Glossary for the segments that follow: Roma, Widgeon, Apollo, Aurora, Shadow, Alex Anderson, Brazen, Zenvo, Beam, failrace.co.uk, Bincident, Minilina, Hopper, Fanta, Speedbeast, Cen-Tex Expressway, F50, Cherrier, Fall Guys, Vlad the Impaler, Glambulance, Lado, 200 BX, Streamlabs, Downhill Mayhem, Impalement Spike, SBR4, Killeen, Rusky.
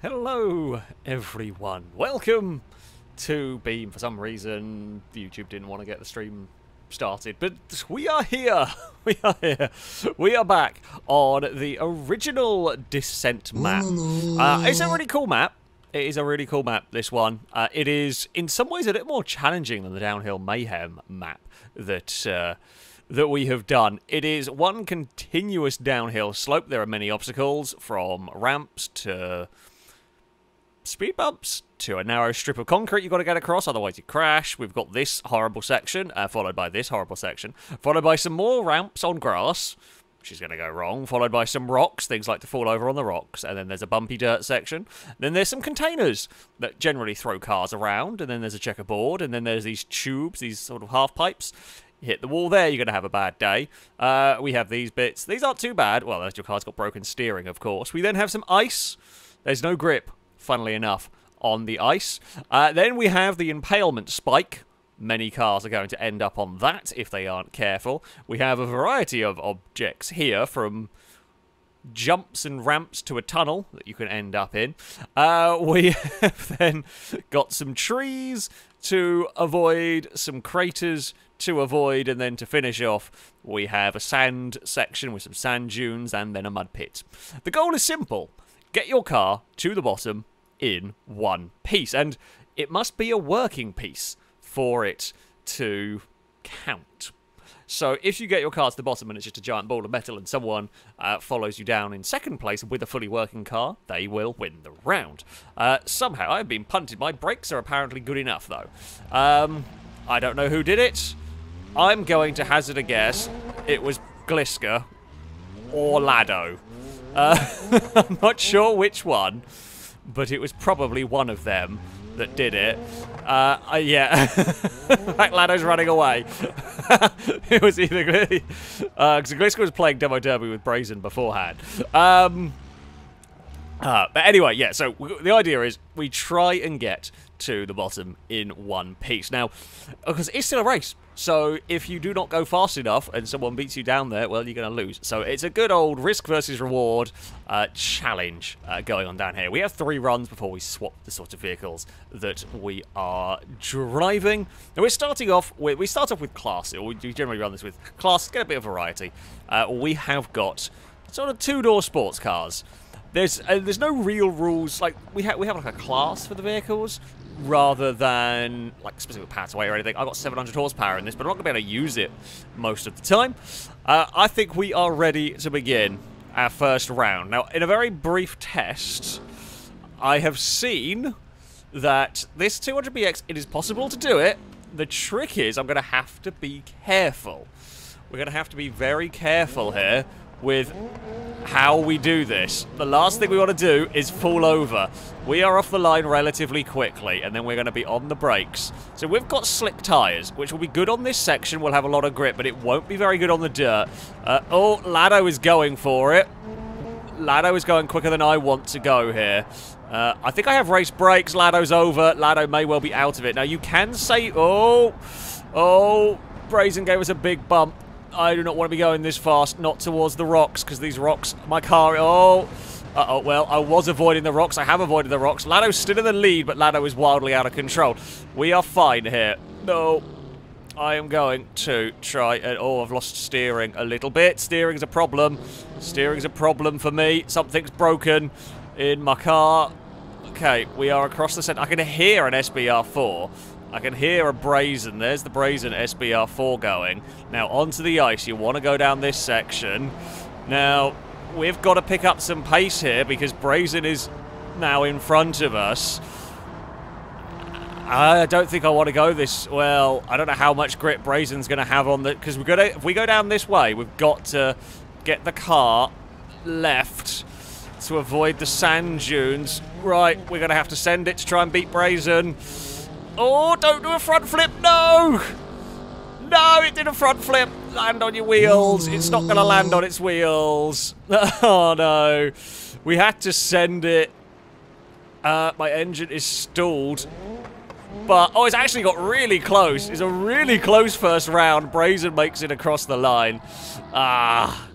Hello everyone, welcome to Beam. For some reason YouTube didn't want to get the stream started, but we are here, we are back on the original Descent map. It's a really cool map, it is a really cool map, this one. It is in some ways a little more challenging than the Downhill Mayhem map that that we have done. It is one continuous downhill slope. There are many obstacles, from ramps to speed bumps to a narrow strip of concrete you've got to get across, otherwise you crash. We've got this horrible section, followed by this horrible section, followed by some more ramps on grass, which is going to go wrong, followed by some rocks, things like to fall over on the rocks, and then there's a bumpy dirt section. Then there's some containers that generally throw cars around, and then there's a checkerboard, and then there's these tubes, these sort of half pipes. Hit the wall there, you're going to have a bad day. We have these bits. These aren't too bad. Well, your car's got broken steering, of course. We then have some ice. There's no grip, funnily enough, on the ice. Then we have the Impalement Spike. Many cars are going to end up on that if they aren't careful. We have a variety of objects here, from jumps and ramps to a tunnel that you can end up in. We have then got some trees to avoid, some craters to avoid, and then to finish off we have a sand section with some sand dunes and then a mud pit. The goal is simple: get your car to the bottom in one piece, and it must be a working piece for it to count. So if you get your car to the bottom and it's just a giant ball of metal and someone follows you down in second place with a fully working car, they will win the round. Somehow I've been punted. My brakes are apparently good enough, though. I don't know who did it. I'm going to hazard a guess. It was Gliska or Lado. I'm not sure which one, but it was probably one of them that did it. Yeah. That Lado's running away. It was either because Gliska was playing Demo Derby with Brazen beforehand. But anyway, yeah, so the idea is we try and get to the bottom in one piece. Now, because it's still a race, so if you do not go fast enough and someone beats you down there, well, you're going to lose. So it's a good old risk versus reward challenge going on down here. We have 3 runs before we swap the sort of vehicles that we are driving. Now, we're starting off with, we start off with class. We generally run this with class, get a bit of variety. We have got sort of 2-door sports cars. There's no real rules, like, we have like a class for the vehicles, rather than, like, specific pathway or anything. I've got 700 horsepower in this, but I'm not going to be able to use it most of the time. I think we are ready to begin our first round. Now, in a very brief test, I have seen that this 200 BX, it is possible to do it. The trick is I'm going to have to be careful. We're going to have to be very careful here with how we do this. The last thing we want to do is fall over. We are off the line relatively quickly, and then we're going to be on the brakes. So we've got slick tyres, which will be good on this section. We'll have a lot of grip, but it won't be very good on the dirt. Oh, Lado is going for it. Lado is going quicker than I want to go here. I think I have race brakes. Lado's over. Lado may well be out of it. Now, you can say... Oh! Oh! Brazen gave us a big bump. I do not want to be going this fast, not towards the rocks, because these rocks, my car, oh, uh-oh, well, I was avoiding the rocks, I have avoided the rocks. Lado's still in the lead, but Lado is wildly out of control. We are fine here. No, I am going to try and, oh, I've lost steering a little bit. Steering's a problem. Steering's a problem for me. Something's broken in my car. Okay, we are across the centre. I can hear an SBR4. I can hear a Brazen. There's the Brazen SBR4 going. Now, onto the ice. You want to go down this section. Now, we've got to pick up some pace here because Brazen is now in front of us. I don't think I want to go this... Well, I don't know how much grip Brazen's going to have on the... Because we're gonna, if we go down this way, we've got to get the car left to avoid the sand dunes. Right, we're going to have to send it to try and beat Brazen. Oh, don't do a front flip, no! No, it did a front flip. Land on your wheels. It's not going to land on its wheels. Oh, no. We had to send it. My engine is stalled. But, oh, it's actually got really close. It's a really close first round. Brazen makes it across the line. Ah.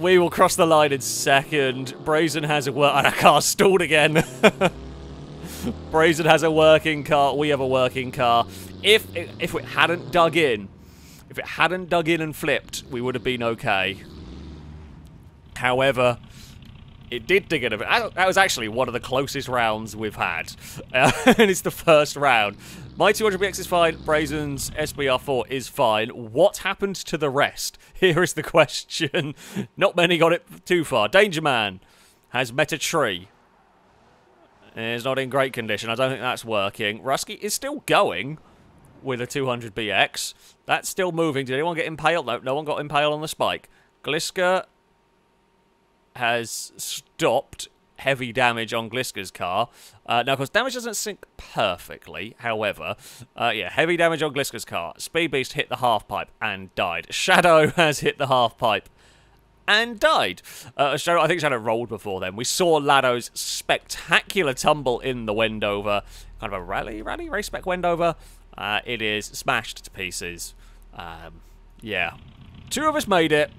We will cross the line in second. Brazen has a work... And our car's stalled again. Brazen has a working car. We have a working car. If it hadn't dug in, if it hadn't dug in and flipped, we would have been okay. However, it did dig in. That was actually one of the closest rounds we've had. And it's the first round. My 200 BX is fine. Brazen's SBR4 is fine. What happened to the rest? Here is the question. Not many got it too far. Danger Man has met a tree. It's not in great condition. I don't think that's working. Rusky is still going with a 200 BX. That's still moving. Did anyone get impaled? No, no one got impaled on the spike. Gliska has stopped heavy damage on Gliska's car. Now, of course, damage doesn't sync perfectly. However, yeah, heavy damage on Gliska's car. Speedbeast hit the half-pipe and died. Shadow has hit the half-pipe and died. Shadow, I think Shadow rolled before then. We saw Lado's spectacular tumble in the Wendover. Kind of a rally race spec Wendover. It is smashed to pieces. Yeah. Two of us made it.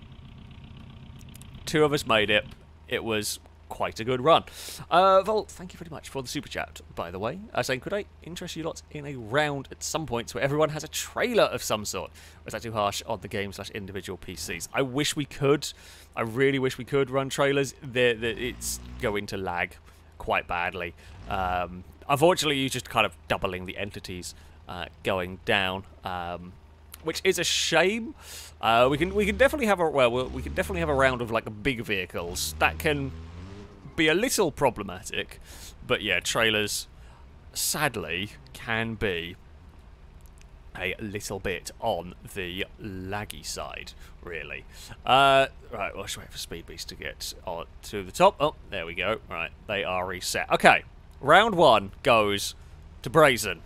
Two of us made it. It was quite a good run. Volt, thank you very much for the super chat, by the way. Saying, could I interest you lots in a round at some point where everyone has a trailer of some sort? Or is that too harsh on the game / individual PCs? I wish we could. I really wish we could run trailers. It's going to lag quite badly. Unfortunately, you're just kind of doubling the entities going down, which is a shame. We can definitely have a we can definitely have a round of like big vehicles that can be a little problematic, but yeah, trailers sadly can be a little bit on the laggy side, really. Right, well, I should wait for Speedbeast to get on to the top. Oh, there we go. Right, they are reset. Okay, round one goes to Brazen.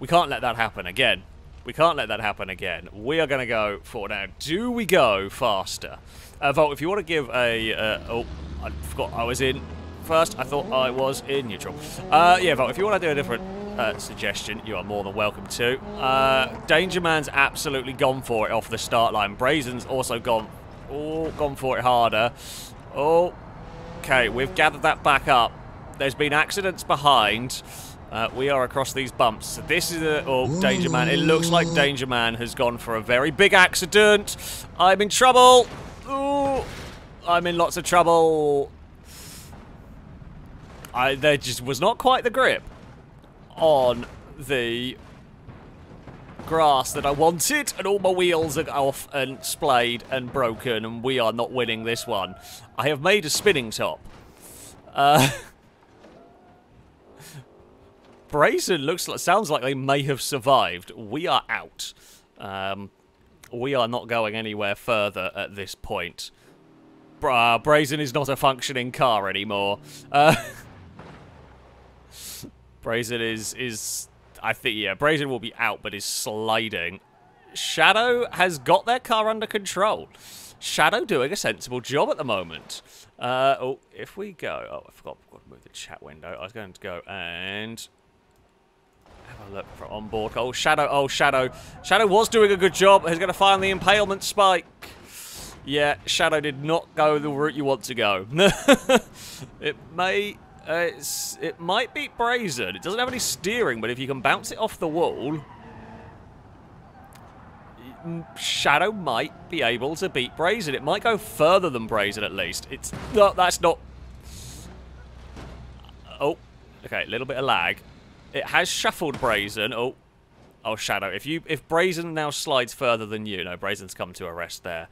We can't let that happen again. We can't let that happen again. We are going to go for now. Do we go faster? Volt, if you want to give a... oh, I forgot I was in first. I thought I was in neutral. Yeah, Volt, if you want to do a different suggestion, you are more than welcome to. Danger Man's absolutely gone for it off the start line. Brazen's also gone for it harder. Oh, okay, we've gathered that back up. There's been accidents behind. We are across these bumps. So this is a... Oh, Danger Man. It looks like Danger Man has gone for a very big accident. I'm in trouble. Ooh, I'm in lots of trouble. There just was not quite the grip on the grass that I wanted. And all my wheels are off and splayed and broken. And we are not winning this one. I have made a spinning top. Brazen sounds like they may have survived. We are out. We are not going anywhere further at this point. Brazen is not a functioning car anymore. Brazen is I think, yeah, Brazen will be out but is sliding. Shadow has got their car under control. Shadow doing a sensible job at the moment. Oh, if we go... Oh, I forgot to move the chat window. I was going to go and... have a look for onboard. Oh, Shadow. Oh, Shadow. Shadow was doing a good job. He's going to find the impalement spike. Yeah, Shadow did not go the route you want to go. It might be Brazen. It doesn't have any steering, but if you can bounce it off the wall, Shadow might be able to beat Brazen. It might go further than Brazen, at least. It's not. That's not. Oh, okay. A little bit of lag. It has shuffled Brazen. Oh, Shadow. If Brazen now slides further than you, no, Brazen's come to a rest there.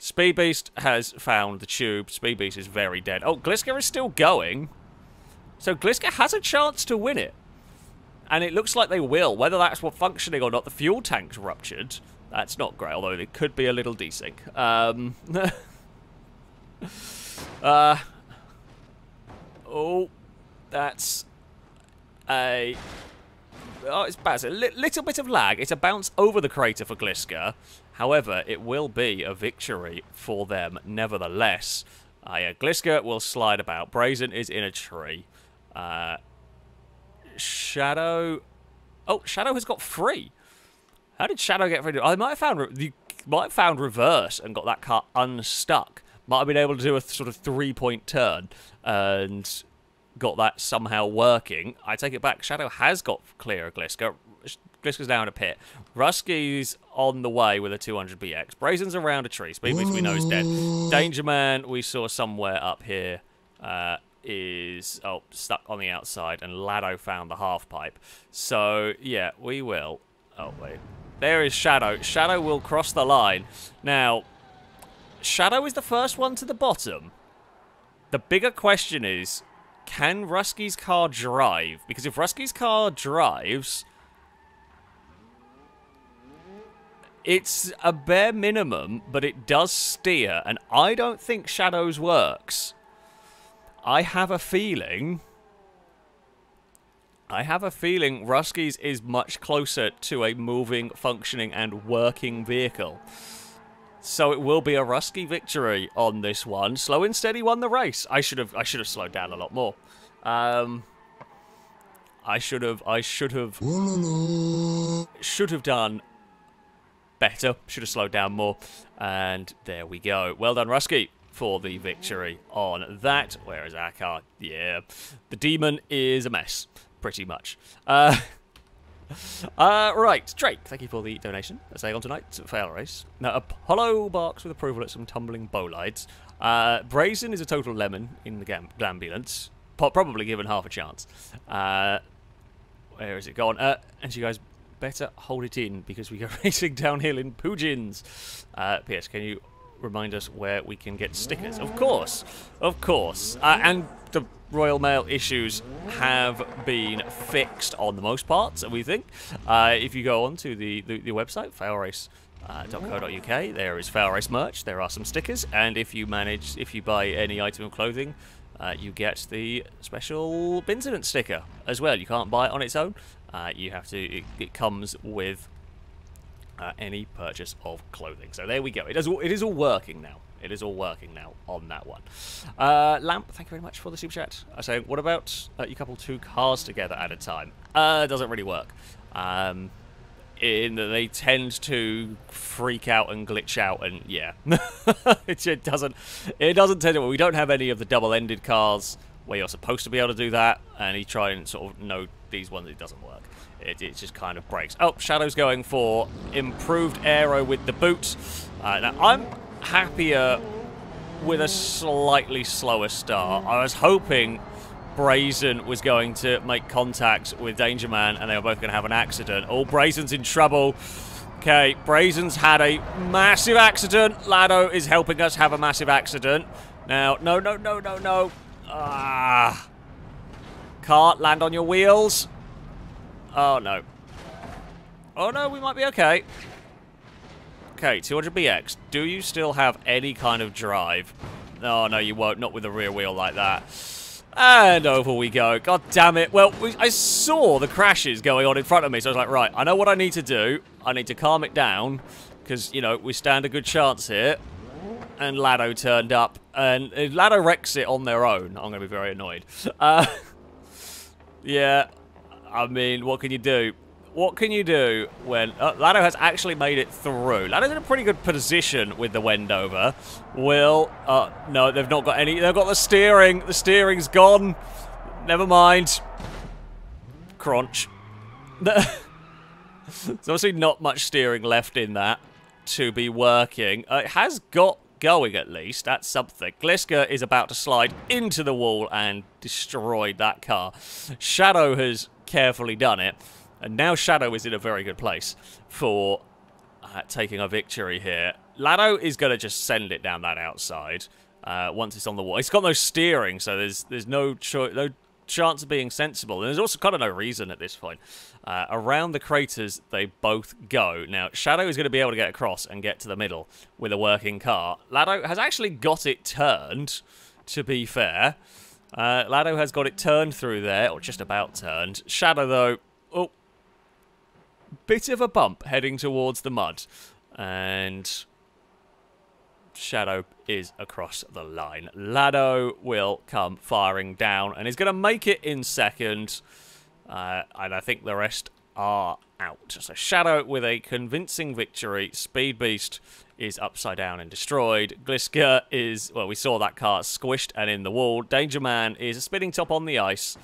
Speedbeast has found the tube. Speedbeast is very dead. Oh, Gliska is still going. So Gliska has a chance to win it, and it looks like they will. Whether that's what functioning or not, the fuel tank's ruptured. That's not great, although it could be a little desync. Oh, that's. Oh, it's bad. It's a little bit of lag. It's a bounce over the crater for Gliska. However, it will be a victory for them, nevertheless. Yeah, Gliska will slide about. Brazen is in a tree. Shadow... Oh, Shadow has got free. How did Shadow get free? I might have found... might have found reverse and got that car unstuck. Might have been able to do a sort of three-point turn and got that somehow working. I take it back. Shadow has got clear of Gliska. Gliska's now in a pit. Rusky's on the way with a 200 BX. Brazen's around a tree. Speedbeast we know is dead. Danger Man we saw somewhere up here is stuck on the outside, and Lado found the half pipe. So yeah, we will. Oh wait, there is Shadow. Shadow will cross the line now. Shadow is the first one to the bottom. The bigger question is, can Rusky's car drive? Because if Rusky's car drives, it's a bare minimum, but it does steer, and I don't think Shadow's works. I have a feeling Rusky's is much closer to a moving, functioning, and working vehicle. So it will be a Rusky victory on this one. Slow and steady won the race. I should have slowed down a lot more. I should have done better. Should have slowed down more. And there we go. Well done, Rusky, for the victory on that. Where is our car? Yeah. The demon is a mess, pretty much. Right, Drake, thank you for the donation. Let's hang on tonight. Fail race. Now, Apollo barks with approval at some tumbling bolides. Brazen is a total lemon in the Glambulance. Probably given half a chance. Where is it gone? And you guys better hold it in, because we go racing downhill in Pigeons. P.S. Can you remind us where we can get stickers? Of course. Of course. And the Royal Mail issues have been fixed on the most parts, we think. If you go on to the website, failrace.co.uk, there is Failrace merch, there are some stickers, and if you buy any item of clothing, you get the special Bincident sticker as well. You can't buy it on its own. You have to, it comes with any purchase of clothing. So there we go. It is all working now. It is all working now on that one. Lamp, thank you very much for the super chat. So what about you couple two cars together at a time? Doesn't really work. In that they tend to freak out and glitch out, and yeah, it doesn't tend to. We don't have any of the double-ended cars where you're supposed to be able to do that, and you try and sort of know these ones. It doesn't work. It just kind of breaks. Oh, Shadow's going for improved aero with the boot. Now I'm happier with a slightly slower start. I was hoping Brazen was going to make contact with Danger Man and they were both going to have an accident. Oh, Brazen's in trouble. Okay, Brazen's had a massive accident. Lado is helping us have a massive accident. Now, no. Ah. Cart, land on your wheels. Oh, no. Oh, no, we might be okay. Okay, 200 BX. Do you still have any kind of drive? Oh, no, you won't. Not with a rear wheel like that. And over we go. God damn it. Well, I saw the crashes going on in front of me, so I was like, right, I know what I need to do. I need to calm it down because, you know, we stand a good chance here. And Lado turned up. And Lado wrecks it on their own. I'm going to be very annoyed. Yeah, I mean, what can you do? What can you do when... Lado has actually made it through. Lado's in a pretty good position with the Wendover. Will... no, they've not got any... They've got the steering. The steering's gone. Never mind. Crunch. There's obviously not much steering left in that to be working. It has got going, at least. That's something. Gliska is about to slide into the wall and destroyed that car. Shadow has carefully done it. And now Shadow is in a very good place for taking a victory here. Lado is going to just send it down that outside once it's on the wall. It's got no steering, so there's no chance of being sensible. And there's also kind of no reason at this point. Around the craters, they both go. Now, Shadow is going to be able to get across and get to the middle with a working car. Lado has actually got it turned, to be fair. Lado has got it turned through there, or just about turned. Shadow, though... Oh. Bit of a bump heading towards the mud, and Shadow is across the line. Lado will come firing down and is going to make it in second, and I think the rest are out. So Shadow with a convincing victory. Speedbeast is upside down and destroyed. Gliska is, well, we saw that car squished and in the wall. Danger Man is a spinning top on the ice.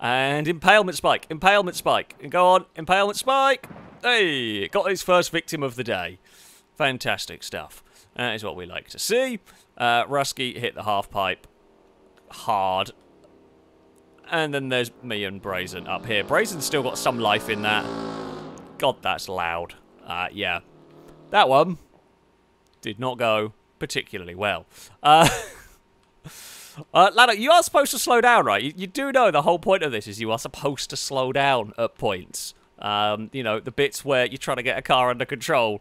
And Impalement Spike. Impalement Spike. Go on. Impalement Spike. Hey, got his first victim of the day. Fantastic stuff. That is what we like to see. Rusky hit the half pipe hard. And then there's me and Brazen up here. Brazen's still got some life in that. God, that's loud. Yeah. That one did not go particularly well. Lado, you are supposed to slow down, right? You do know the whole point of this is you are supposed to slow down at points. You know, the bits where you're trying to get a car under control.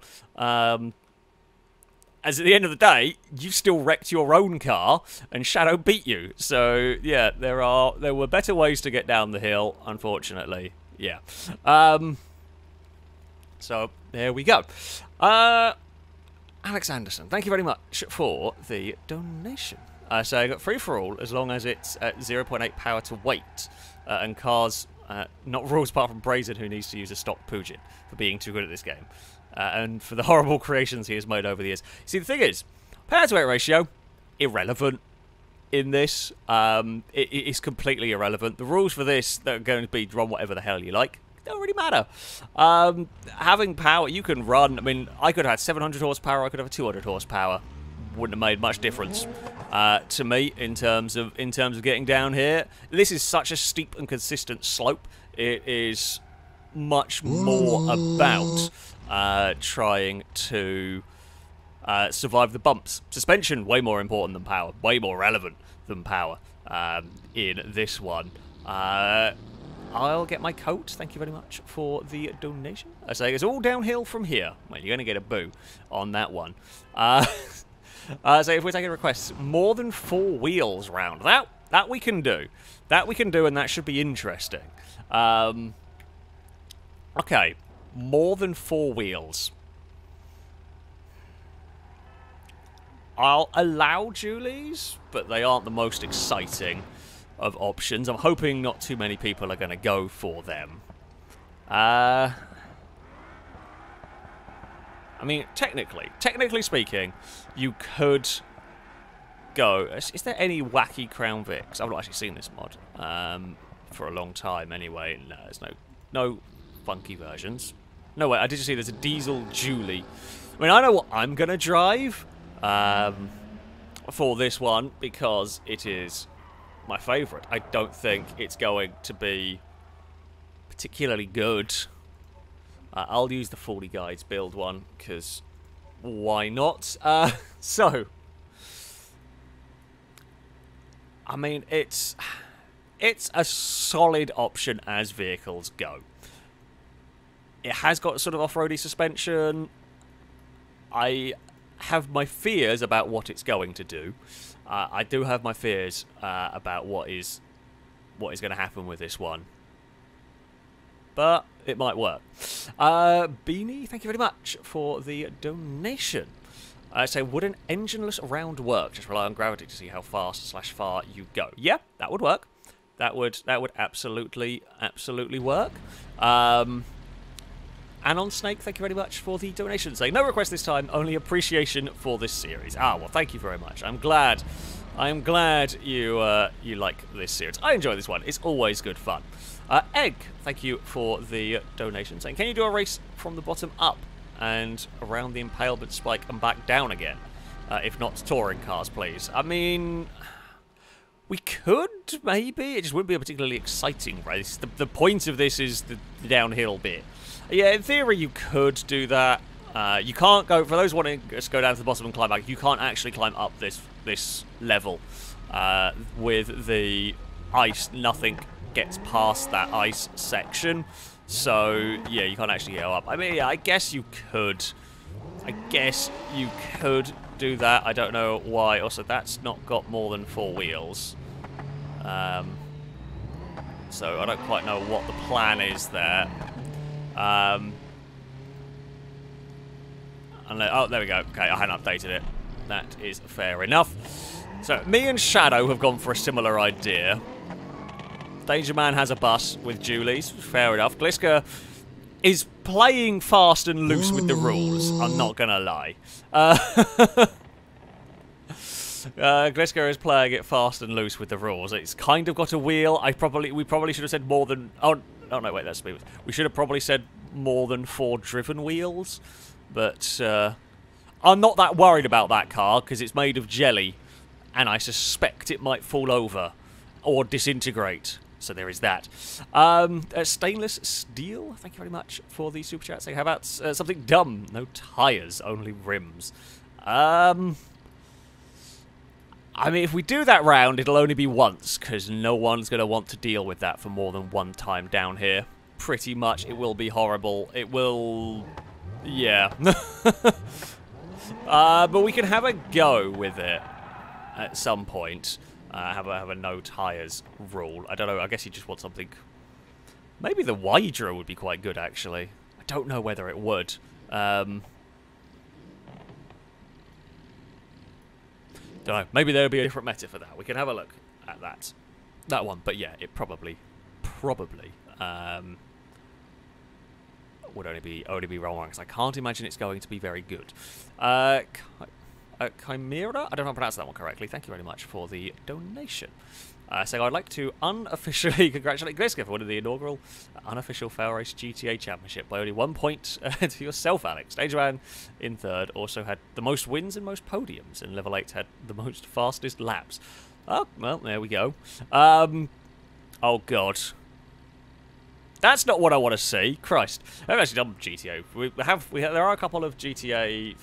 As at the end of the day, you still wrecked your own car, and Shadow beat you. So, yeah, there were better ways to get down the hill, unfortunately. Yeah. So, there we go. Alex Anderson, thank you very much for the donation. So, I got free-for-all, as long as it's at 0.8 power to weight, and cars, not rules apart from Brazen, who needs to use a stock Pigeon for being too good at this game. And for the horrible creations he has made over the years. See, the thing is, power to weight ratio, irrelevant in this. It's completely irrelevant. The rules for this, they're going to be run whatever the hell you like. Don't really matter. Having power, you can run. I mean, I could have had 700 horsepower. I could have had 200 horsepower. Wouldn't have made much difference to me in terms of getting down here. This is such a steep and consistent slope. It is much more about trying to survive the bumps. Suspension, way more important than power, way more relevant than power in this one. I'll get my coat. Thank you very much for the donation. I say it's all downhill from here. Well, you're going to get a boo on that one. So if we're taking requests, more than 4 wheels round. That we can do. That we can do, and that should be interesting. Okay. More than 4 wheels. I'll allow Julie's, but they aren't the most exciting of options. I'm hoping not too many people are going to go for them. I mean, technically speaking, you could go... Is there any wacky Crown Vics? I've not actually seen this mod for a long time anyway. No, there's no funky versions. No, wait, I did just see there's a diesel Julie. I mean, I know what I'm going to drive for this one because it is my favourite. I don't think it's going to be particularly good. I'll use the 40 Guides build one because why not? So, I mean, it's a solid option as vehicles go. It has got sort of off-roady suspension. I have my fears about what it's going to do. I do have my fears about what is going to happen with this one. But it might work. Beanie, thank you very much for the donation. I say, would an engineless round work? Just rely on gravity to see how fast/far you go. Yeah, that would work. That would absolutely work. And on Snake, thank you very much for the donation. Saying no request this time, only appreciation for this series. Ah, well, thank you very much. I am glad you like this series. I enjoy this one. It's always good fun. Egg, thank you for the donation. Saying, can you do a race from the bottom up and around the Impalement Spike and back down again? If not, touring cars, please. I mean, we could, maybe. It just wouldn't be a particularly exciting race. The point of this is the downhill bit. Yeah, in theory, you could do that. You can't go... For those wanting to go down to the bottom and climb back, you can't actually climb up this level. With the ice, nothing gets past that ice section. So, yeah, you can't actually go up. I mean, yeah, I guess you could do that. I don't know why. Also, that's not got more than 4 wheels. So I don't quite know what the plan is there. Oh, there we go. Okay, I hadn't updated it. That is fair enough. So, me and Shadow have gone for a similar idea. Danger Man has a bus with Julie's. Fair enough. Gliska is playing fast and loose with the rules. I'm not going to lie. Gliska is playing it fast and loose with the rules. It's kind of got a wheel. We probably should have said more than... Oh no, wait, that's me. We should have probably said more than 4 driven wheels. But I'm not that worried about that car because it's made of jelly. And I suspect it might fall over or disintegrate. So there is that. Stainless Steel, thank you very much for the super chat. So how about something dumb? No tyres, only rims. I mean, if we do that round, it'll only be once, because no one's going to want to deal with that for more than one time down here. Pretty much, it will be horrible. It will... yeah. But we can have a go with it at some point. Have a no tyres rule. I don't know, I guess you just want something... Maybe the Widgeon would be quite good, actually. I don't know whether it would. Don't know, maybe there'll be a different meta for that. We can have a look at that one. But yeah, it probably would only be wrong because I can't imagine it's going to be very good. Chimera? I don't know how to pronounce that one correctly. Thank you very much for the donation. So I'd like to unofficially congratulate Gliska for winning the inaugural unofficial Fail Race GTA Championship by only 1 point to yourself, Alex. Danger Man in third also had the most wins and most podiums, and Level 8 had the most fastest laps. Oh, well, there we go. Oh, God. That's not what I want to see. Christ. I haven't actually done GTA. There are a couple of GTA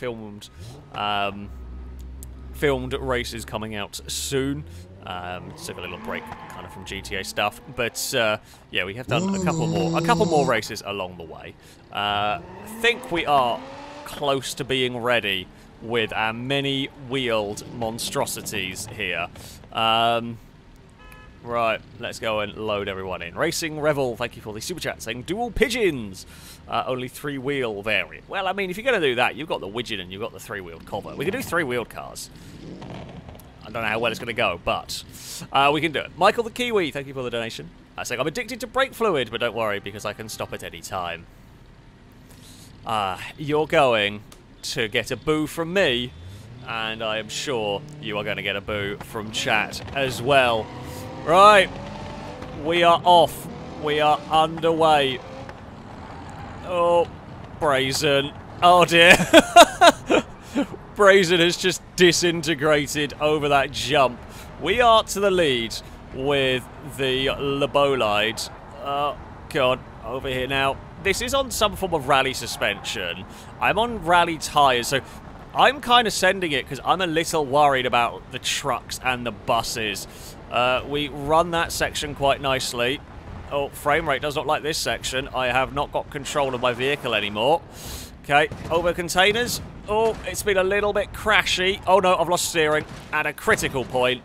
filmed races coming out soon. Let's take a little break kind of from GTA stuff, but yeah, we have done a couple more races along the way. I think we are close to being ready with our many wheeled monstrosities here. Right, let's go and load everyone in. Racing Revel, thank you for the super chat, saying dual pigeons, only 3-wheel variant. Well, I mean, if you're going to do that, you've got the Widgeon and you've got the 3-wheeled Covert. We can do 3-wheeled cars. I don't know how well it's going to go, but we can do it. Michael the Kiwi, thank you for the donation. I say I'm addicted to brake fluid, but don't worry because I can stop at any time. You're going to get a boo from me, and I am sure you are going to get a boo from chat as well. Right, we are off. We are underway. Oh, Brazen. Oh dear. Brazen has just disintegrated over that jump. We are to the lead with the LeBolide. Oh, God. Over here now. This is on some form of rally suspension. I'm on rally tyres, so I'm kind of sending it because I'm a little worried about the trucks and the buses. We run that section quite nicely. Oh, frame rate does not like this section. I have not got control of my vehicle anymore. Okay, over containers. Oh, it's been a little bit crashy. Oh no, I've lost steering at a critical point.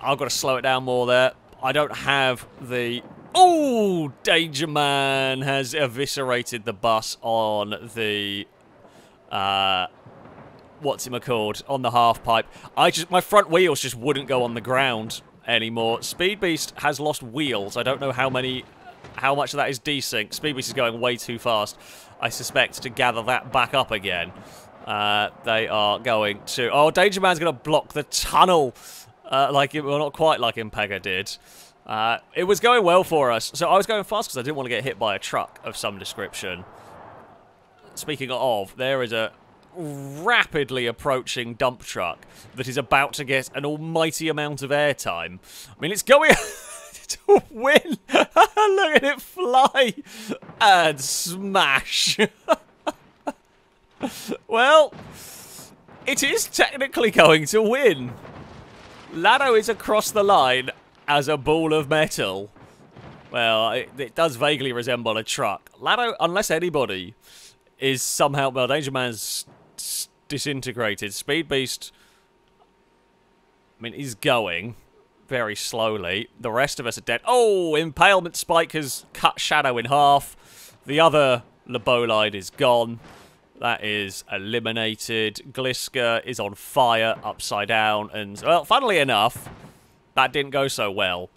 I've got to slow it down more there. I don't have the... Oh, Danger Man has eviscerated the bus on the... what's-it-called, on the half-pipe. My front wheels just wouldn't go on the ground anymore. Speedbeast has lost wheels. I don't know how much of that is desync. Speedbeast is going way too fast, I suspect, to gather that back up again. They are going to... Oh, Danger Man's going to block the tunnel. Well, not quite like Impega did. It was going well for us. So I was going fast because I didn't want to get hit by a truck of some description. Speaking of, there is a rapidly approaching dump truck that is about to get an almighty amount of airtime. I mean, it's going... to win. Look at it fly and smash. Well, it is technically going to win. Lado is across the line as a ball of metal. Well, it does vaguely resemble a truck. Lado, unless anybody is somehow... Well, Danger Man's disintegrated. Speedbeast, I mean, he's going very slowly. The rest of us are dead. Oh, Impalement Spike has cut Shadow in half. The other LeBolide is gone. That is eliminated. Gliska is on fire, upside down, and, well, funnily enough, that didn't go so well.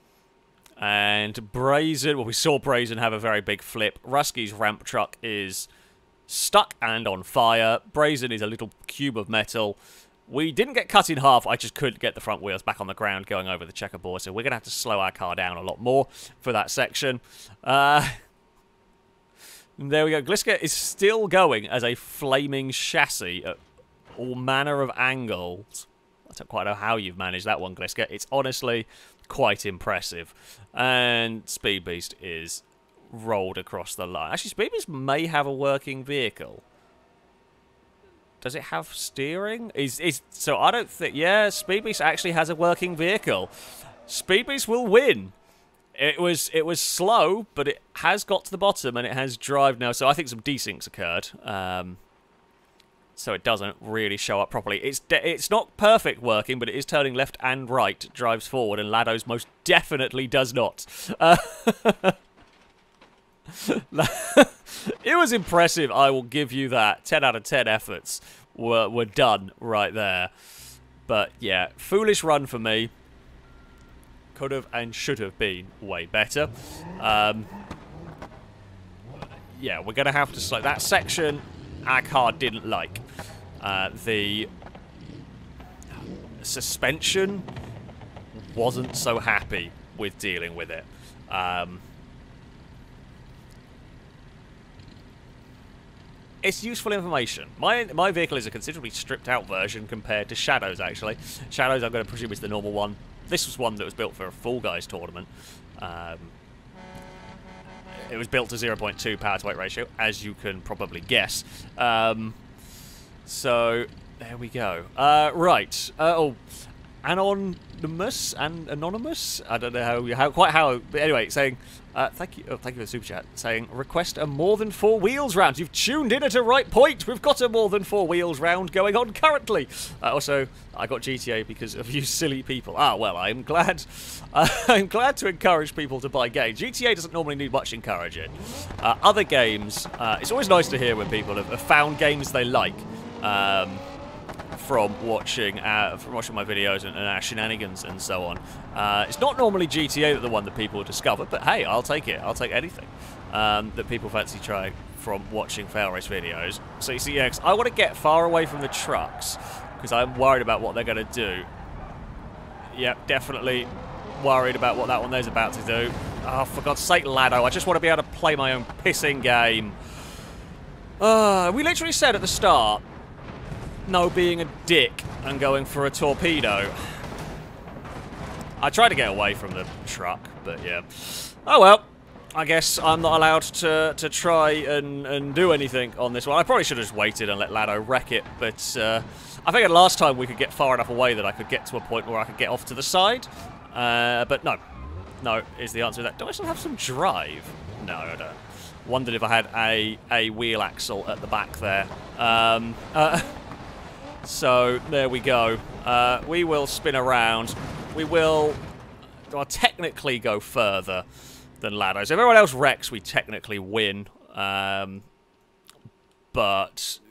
And Brazen, well, we saw Brazen have a very big flip. Rusky's ramp truck is stuck and on fire. Brazen is a little cube of metal. We didn't get cut in half. I just couldn't get the front wheels back on the ground going over the checkerboard. So we're going to have to slow our car down a lot more for that section. There we go. Gliska is still going as a flaming chassis at all manner of angles. I don't quite know how you've managed that one, Gliska. It's honestly quite impressive. And Speedbeast is rolled across the line. Actually, Speedbeast may have a working vehicle. Does it have steering? So I don't think... Yeah, Speedbeast actually has a working vehicle. Speedbeast will win. It was slow, but it has got to the bottom and it has drive now. So I think some desyncs occurred. So it doesn't really show up properly. It's not perfect working, but it is turning left and right. Drives forward, and Lado's most definitely does not. It was impressive, I will give you that. 10 out of 10 efforts were done right there. But yeah, foolish run for me. Could have and should have been way better. Yeah, we're going to have to slow that section. Our car didn't like the suspension. Wasn't so happy with dealing with it. It's useful information. My vehicle is a considerably stripped-out version compared to Shadow's, actually. Shadow's, I'm going to presume, is the normal one. This was one that was built for a Fall Guys tournament. It was built to 0.2 power-to-weight ratio, as you can probably guess. So, there we go. Right. Oh, Anonymous and Anonymous? I don't know how, but anyway, saying... thank you for the super chat, saying, request a more than four wheels round. You've tuned in at a right point. We've got a more than four wheels round going on currently. Also, I got GTA because of you silly people. Ah, well, I'm glad. I'm glad to encourage people to buy games. GTA doesn't normally need much encouraging. Other games, it's always nice to hear when people have found games they like from watching my videos and our shenanigans and so on. It's not normally GTA that the one that people discover, but hey, I'll take it. I'll take anything that people fancy trying from watching fail race videos. So you see, yeah, I want to get far away from the trucks because I'm worried about what they're going to do. Yep, definitely worried about what that one there's about to do. Oh, for God's sake, Lado, I just want to be able to play my own pissing game. We literally said at the start, no being a dick and going for a torpedo. I tried to get away from the truck, but yeah. Oh well, I guess I'm not allowed to try and do anything on this one. I probably should have just waited and let Lado wreck it, but I figured last time we could get far enough away that I could get to a point where I could get off to the side. But no is the answer to that. Do I still have some drive? No, I don't. Wondered if I had a wheel axle at the back there. So, there we go. We will spin around. We will technically go further than Lado. So if everyone else wrecks, we technically win. But,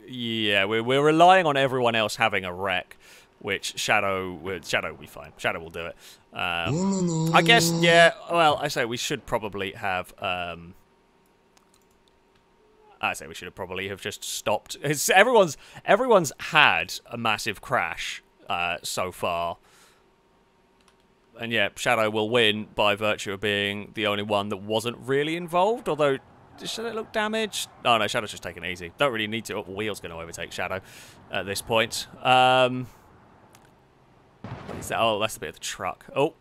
yeah, we're relying on everyone else having a wreck, which Shadow will be fine. Shadow will do it. I guess, yeah, well, we should probably have... I say we should have probably have just stopped. Everyone's had a massive crash so far. And yeah, Shadow will win by virtue of being the only one that wasn't really involved. Although, does Shadow look damaged? Oh no, Shadow's just taking it easy. Don't really need to. Oh, the wheel's going to overtake Shadow at this point. What is that? Oh, that's the bit of the truck. Oh,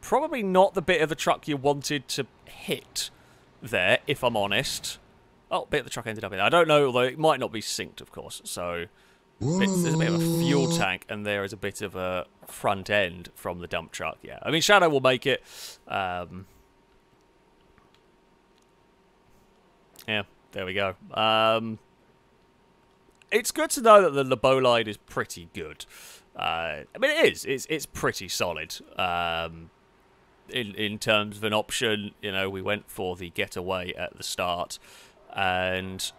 probably not the bit of the truck you wanted to hit there, if I'm honest. Oh, bit of the truck ended up in there. I don't know, although it might not be synced, of course. So, there's a bit of a fuel tank, and there is a bit of a front end from the dump truck, yeah. I mean, Shadow will make it. Yeah, there we go. It's good to know that the LeBolide is pretty good. I mean, it is. It's pretty solid. In terms of an option, you know, we went for the getaway at the start. And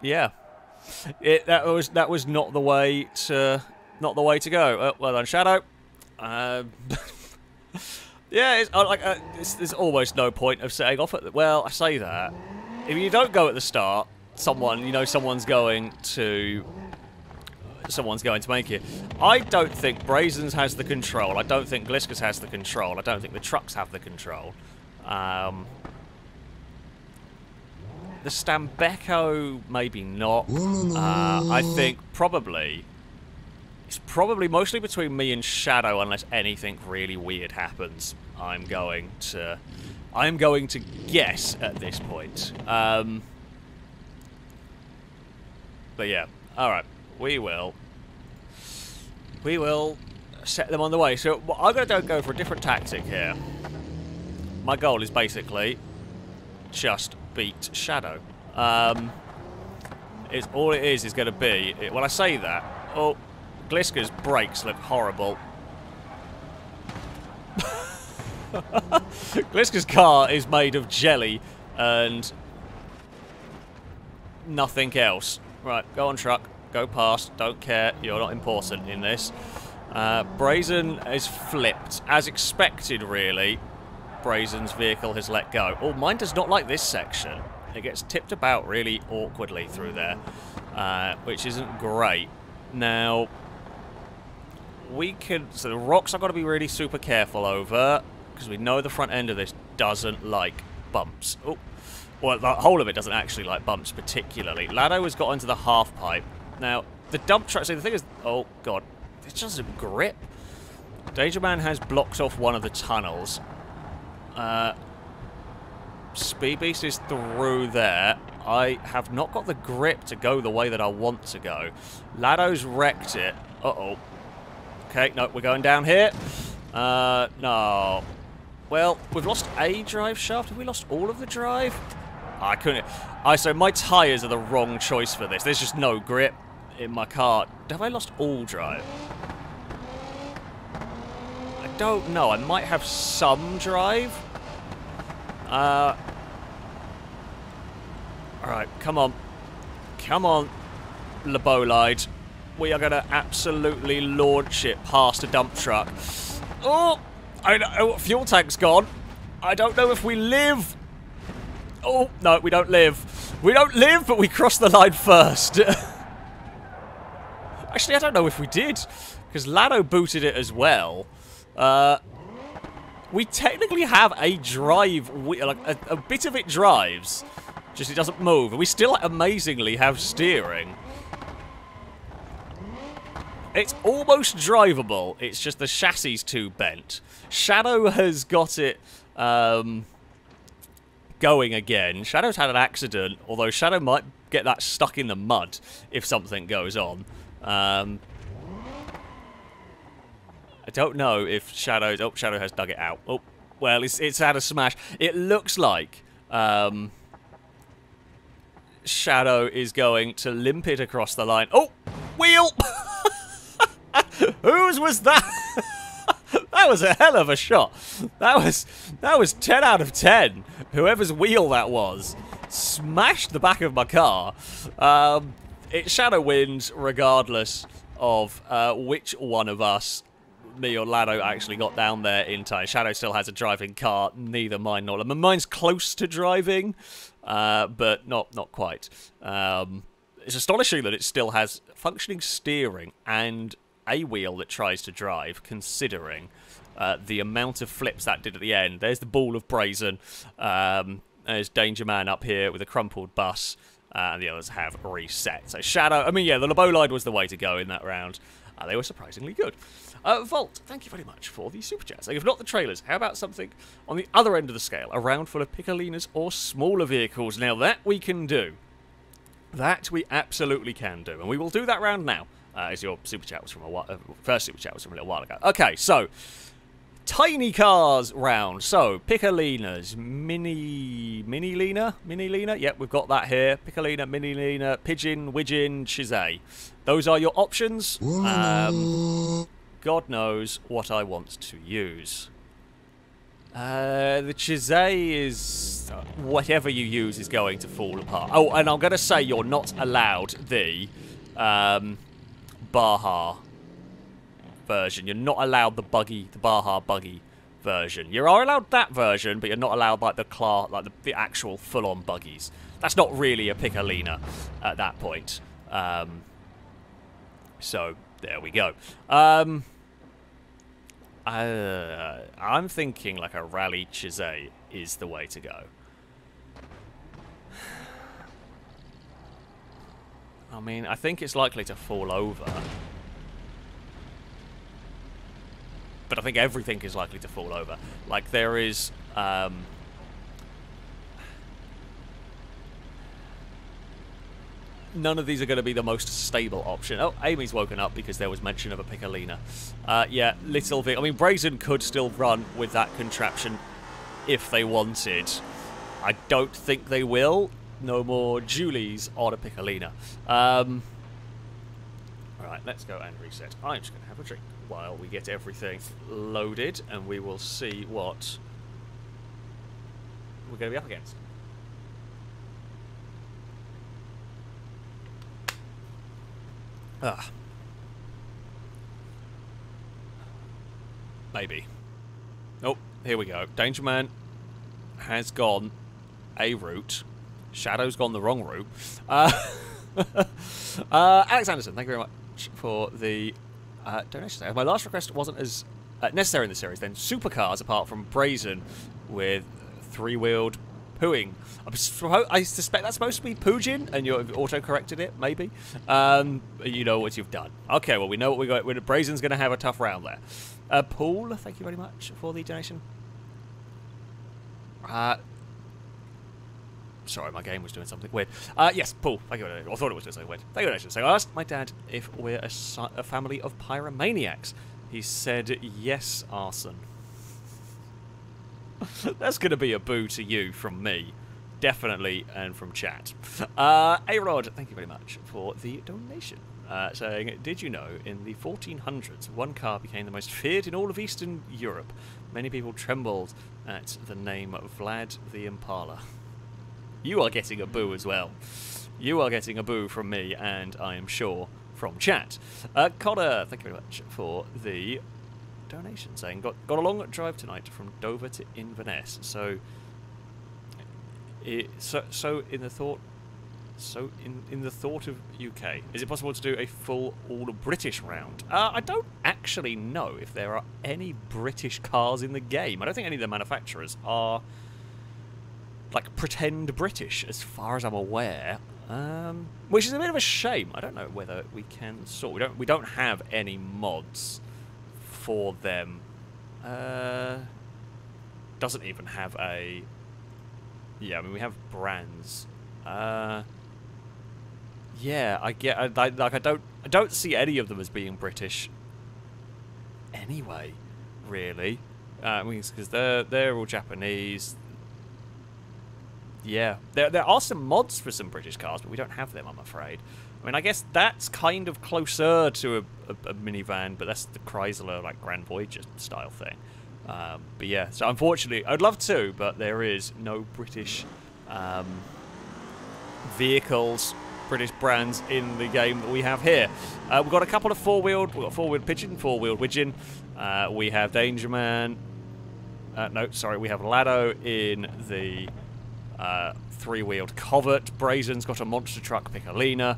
yeah, that was not the way to go. Well done, Shadow. Yeah, there's almost no point of setting off at. Well, I say that. If you don't go at the start, someone, you know, someone's going to make it. I don't think Brazen's has the control. I don't think Gliska's has the control. I don't think the trucks have the control. The Stambecco, maybe not. I think probably... It's probably mostly between me and Shadow, unless anything really weird happens. I'm going to guess at this point. But yeah, alright. We will set them on the way. So I'm going to go for a different tactic here. My goal is basically just beat Shadow. It's all it is going to be. When I say that, oh, Gliska's brakes look horrible. Gliska's car is made of jelly and nothing else. Right, go on, truck. Go past, don't care, you're not important in this. Brazen is flipped, as expected really. Brazen's vehicle has let go. Oh, mine does not like this section. It gets tipped about really awkwardly through there, which isn't great. Now, we can, so the rocks I've got to be really super careful over, because we know the front end of this doesn't like bumps. Oh, well, the whole of it doesn't actually like bumps particularly. Lado has got onto the half pipe. Now, the dump truck, see, the thing is, oh god, it just doesn't grip. Danger Man has blocked off one of the tunnels. Speedbeast is through there. I have not got the grip to go the way that I want to go. Lado's wrecked it. Uh-oh. Okay, no, we're going down here. No. Well, we've lost a drive shaft. Have we lost all of the drive? I couldn't... so my tyres are the wrong choice for this. There's just no grip in my car. Have I lost all drive? I don't know. I might have some drive. Alright, come on. Come on, LeBolide. We are going to absolutely launch it past a dump truck. Oh! I know, fuel tank's gone. I don't know if we live... Oh, no, we don't live. We don't live, but we crossed the line first. Actually, I don't know if we did, because Lado booted it as well. We technically have a drive, like a bit of it drives, just it doesn't move. And we still amazingly have steering. It's almost drivable, it's just the chassis is too bent. Shadow has got it... going again. Shadow's had an accident, although Shadow might get that stuck in the mud if something goes on. I don't know if Shadow's... Oh, Shadow has dug it out. Oh, well, it's had a smash. It looks like Shadow is going to limp it across the line. Oh, wheel! Whose was that? That was a hell of a shot. That was 10 out of 10. Whoever's wheel that was smashed the back of my car. Shadow wins regardless of which one of us, me or Lado, actually got down there in time. Shadow still has a driving car, neither mine nor... Mine's close to driving, but not quite. It's astonishing that it still has functioning steering and a wheel that tries to drive, considering the amount of flips that did at the end. There's the ball of Brazen. There's Danger Man up here with a crumpled bus. And the others have reset. So Shadow... I mean, yeah, the LeBolide was the way to go in that round. They were surprisingly good. Volt, thank you very much for the super chats. If not the trailers, how about something on the other end of the scale? A round full of Piccolinas or smaller vehicles. Now, that we can do. That we absolutely can do. And we will do that round now. As your super chat was from a while, first super chat was from a little while ago. Okay, so tiny cars round. So Piccolinas, Minilina. Yep, we've got that here. Piccolina, Minilina, Pigeon, Widgeon, Chisei. Those are your options. God knows what I want to use. The Chisei is whatever you use is going to fall apart. Oh, and I'm going to say you're not allowed the Baja version. You're not allowed the Baja buggy version. You are allowed that version, but you're not allowed like the class, like the actual full-on buggies. That's not really a Piccolina at that point. So there we go. I'm thinking like a rally Chisei is the way to go. I mean, I think it's likely to fall over. But I think everything is likely to fall over. Like, there is... none of these are going to be the most stable option. Oh, Amy's woken up because there was mention of a Piccolina. Yeah, little bit. I mean, Brazen could still run with that contraption if they wanted. I don't think they will. No more Julie's on a Piccolina. Alright, let's go and reset. I'm just going to have a drink while we get everything loaded, and we will see what we're going to be up against. Ah. Maybe. Oh, here we go. Danger Man has gone a route. Shadow's gone the wrong route. Alex Anderson, thank you very much for the donation there. If my last request wasn't as necessary in the series, then supercars apart from Brazen with three-wheeled pooing. I suspect that's supposed to be Pigeon, and you've auto-corrected it, maybe. You know what you've done. Okay, well, we know what we got. Brazen's going to have a tough round there. Paul, thank you very much for the donation. Sorry, my game was doing something weird. Yes, Paul, thank you. I thought it was doing something weird. Thank you, donation. So I asked my dad if we're a family of pyromaniacs. He said, yes, Arson. That's going to be a boo to you from me. Definitely, and from chat. A-Rod, thank you very much for the donation. Saying, did you know, in the 1400s, one car became the most feared in all of Eastern Europe. Many people trembled at the name of Vlad the Impaler. You are getting a boo as well. You are getting a boo from me, and I am sure from chat. Connor, thank you very much for the donation, saying, got a long drive tonight from Dover to Inverness, so in the thought of UK, is it possible to do a full all-British round? I don't actually know if there are any British cars in the game. I don't think any of the manufacturers are... like, pretend British, as far as I'm aware, which is a bit of a shame. I don't know whether we can sort. We don't have any mods for them. Doesn't even have a. Yeah, I mean we have brands. Yeah, I get. I don't see any of them as being British. Anyway, really, I mean because they're all Japanese. Yeah, there are some mods for some British cars, but we don't have them, I'm afraid. I mean, I guess that's kind of closer to a minivan, but that's the Chrysler, like, Grand Voyager style thing. But yeah, so unfortunately, I'd love to, but there is no British vehicles, British brands in the game that we have here. We've got a couple of four-wheeled, we've got four-wheeled Pigeon, four-wheeled Widgeon. We have Danger Man. No, sorry, we have Lado in the... three-wheeled Covert. Brazen's got a monster truck Piccolina.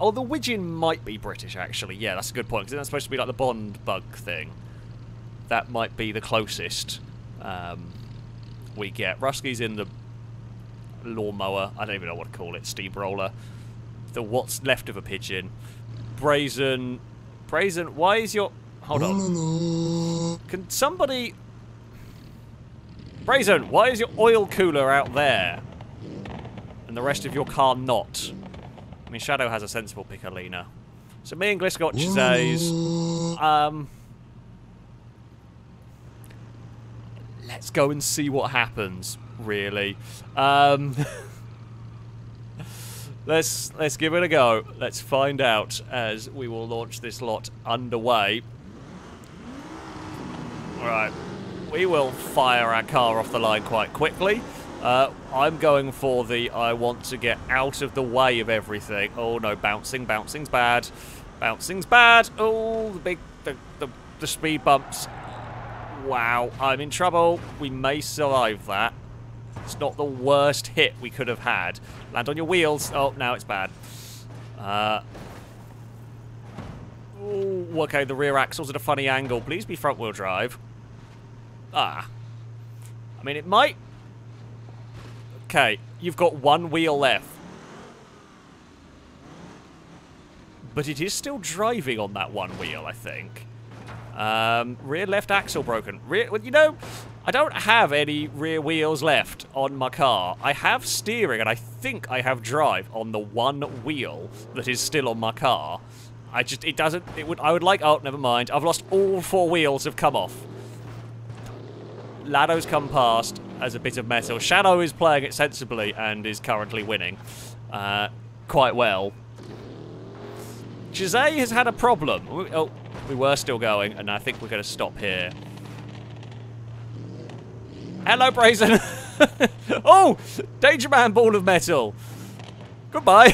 Oh, the Widgeon might be British, actually. Yeah, that's a good point, because that's supposed to be like the Bond bug thing. That might be the closest we get. Rusky's in the lawnmower. I don't even know what to call it. Steamroller. The what's left of a pigeon. Brazen. Brazen, why is your... Hold on. Can somebody... Brazen, why is your oil cooler out there? And the rest of your car not? I mean, Shadow has a sensible Piccolina. So me and Gliska got Chiseis. Let's go and see what happens, really. Let's give it a go. Let's find out as we will launch this lot underway. Alright. We will fire our car off the line quite quickly. I'm going for the I want to get out of the way of everything. Oh no, bouncing. Bouncing's bad. Bouncing's bad. Oh, the big... the speed bumps Wow, I'm in trouble. We may survive that. It's not the worst hit we could have had. Land on your wheels. Oh, now it's bad. Ooh, okay, the rear axle's at a funny angle. Please be front wheel drive. Ah. I mean, it might. Okay, you've got one wheel left. But it is still driving on that one wheel, I think. Rear left axle broken. Well, you know, I don't have any rear wheels left on my car. I have steering, and I think I have drive on the one wheel that is still on my car. I just, it doesn't, it would, I would like, oh, never mind. I've lost all four wheels have come off. Lado's come past as a bit of metal. Shadow is playing it sensibly and is currently winning quite well. Chisei has had a problem. Oh, we were still going, and I think we're going to stop here. Hello, Brazen. Oh, Danger Man, ball of metal. Goodbye.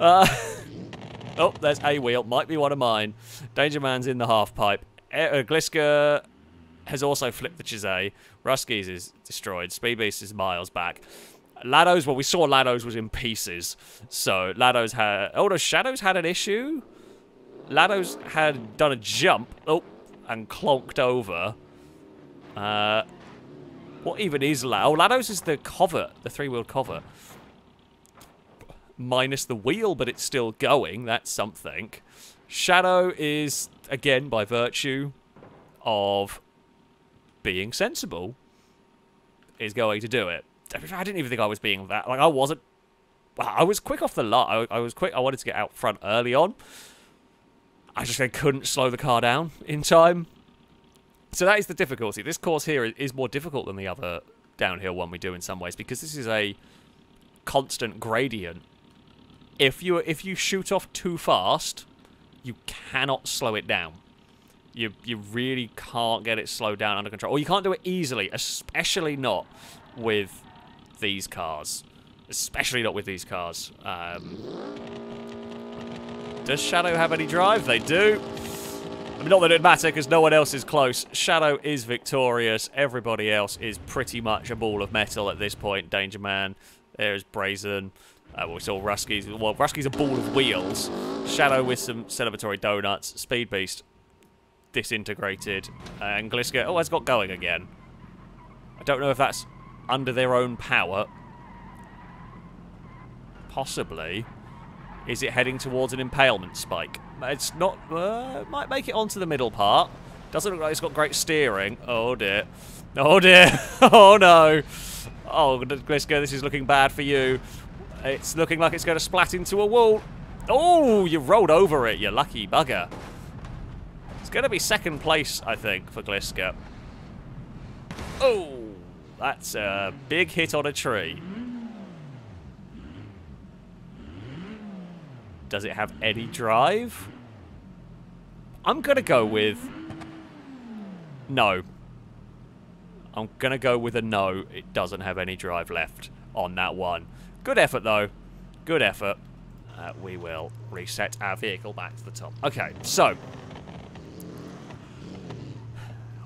Oh, there's a wheel. Might be one of mine. Danger Man's in the half pipe. Gliska has also flipped the Chisei. Rusky's is destroyed. Speedbeast is miles back. Lado's, well, we saw Lado's was in pieces. So Lado's had... Oh, no, Shadow's had an issue? Lado's had done a jump. Oh, and clonked over. What even is Lado? Oh, Lado's is the Covert, the three-wheeled Covert. Minus the wheel, but it's still going. That's something. Shadow is, again, by virtue of being sensible, is going to do it. I didn't even think I was being that. Like, I wasn't. I was quick off the lot. I was quick. I wanted to get out front early on. I just couldn't slow the car down in time. So that is the difficulty. This course here is more difficult than the other downhill one we do in some ways, because this is a constant gradient. If you shoot off too fast, you cannot slow it down. You really can't get it slowed down under control. Or you can't do it easily, especially not with these cars. Especially not with these cars. Does Shadow have any drive? They do. I mean, not that it matters, because no one else is close. Shadow is victorious. Everybody else is pretty much a ball of metal at this point. Danger Man. There's Brazen. Well, we saw Rusky's. Well, Rusky's a ball of wheels. Shadow with some celebratory donuts. Speedbeast disintegrated. And Gliska. Oh, it's got going again. I don't know if that's under their own power. Possibly. Is it heading towards an impalement spike? It's not. It might make it onto the middle part. Doesn't look like it's got great steering. Oh, dear. Oh, dear. Oh, no. Oh, Gliska, this is looking bad for you. It's looking like it's going to splat into a wall. Oh, you rolled over it, you lucky bugger. It's going to be second place, I think, for Gliska. Oh, that's a big hit on a tree. Does it have any drive? I'm going to go with... No. I'm going to go with a no. It doesn't have any drive left on that one. Good effort, though. Good effort. We will reset our vehicle back to the top. Okay, so.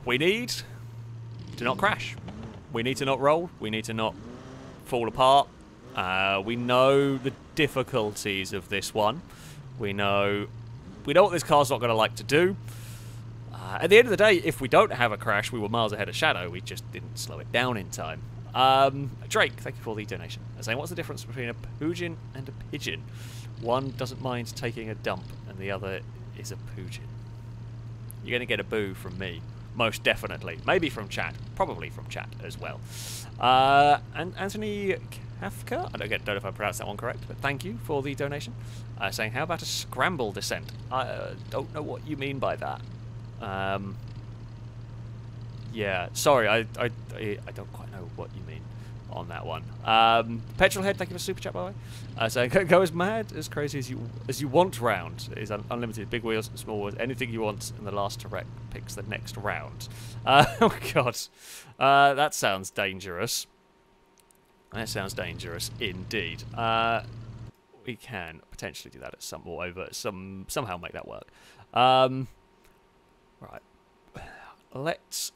We need to not crash. We need to not roll. We need to not fall apart. We know the difficulties of this one. We know what this car's not going to like to do. At the end of the day, if we don't have a crash, we were miles ahead of Shadow. We just didn't slow it down in time. Drake, thank you for the donation. I was saying, what's the difference between a Pigeon and a Pigeon? One doesn't mind taking a dump, and the other is a Pigeon. You're going to get a boo from me, most definitely. Maybe from chat, probably from chat as well. And Anthony Kafka, I don't know if I pronounced that one correct, but thank you for the donation. Saying, how about a scramble descent? I don't know what you mean by that. Yeah, sorry, I don't quite know what you mean on that one. Petrolhead, thank you for super chat, by the way. So go as mad, as crazy as you want round. It is unlimited, big wheels, small wheels, anything you want, and the last to wreck picks the next round. Oh, God. That sounds dangerous. That sounds dangerous indeed. We can potentially do that at some way, but somehow make that work. Right. Let's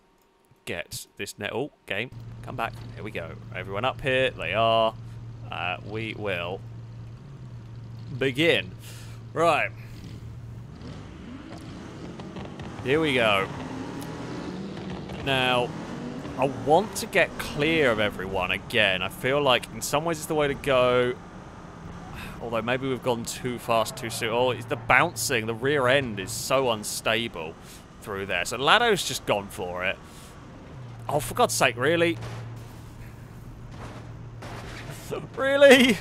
get this net. Oh, game. Come back. Here we go. Everyone up here. They are. We will begin. Right. Here we go. Now, I want to get clear of everyone again. I feel like in some ways it's the way to go. Although maybe we've gone too fast too soon. Oh, it's the bouncing. The rear end is so unstable through there. So Lado's just gone for it. Oh, for God's sake, really? Really?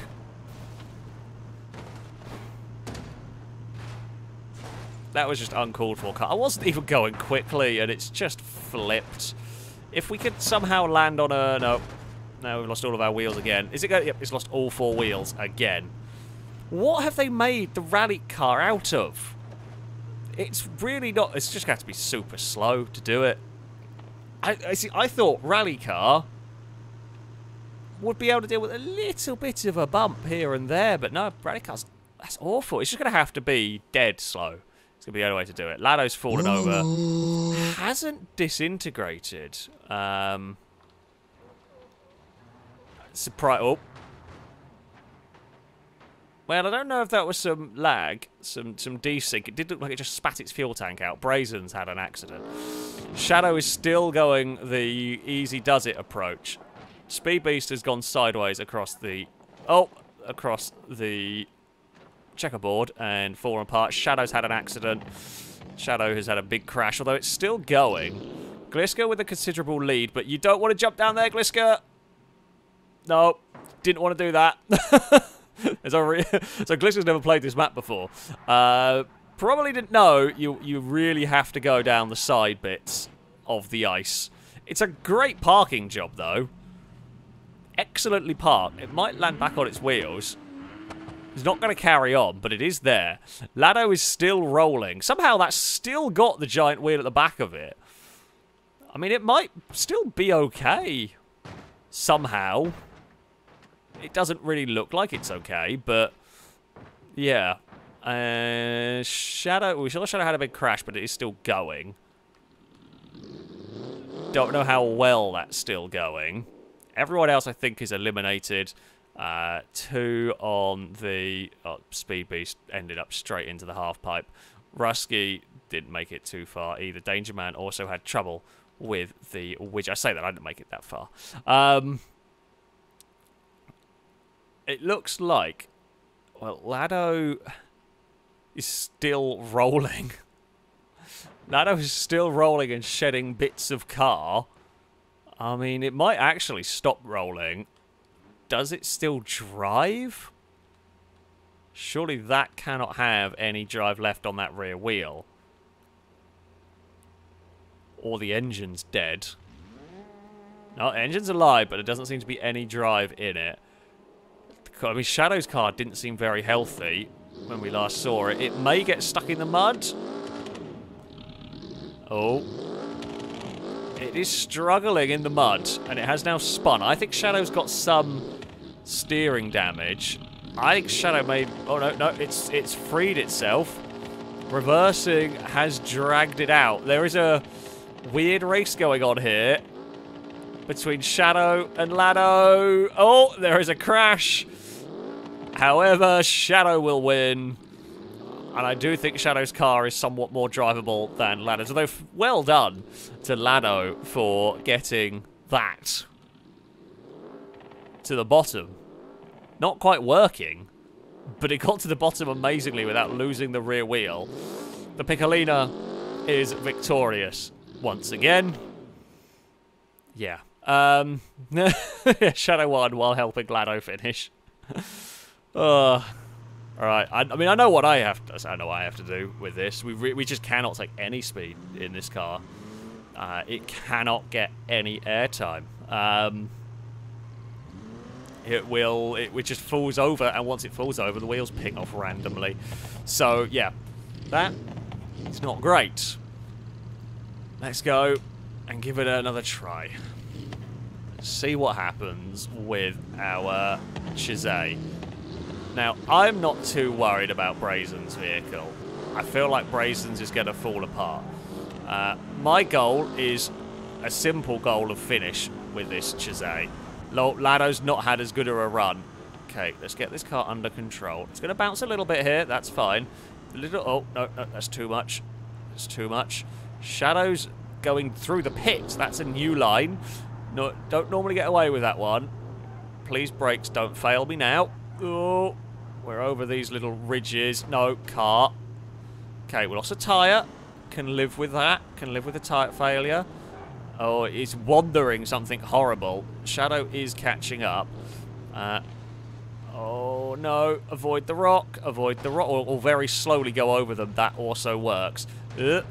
That was just uncalled for. I wasn't even going quickly, and it's just flipped. If we could somehow land on a... No. No, we've lost all of our wheels again. Is it going... Yep, it's lost all four wheels again. What have they made the rally car out of? It's really not... It's just going to have to be super slow to do it. I see, I thought rally car would be able to deal with a little bit of a bump here and there, but no, rally car's... That's awful. It's just going to have to be dead slow. It's going to be the only way to do it. Lado's fallen over. Hasn't disintegrated. Surprise. Oh. Well, I don't know if that was some lag, some desync. It did look like it just spat its fuel tank out. Brazen's had an accident. Shadow is still going the easy does it approach. Speedbeast has gone sideways across the... Oh, across the... checkerboard and fallen apart. Shadow's had an accident. Shadow has had a big crash, although it's still going. Gliska with a considerable lead, but you don't want to jump down there, Gliska. No, didn't want to do that. So Gliska's never played this map before. Probably didn't know you really have to go down the side bits of the ice. It's a great parking job, though. Excellently parked. It might land back on its wheels. It's not going to carry on, but it is there. Lado is still rolling. Somehow that's still got the giant wheel at the back of it. I mean, it might still be okay. Somehow. It doesn't really look like it's okay, but... Yeah. Shadow... We saw Shadow had a big crash, but it is still going. Don't know how well that's still going. Everyone else, I think, is eliminated. Two on the... Oh, Speedbeast ended up straight into the half-pipe. Rusky didn't make it too far either. Danger Man also had trouble with the Widgeon. I say that, I didn't make it that far. It looks like... Well, Lado is still rolling. Lado is still rolling and shedding bits of car. I mean, it might actually stop rolling. Does it still drive? Surely that cannot have any drive left on that rear wheel. Or the engine's dead. No, engine's alive, but it doesn't seem to be any drive in it. I mean, Shadow's car didn't seem very healthy when we last saw it. It may get stuck in the mud. Oh. It is struggling in the mud, and it has now spun. I think Shadow's got some steering damage. I think Shadow may... Oh, no, it's freed itself. Reversing has dragged it out. There is a weird race going on here between Shadow and Lado. Oh, there is a crash. However, Shadow will win. And I do think Shadow's car is somewhat more drivable than Lado's. Although, well done to Lado for getting that to the bottom. Not quite working, but it got to the bottom amazingly without losing the rear wheel. The Piccolina is victorious once again. Yeah. Shadow won while helping Lado finish. Alright, I mean, I know what I have to, do with this. We just cannot take any speed in this car. It cannot get any airtime. It just falls over, and once it falls over, the wheels ping off randomly. So, yeah, that is not great. Let's go and give it another try. Let's see what happens with our Chisei. Now, I'm not too worried about Brazen's vehicle. I feel like Brazen's is going to fall apart. My goal is a simple goal of finish with this Chisei. Lado's not had as good of a run. Okay, let's get this car under control. It's going to bounce a little bit here. That's fine. A little... Oh, no, no, that's too much. That's too much. Shadow's going through the pits. That's a new line. No, don't normally get away with that one. Please, brakes, don't fail me now. Oh, we're over these little ridges. No, car. Okay, we lost a tyre. Can live with that. Can live with a tyre failure. Oh, it's wandering something horrible. Shadow is catching up. Oh, no. Avoid the rock. Avoid the rock. Or very slowly go over them. That also works. Okay,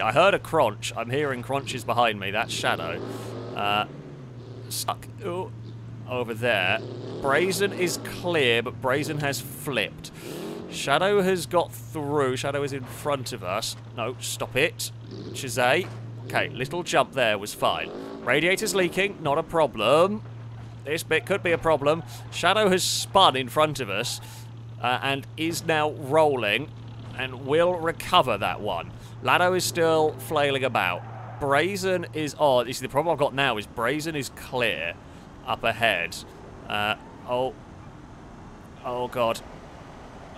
I heard a crunch. I'm hearing crunches behind me. That's Shadow. Stuck. Ooh. Over there. Brazen is clear, but Brazen has flipped. Shadow has got through. Shadow is in front of us. No, stop it. Chisei. Okay, little jump there was fine. Radiator's leaking, not a problem. This bit could be a problem. Shadow has spun in front of us and is now rolling and will recover that one. Lado is still flailing about. Brazen is on. You see, the problem I've got now is Brazen is clear up ahead. Oh, God.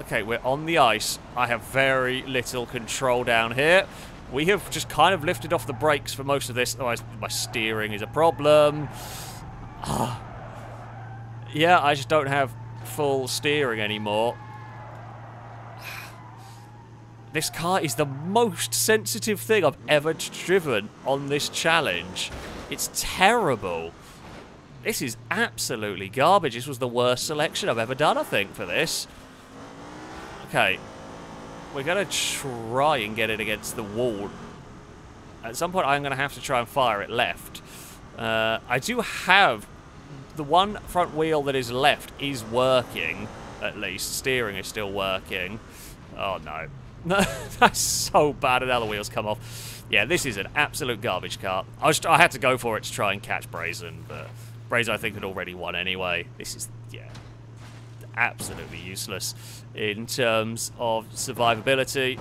Okay, we're on the ice. I have very little control down here. We have just kind of lifted off the brakes for most of this. Oh, my steering is a problem. Oh. Yeah, I just don't have full steering anymore. This car is the most sensitive thing I've ever driven on this challenge. It's terrible. This is absolutely garbage. This was the worst selection I've ever done, I think, for this. Okay. We're going to try and get it against the wall. At some point, I'm going to have to try and fire it left. I do have... The one front wheel that is left is working, at least. Steering is still working. Oh, no. No, that's so bad. And now the wheels come off. Yeah, this is an absolute garbage car. I had to go for it to try and catch Brazen, but Brazen, I think, had already won anyway. This is... Yeah. Absolutely useless in terms of survivability.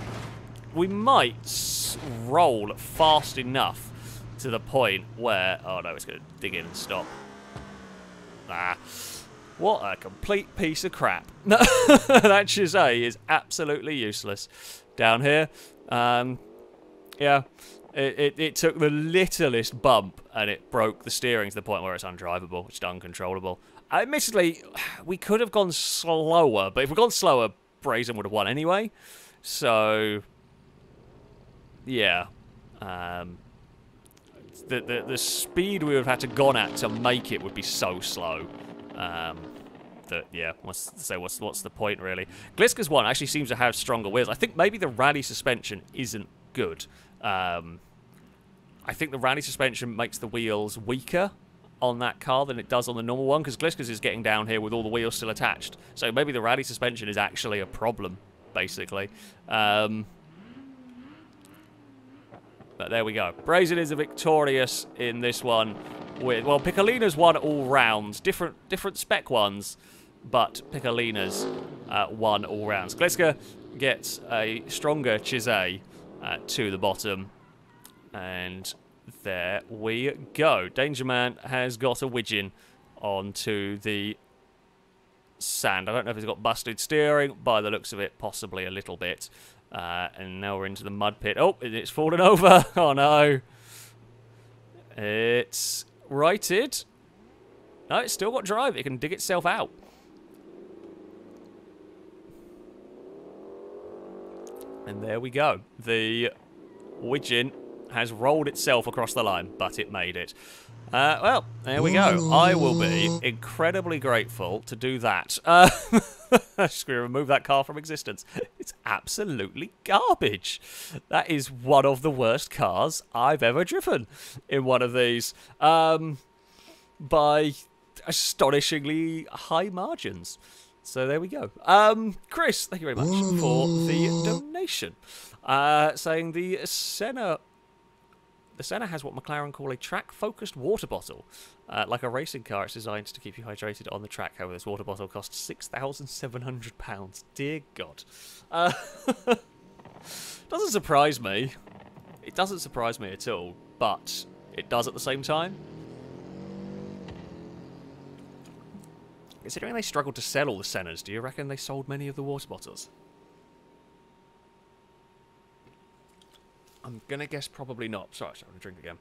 We might roll fast enough to the point where... Oh, no, it's going to dig in and stop. Ah, what a complete piece of crap. That Chisei is absolutely useless down here. Yeah, it took the littlest bump and it broke the steering to the point where it's undrivable. It's uncontrollable. Admittedly, we could have gone slower, but if we'd gone slower, Brazen would have won anyway. So, yeah. The speed we would have had to gone at to make it would be so slow. That, yeah, what's the point, really? Gliska's one actually seems to have stronger wheels. I think maybe the rally suspension isn't good. I think the rally suspension makes the wheels weaker on that car than it does on the normal one, because Gliska's is getting down here with all the wheels still attached. So maybe the rally suspension is actually a problem, basically. But there we go. Brazen is victorious in this one. With, well, Piccolina's won all rounds. Different spec ones, but Piccolina's won all rounds. Gliska gets a stronger Chisei to the bottom. And... there we go. Danger Man has got a Widgeon onto the sand. I don't know if he's got busted steering. By the looks of it, possibly a little bit. And now we're into the mud pit. Oh, it's fallen over. Oh, no. It's righted. No, it's still got drive. It can dig itself out. And there we go. The Widgeon has rolled itself across the line, but it made it. Well, there we go. I will be incredibly grateful to do that. Just going to remove that car from existence. It's absolutely garbage. That is one of the worst cars I've ever driven in one of these. By astonishingly high margins. So there we go. Chris, thank you very much for the donation. Saying the Senna... The Senna has what McLaren call a track-focused water bottle. Like a racing car, it's designed to keep you hydrated on the track. However, this water bottle costs £6,700. Dear God. Doesn't surprise me. It doesn't surprise me at all, but it does at the same time. Considering they struggled to sell all the centers, do you reckon they sold many of the water bottles? I'm going to guess probably not. Sorry, I'm going to drink again.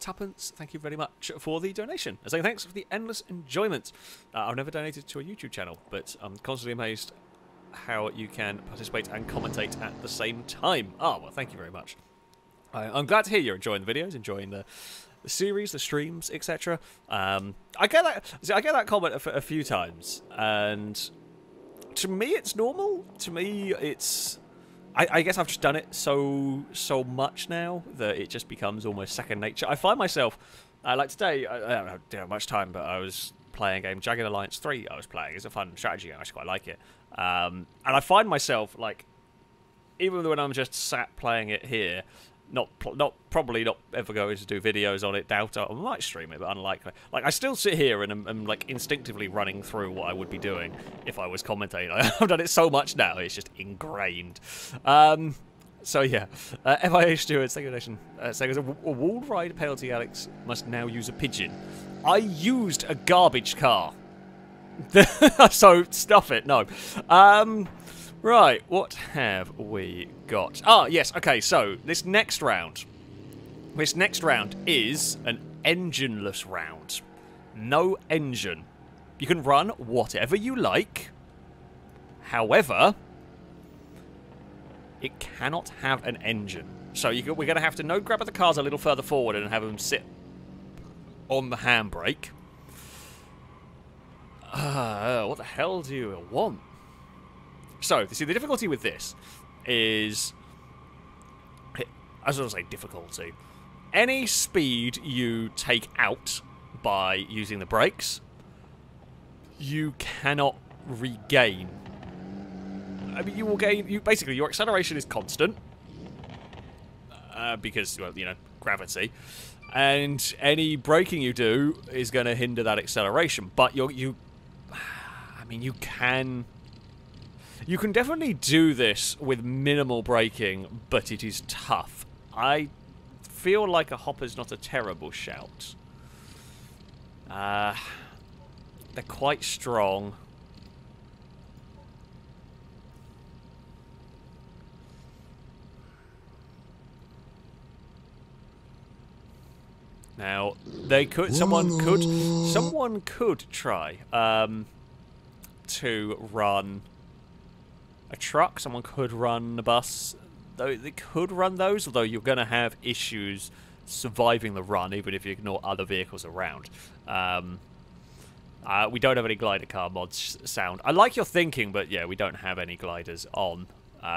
Tuppence, thank you very much for the donation. And saying thanks for the endless enjoyment. I've never donated to a YouTube channel, but I'm constantly amazed how you can participate and commentate at the same time. Ah, well, thank you very much. I'm glad to hear you're enjoying the videos, enjoying the series, the streams, etc. I get that comment a few times, and to me it's normal. To me it's... I guess I've just done it so much now that it just becomes almost second nature. I find myself, like today, I don't know how much time, but I was playing a game, Jagged Alliance 3 I was playing. It's a fun strategy game, I actually quite like it. And I find myself, like, even when I'm just sat playing it here, probably not ever going to do videos on it, doubt I might stream it, but unlikely. Like, I still sit here and I'm like instinctively running through what I would be doing if I was commentating. I've done it so much now, it's just ingrained. So yeah, FIA Stewards, second edition, saying a wall ride penalty, Alex must now use a pigeon. I used a garbage car. So stuff it, no. Right, what have we got? Ah, yes, okay, so this next round is an engineless round. No engine. You can run whatever you like. However, it cannot have an engine. So we're going to have to grab the cars a little further forward and have them sit on the handbrake. What the hell do you want? So, you see, the difficulty with this is, any speed you take out by using the brakes, you cannot regain. I mean, you will gain, basically, your acceleration is constant, because, well, you know, gravity, and any braking you do is going to hinder that acceleration, but you can definitely do this with minimal braking, but it is tough. I feel like a hopper's not a terrible shout. They're quite strong. Now, someone could try to run a truck, someone could run a bus, though they could run those, although you're going to have issues surviving the run, even if you ignore other vehicles around. We don't have any glider car mods sound. I like your thinking, but yeah, we don't have any gliders on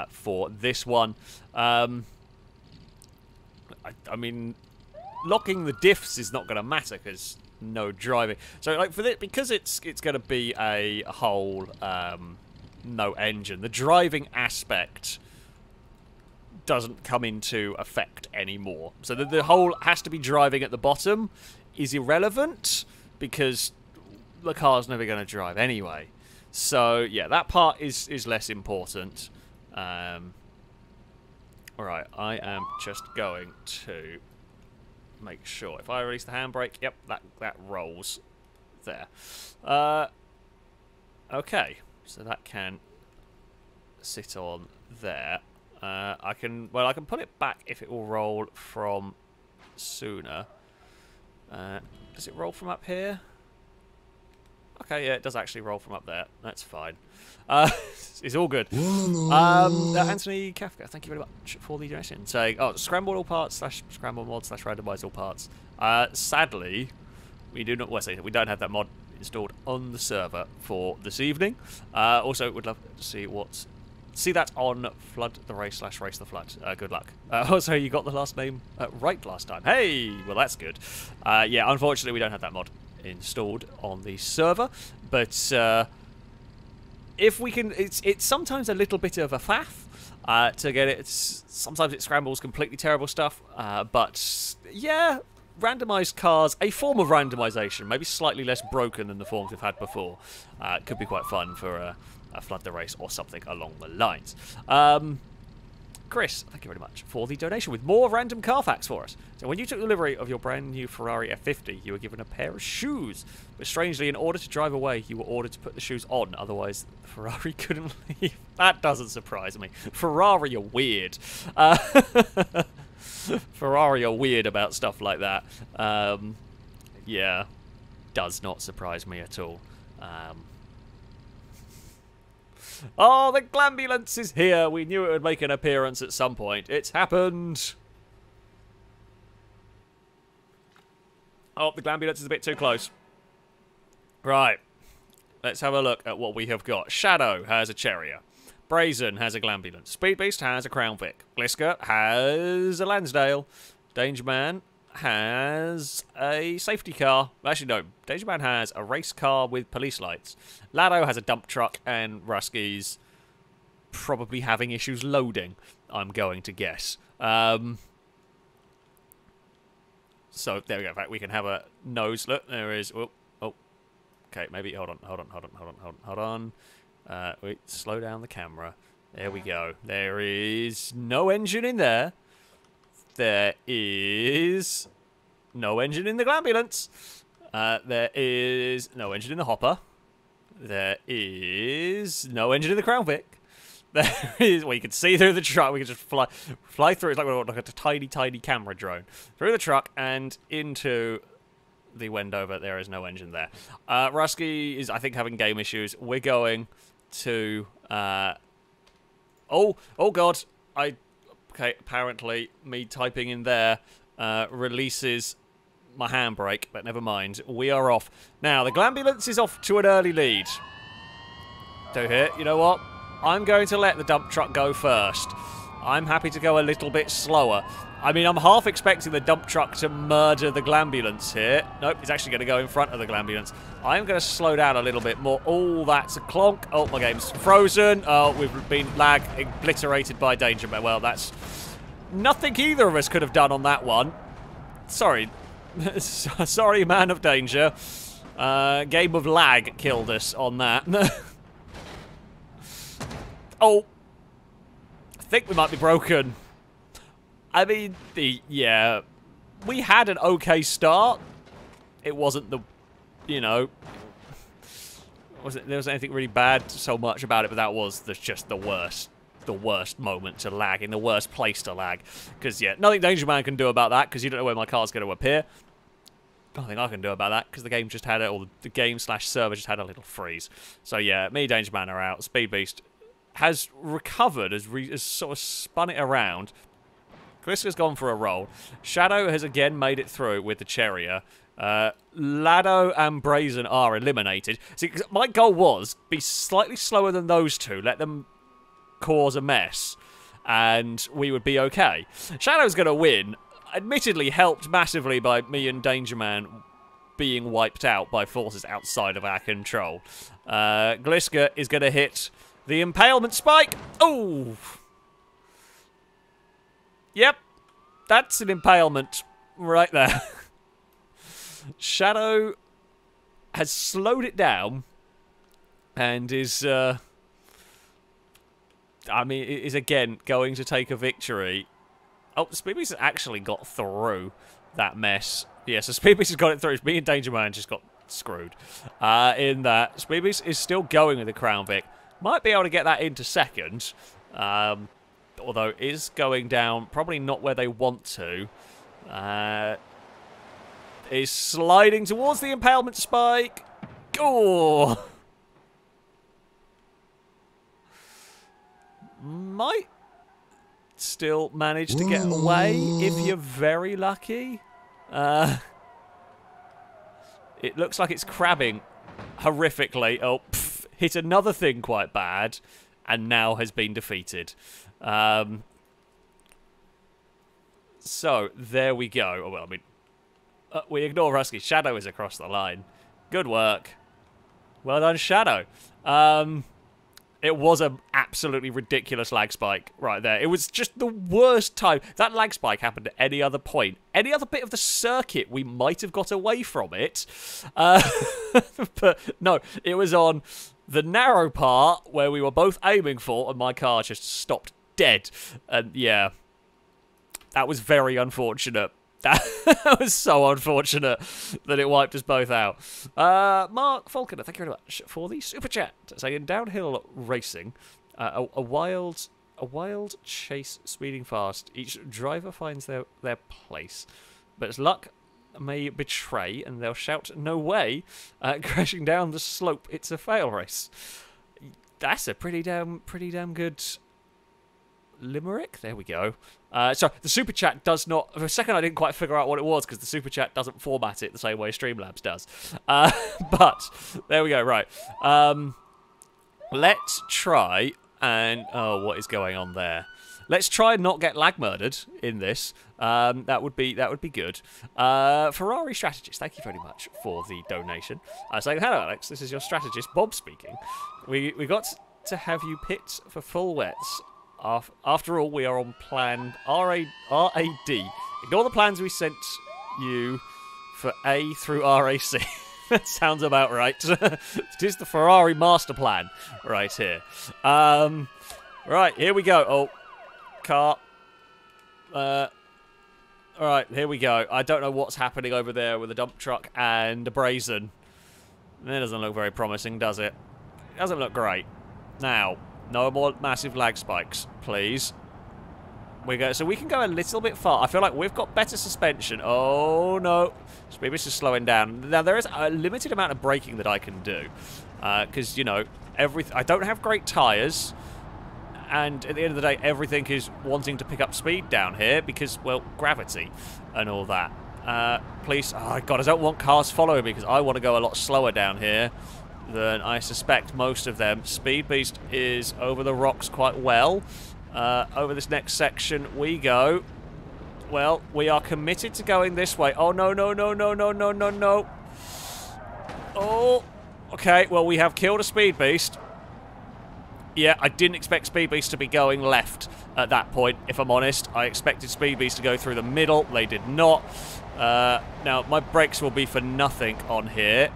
for this one. I mean, locking the diffs is not going to matter because no driving. So like for this, because it's going to be a whole... no engine. The driving aspect doesn't come into effect anymore. So the whole has to be driving at the bottom is irrelevant because the car's never going to drive anyway. So yeah, that part is less important. Alright, I am just going to make sure. If I release the handbrake, yep, that rolls there. Okay. So that can sit on there. I can put it back if it will roll from sooner. Does it roll from up here? Okay, yeah, it does actually roll from up there. That's fine. It's all good. Anthony Kafka, thank you very much for the donation. Saying, oh, scramble all parts /scramble mod/ randomize all parts. Sadly, we don't have that mod installed on the server for this evening. Also, would love to see that on Flood the Race /Race the Flood. Good luck. Also, you got the last name right last time. Hey, well that's good. Yeah, unfortunately we don't have that mod installed on the server, but if we can, it's sometimes a little bit of a faff to get it. Sometimes it scrambles completely terrible stuff, but yeah. Randomised cars, a form of randomisation, maybe slightly less broken than the forms we've had before. Could be quite fun for a Flood the Race or something along the lines. Chris, thank you very much for the donation with more random car facts for us. So when you took delivery of your brand new Ferrari F50, you were given a pair of shoes. But strangely, in order to drive away, you were ordered to put the shoes on. Otherwise, the Ferrari couldn't leave. That doesn't surprise me. Ferrari are weird. Ferrari are weird about stuff like that. Yeah, does not surprise me at all. Oh, the Glambulance is here. We knew it would make an appearance at some point. It's happened. Oh, the Glambulance is a bit too close. Right. Let's have a look at what we have got. Shadow has a Cherrier. Brazen has a Glambulance. Speedbeast has a Crown Vic. Gliska has a Lansdale. Danger Man has a safety car. Actually, no. Danger Man has a race car with police lights. Lado has a dump truck, and Rusky's probably having issues loading, I'm going to guess. So, there we go. In fact, we can have a nose look. There is... Oh, oh. Okay, maybe... Hold on. Wait, slow down the camera. There we go. There is no engine in there. There is no engine in the Glambulance. There is no engine in the Hopper. There is no engine in the Crown Vic. There is... Well, you can see through the truck. We can just fly through. It's like a tiny, tiny camera drone. Through the truck and into the Wendover. There is no engine there. Rusky is, I think, having game issues. We're going to... Oh, God. Okay, apparently me typing in there releases my handbrake, but never mind. We are off. Now, the Glambulance is off to an early lead. Do here, you know what? I'm going to let the dump truck go first. I'm happy to go a little bit slower. I mean, I'm half expecting the dump truck to murder the Glambulance here. Nope, it's actually going to go in front of the Glambulance. I'm going to slow down a little bit more. Oh, that's a clonk. Oh, my game's frozen. Oh, we've been lag obliterated by Danger Man. Well, that's nothing either of us could have done on that one. Sorry. Sorry, Man of Danger. Game of lag killed us on that. Oh. I think we might be broken. I mean, yeah, we had an okay start. It wasn't the, you know, there was anything really bad so much about it, but that was just the worst moment to lag, in the worst place to lag. Because, yeah, nothing Danger Man can do about that, because you don't know where my car's going to appear. Nothing I can do about that, because the game just had it, or the game/server just had a little freeze. So, yeah, me, Danger Man are out. Speedbeast has recovered, has sort of spun it around. Gliska's gone for a roll. Shadow has again made it through with the Cherrier. Lado and Brazen are eliminated. See, my goal was be slightly slower than those two. Let them cause a mess. And we would be okay. Shadow's going to win. Admittedly helped massively by me and Danger Man being wiped out by forces outside of our control. Gliska is going to hit the Impalement Spike. Ooh! Yep, that's an impalement right there. Shadow has slowed it down and is, again going to take a victory. Oh, Speedbeast has actually got through that mess. Yeah, so Speedbeast has got it through. Me and Danger Man just got screwed in that. Speedbeast is still going with the Crown Vic. Might be able to get that into second. Although it is going down, probably not where they want to. Is sliding towards the Impalement Spike. Oh! Might still manage to get away if you're very lucky. It looks like it's crabbing horrifically. Oh, pff, hit another thing quite bad and now has been defeated. So, there we go. Oh, well, I mean, we ignore Rusky. Shadow is across the line. Good work. Well done, Shadow. It was an absolutely ridiculous lag spike right there. It was just the worst time. That lag spike happened at any other point. Any other bit of the circuit, we might have got away from it. But, no, it was on the narrow part where we were both aiming for, and my car just stopped dead. And yeah, that was very unfortunate. That was so unfortunate that it wiped us both out. Mark Falconer, thank you very much for the super chat. Saying downhill racing, a wild chase speeding fast. Each driver finds their place, but it's luck may betray, and they'll shout no way, crashing down the slope. It's a fail race. That's a pretty damn good limerick. There we go. So the super chat does not. For a second, I didn't quite figure out what it was because the super chat doesn't format it the same way Streamlabs does. But there we go. Right. Let's try and what is going on there? Let's try and not get lag murdered in this. That would be good. Ferrari strategist, thank you very much for the donation. Saying hello, Alex. This is your strategist, Bob, speaking. We got to have you pit for full wets. After all, we are on plan RAD. Ignore the plans we sent you for A through RAC. That sounds about right. It is the Ferrari master plan right here. Right, here we go. Oh, car. All right, here we go. I don't know what's happening over there with a dump truck and a Brazen. That doesn't look very promising, does it? It doesn't look great. Now, no more massive lag spikes, please. We go, so we can go a little bit far. I feel like we've got better suspension. Oh no, Speedbeast is slowing down. Now there is a limited amount of braking that I can do, because you know I don't have great tires. And at the end of the day, everything is wanting to pick up speed down here because, well, gravity and all that. Please, oh God, I don't want cars following me because I want to go a lot slower down here than I suspect most of them. Speedbeast is over the rocks quite well. Over this next section we go. Well, we are committed to going this way. Oh, no, no, no, no, no, no, no, no. Oh, okay, well, we have killed a Speedbeast. Yeah, I didn't expect Speedbeast to be going left at that point, if I'm honest. I expected Speedbeast to go through the middle. They did not. Now, my brakes will be for nothing on here.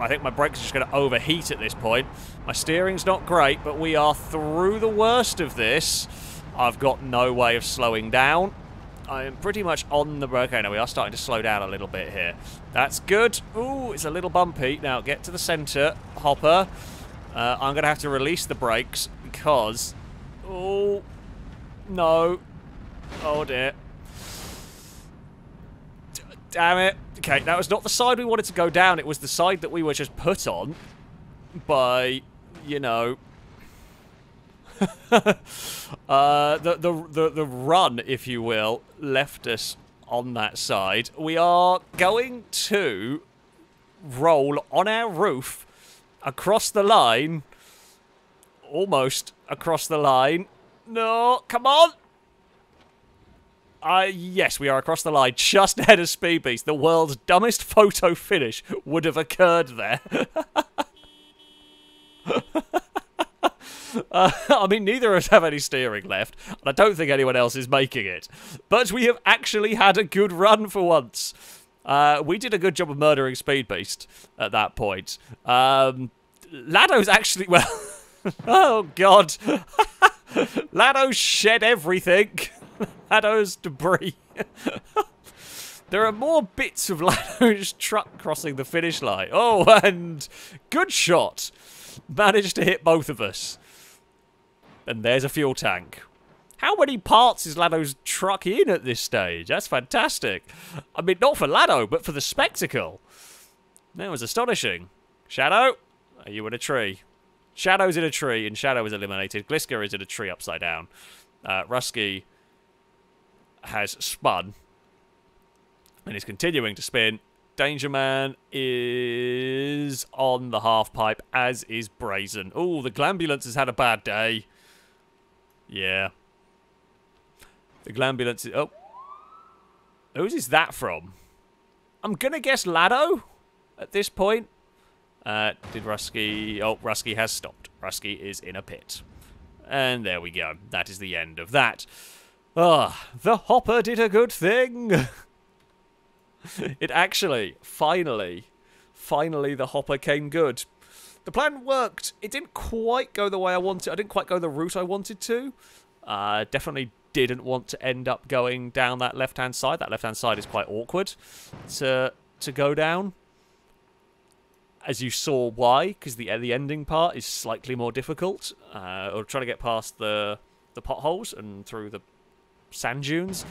I think my brakes are just going to overheat at this point. My steering's not great, but we are through the worst of this. I've got no way of slowing down. I am pretty much on the... Okay, now we are starting to slow down a little bit here. That's good. Ooh, it's a little bumpy. Now, get to the centre, Hopper. I'm going to have to release the brakes because... Oh, no. Oh, dear. Damn it. Okay, that was not the side we wanted to go down. It was the side that we were just put on by, you know... the run, if you will, left us on that side. We are going to roll on our roof... Across the line. Almost across the line. No, come on. Yes, we are across the line. Just ahead of Speedbeast. The world's dumbest photo finish would have occurred there. I mean, neither of us have any steering left. And I don't think anyone else is making it. But we have actually had a good run for once. We did a good job of murdering Speedbeast at that point. Lado's actually... Well... oh, God. Lado shed everything. Lado's debris. There are more bits of Lado's truck crossing the finish line. Oh, and... Good shot. Managed to hit both of us. And there's a fuel tank. How many parts is Lado's truck in at this stage? That's fantastic. I mean, not for Lado, but for the spectacle. That was astonishing. Shadow, are you in a tree? Shadow's in a tree, and Shadow is eliminated. Gliska is in a tree upside down. Rusky has spun, and is continuing to spin. Danger Man is on the half pipe, as is Brazen. Oh, the Glambulance has had a bad day. Yeah. The Glambulance is... Oh. Whose is that from? I'm going to guess Lado at this point. Did Rusky... Oh, Rusky has stopped. Rusky is in a pit. And there we go. That is the end of that. Ah, oh, the Hopper did a good thing. It actually, finally the Hopper came good. The plan worked. It didn't quite go the way I wanted. I didn't quite go the route I wanted to. Definitely didn't want to end up going down that left-hand side. That left-hand side is quite awkward to go down. As you saw why, because the ending part is slightly more difficult. Or trying to get past the potholes and through the sand dunes.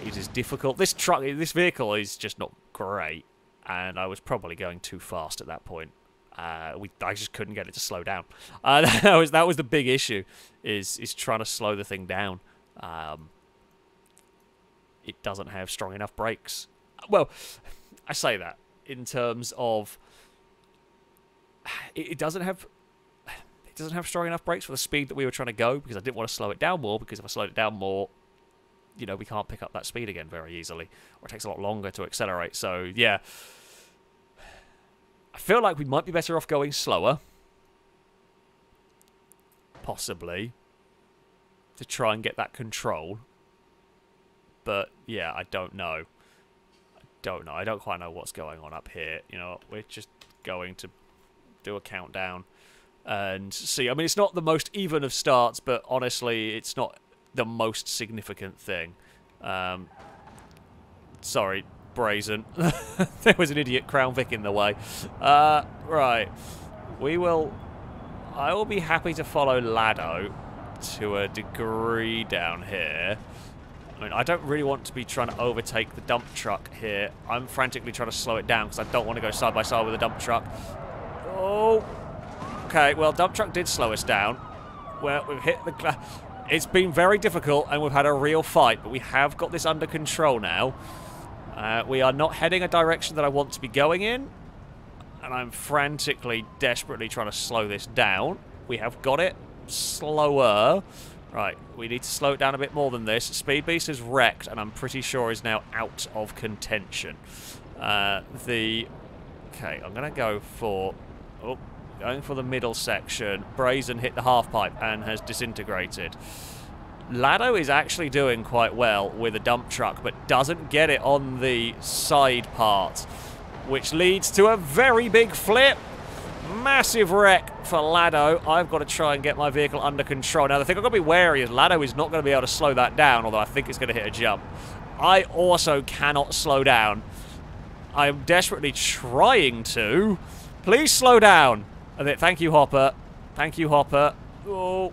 It is difficult. This vehicle is just not great. And I was probably going too fast at that point. I just couldn't get it to slow down. That was the big issue, is trying to slow the thing down. It doesn't have strong enough brakes. Well, I say that in terms of it doesn't have strong enough brakes for the speed that we were trying to go, because I didn't want to slow it down more, because if I slowed it down more, you know, we can't pick up that speed again very easily, or it takes a lot longer to accelerate. So yeah, I feel like we might be better off going slower, possibly, to try and get that control. But yeah, I don't know. I don't quite know what's going on up here. You know, we're just going to do a countdown and see. I mean, it's not the most even of starts, but honestly, it's not the most significant thing. Sorry. Brazen. There was an idiot Crown Vic in the way. Right. I will be happy to follow Lado to a degree down here. I mean, I don't really want to be trying to overtake the dump truck here. I'm frantically trying to slow it down because I don't want to go side by side with the dump truck. Oh. Okay, well, dump truck did slow us down. Well, we've hit the glass. It's been very difficult and we've had a real fight, but we have got this under control now. We are not heading a direction that I want to be going in. And I'm frantically, desperately trying to slow this down. We have got it slower. Right, we need to slow it down a bit more than this. Speedbeast is wrecked, and I'm pretty sure is now out of contention. Okay, I'm going to go for... Oh, going for the middle section. Brazen hit the half-pipe and has disintegrated. Lado is actually doing quite well with a dump truck, but doesn't get it on the side part, which leads to a very big flip. Massive wreck for Lado. I've got to try and get my vehicle under control. Now, the thing I've got to be wary is Lado is not going to be able to slow that down, although I think it's going to hit a jump. I also cannot slow down. I am desperately trying to. Please slow down. Thank you, Hopper. Thank you, Hopper. Oh.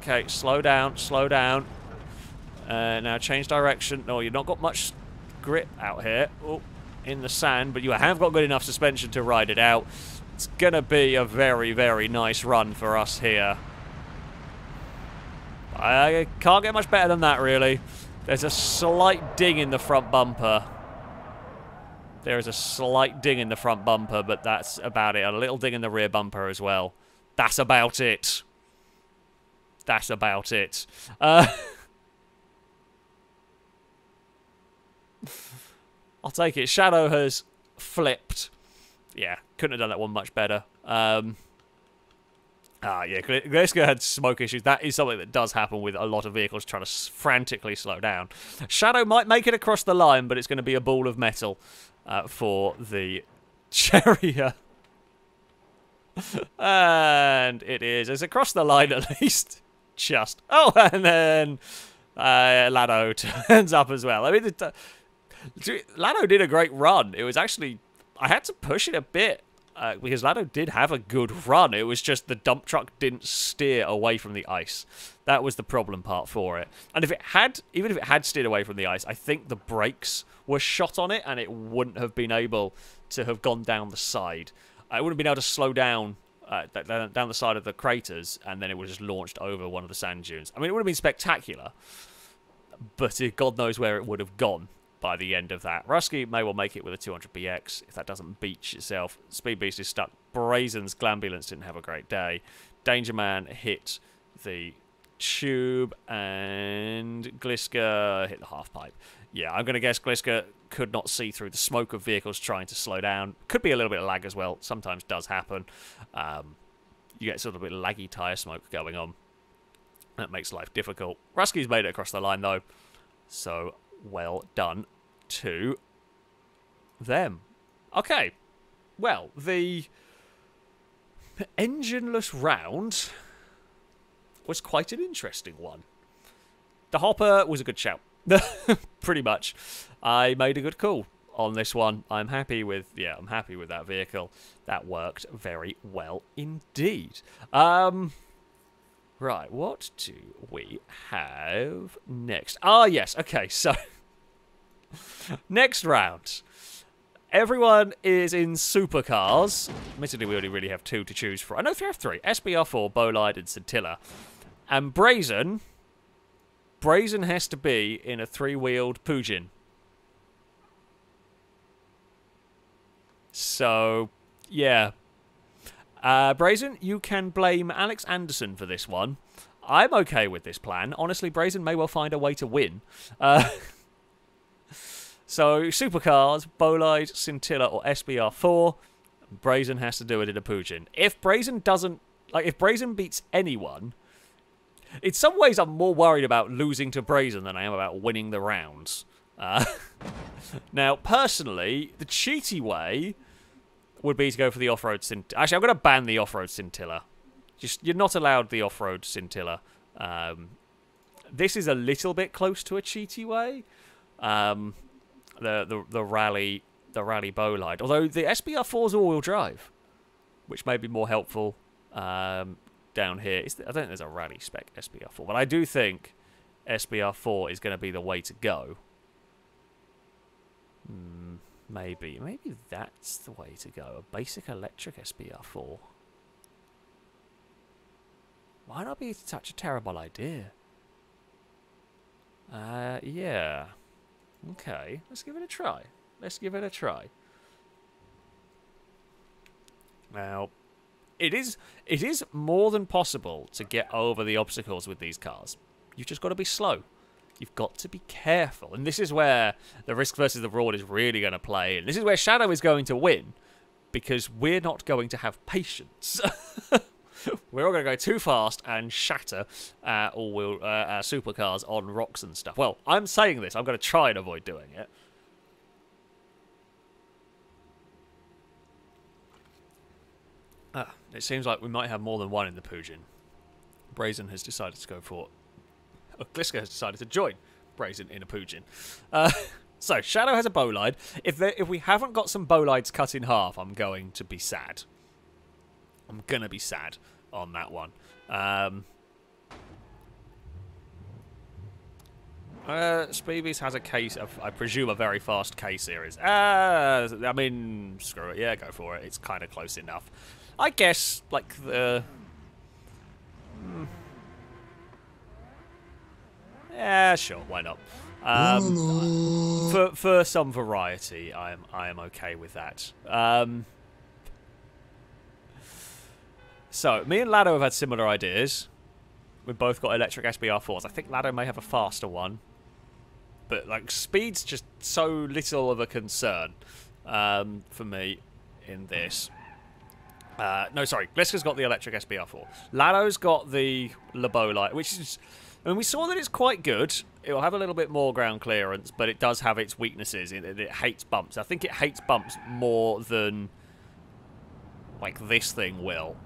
Okay, slow down, slow down. Now change direction. No, you've not got much grip out here. Oh, in the sand, but you have got good enough suspension to ride it out. It's going to be a very, very nice run for us here. I can't get much better than that, really. There's a slight ding in the front bumper. There is a slight ding in the front bumper, but that's about it. A little ding in the rear bumper as well. That's about it. That's about it. I'll take it. Shadow has flipped. Yeah, couldn't have done that one much better. Yeah, Gliska had smoke issues. That is something that does happen with a lot of vehicles trying to frantically slow down. Shadow might make it across the line, but it's going to be a ball of metal for the Cherrier. And it is. It's across the line at least. Just. Oh, and then Lado turns up as well. I mean, Lado did a great run. It was actually... I had to push it a bit because Lado did have a good run. It was just the dump truck didn't steer away from the ice. That was the problem part for it. And if it had... Even if it had steered away from the ice, I think the brakes were shot on it and it wouldn't have been able to have gone down the side. I wouldn't have been able to slow down the side of the craters, and then it would have just launched over one of the sand dunes. I mean, it would have been spectacular, but God knows where it would have gone by the end of that. Rusky may well make it with a 200 BX if that doesn't beach itself. Speedbeast is stuck. Brazen's Glambulance didn't have a great day. Danger Man hit the tube, and Gliska hit the half pipe. Yeah, I'm going to guess Gliska could not see through the smoke of vehicles trying to slow down. Could be a little bit of lag as well. Sometimes does happen. You get sort of a bit of laggy tyre smoke going on. That makes life difficult. Rusky's made it across the line, though. So, well done to them. Okay. Well, the engineless round was quite an interesting one. The Hopper was a good shout. Pretty much. I made a good call on this one. I'm happy with, yeah, I'm happy with that vehicle. That worked very well indeed. Right, what do we have next? Ah, yes, okay, so... next round. Everyone is in supercars. Admittedly, we only really have two to choose from. I know we have three. SBR4, Bolide, and Scintilla. And Brazen... Brazen has to be in a three-wheeled Pigeon. So, yeah. Brazen, you can blame Alex Anderson for this one. I'm okay with this plan. Honestly, Brazen may well find a way to win. So, supercars, Bolide, Scintilla, or SBR4. Brazen has to do it in a Pigeon. If Brazen doesn't... like, if Brazen beats anyone... in some ways, I'm more worried about losing to Brazen than I am about winning the rounds. Now, personally, the cheaty way would be to go for the off-road Scintilla. Actually, I'm going to ban the off-road Scintilla. Just, you're not allowed the off-road Scintilla. This is a little bit close to a cheaty way. The rally Bolide. Although the SBR4 is all-wheel drive, which may be more helpful. Down here. I don't think there's a rally spec SBR4, but I do think SBR4 is going to be the way to go. Maybe. Maybe that's the way to go. A basic electric SBR4. Might not be such a terrible idea. Yeah. Okay. Let's give it a try. Let's give it a try. Now... It is more than possible to get over the obstacles with these cars. You've just got to be slow. You've got to be careful. And this is where the risk versus the reward is really going to play in. This is where Shadow is going to win. Because we're not going to have patience. We're all going to go too fast and shatter our supercars on rocks and stuff. Well, I'm saying this. I'm going to try and avoid doing it. It seems like we might have more than one in the Pigeon. Brazen has decided to go for... Gliska has decided to join Brazen in a Pigeon. So, Shadow has a Bolide. If we haven't got some Bolides cut in half, I'm going to be sad. I'm going to be sad on that one. Speedbeast has a case of, I presume, a very fast K-Series. I mean, screw it. Yeah, go for it. It's kind of close enough. I guess, like, the... yeah, sure, why not? For some variety, I am okay with that. So, me and Lado have had similar ideas. We've both got electric SBR4s. I think Lado may have a faster one. But, like, speed's just so little of a concern for me in this. No, sorry. Gliska's got the electric SBR4. Lado's got the LeBolide, which is... I mean, we saw that it's quite good. It'll have a little bit more ground clearance, but it does have its weaknesses. It hates bumps. I think it hates bumps more than, like, this thing will.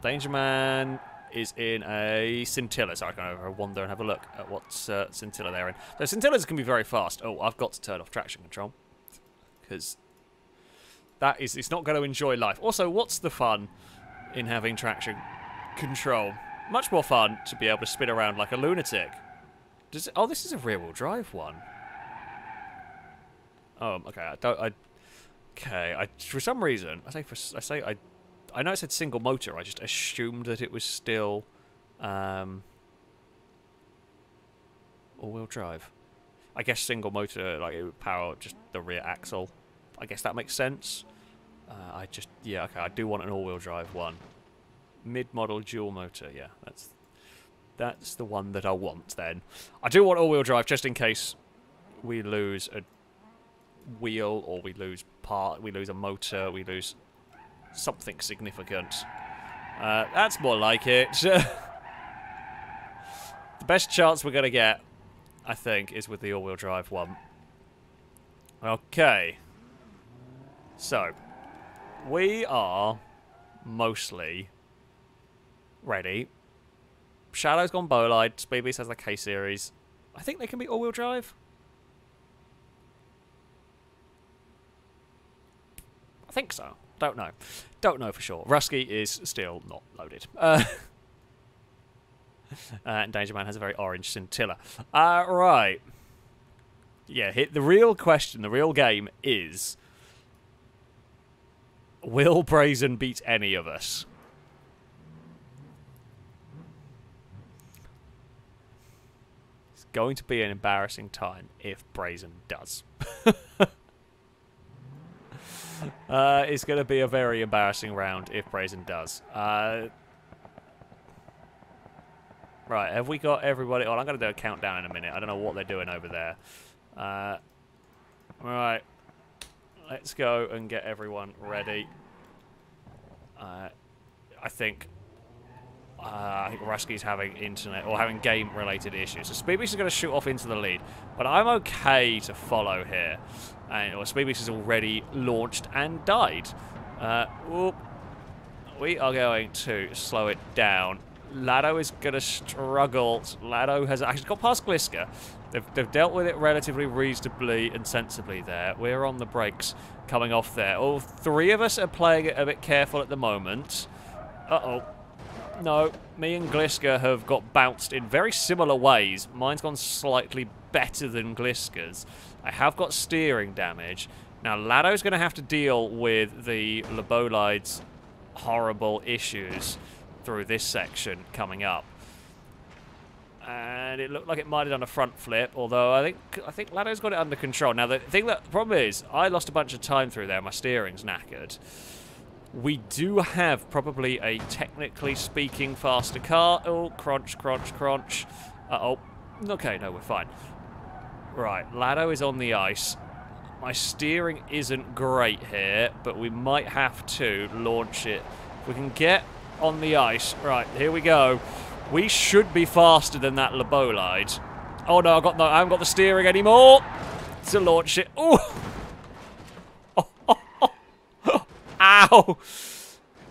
Danger Man is in a Scintilla. So I can over wander and have a look at what Scintilla they're in. So Scintillas can be very fast. Oh, I've got to turn off traction control. Because... that is, it's not going to enjoy life. Also, what's the fun in having traction control? Much more fun to be able to spin around like a lunatic. Does it, oh, this is a rear-wheel drive one. Oh, okay. For some reason, I know it said single motor. I just assumed that it was still all-wheel drive. I guess single motor, like it would power just the rear axle. I guess that makes sense. Yeah, okay, I do want an all-wheel drive one. Mid-model dual motor, yeah, that's the one that I want then. I do want all-wheel drive just in case we lose a wheel or we lose part, we lose a motor, we lose something significant. That's more like it. The best chance we're going to get, I think, is with the all-wheel drive one. Okay. So, we are mostly ready Shadow's gone Bolide. Speedbeast has the K-Series. I think they can be all-wheel drive. I think so. Don't know. Don't know for sure. Rusky is still not loaded. And Danger Man has a very orange Scintilla. Right. Yeah, the real question, the real game is... will Brazen beat any of us? It's going to be an embarrassing time if Brazen does. It's going to be a very embarrassing round if Brazen does. Right, have we got everybody? Well, I'm going to do a countdown in a minute. I don't know what they're doing over there. Right. Let's go and get everyone ready. I think Rusky's having internet or having game-related issues. So Speedbeast is going to shoot off into the lead, but I'm okay to follow here. And well, Speedbeast has already launched and died. We are going to slow it down. Lado is going to struggle. Lado has actually got past Gliska. They've dealt with it relatively reasonably and sensibly there. We're on the brakes coming off there. All three of us are playing it a bit careful at the moment. Uh-oh. No, me and Gliska have got bounced in very similar ways. Mine's gone slightly better than Gliska's. I have got steering damage. Now, Lado's going to have to deal with the LeBolide's horrible issues through this section coming up. And it looked like it might have done a front flip, although I think Lado's got it under control. Now, the problem is, I lost a bunch of time through there. My steering's knackered. We do have probably a, technically speaking, faster car. Oh, crunch, crunch, crunch. Uh-oh. Okay, no, we're fine. Right, Lado is on the ice. My steering isn't great here, but we might have to launch it. We can get on the ice. Right, here we go. We should be faster than that LeBolide. Oh, no, I haven't got the steering anymore to launch it. Ooh. Ow!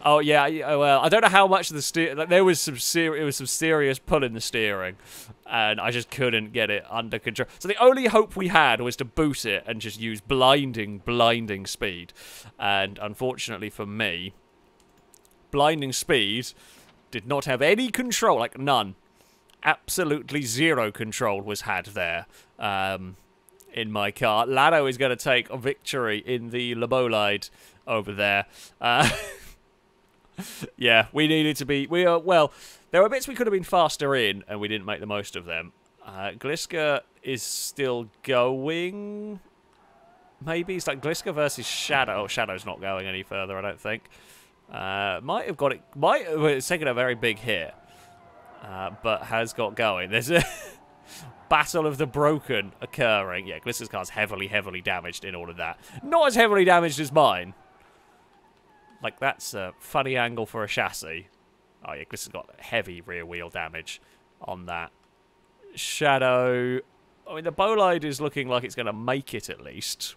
Oh yeah, well, I don't know how much of the steer. Like, there was some serious pull in the steering, and I just couldn't get it under control. So the only hope we had was to boot it and just use blinding speed. And unfortunately for me, blinding speed did not have any control, like none, absolutely zero control was had there. In my car, Lado is going to take a victory in the LeBolide over there. Yeah, we needed to be. We are well. There were bits we could have been faster in, and we didn't make the most of them. Gliska is still going. Maybe it's like Gliska versus Shadow. Shadow's not going any further, I don't think. Might have got it. It's taken a very big hit, but has got going. There's a Battle of the Broken occurring. Yeah, Glister's car's heavily damaged in all of that. Not as heavily damaged as mine. Like, that's a funny angle for a chassis. Oh, yeah, Glister's got heavy rear wheel damage on that. Shadow. I mean, the Bolide is looking like it's going to make it, at least.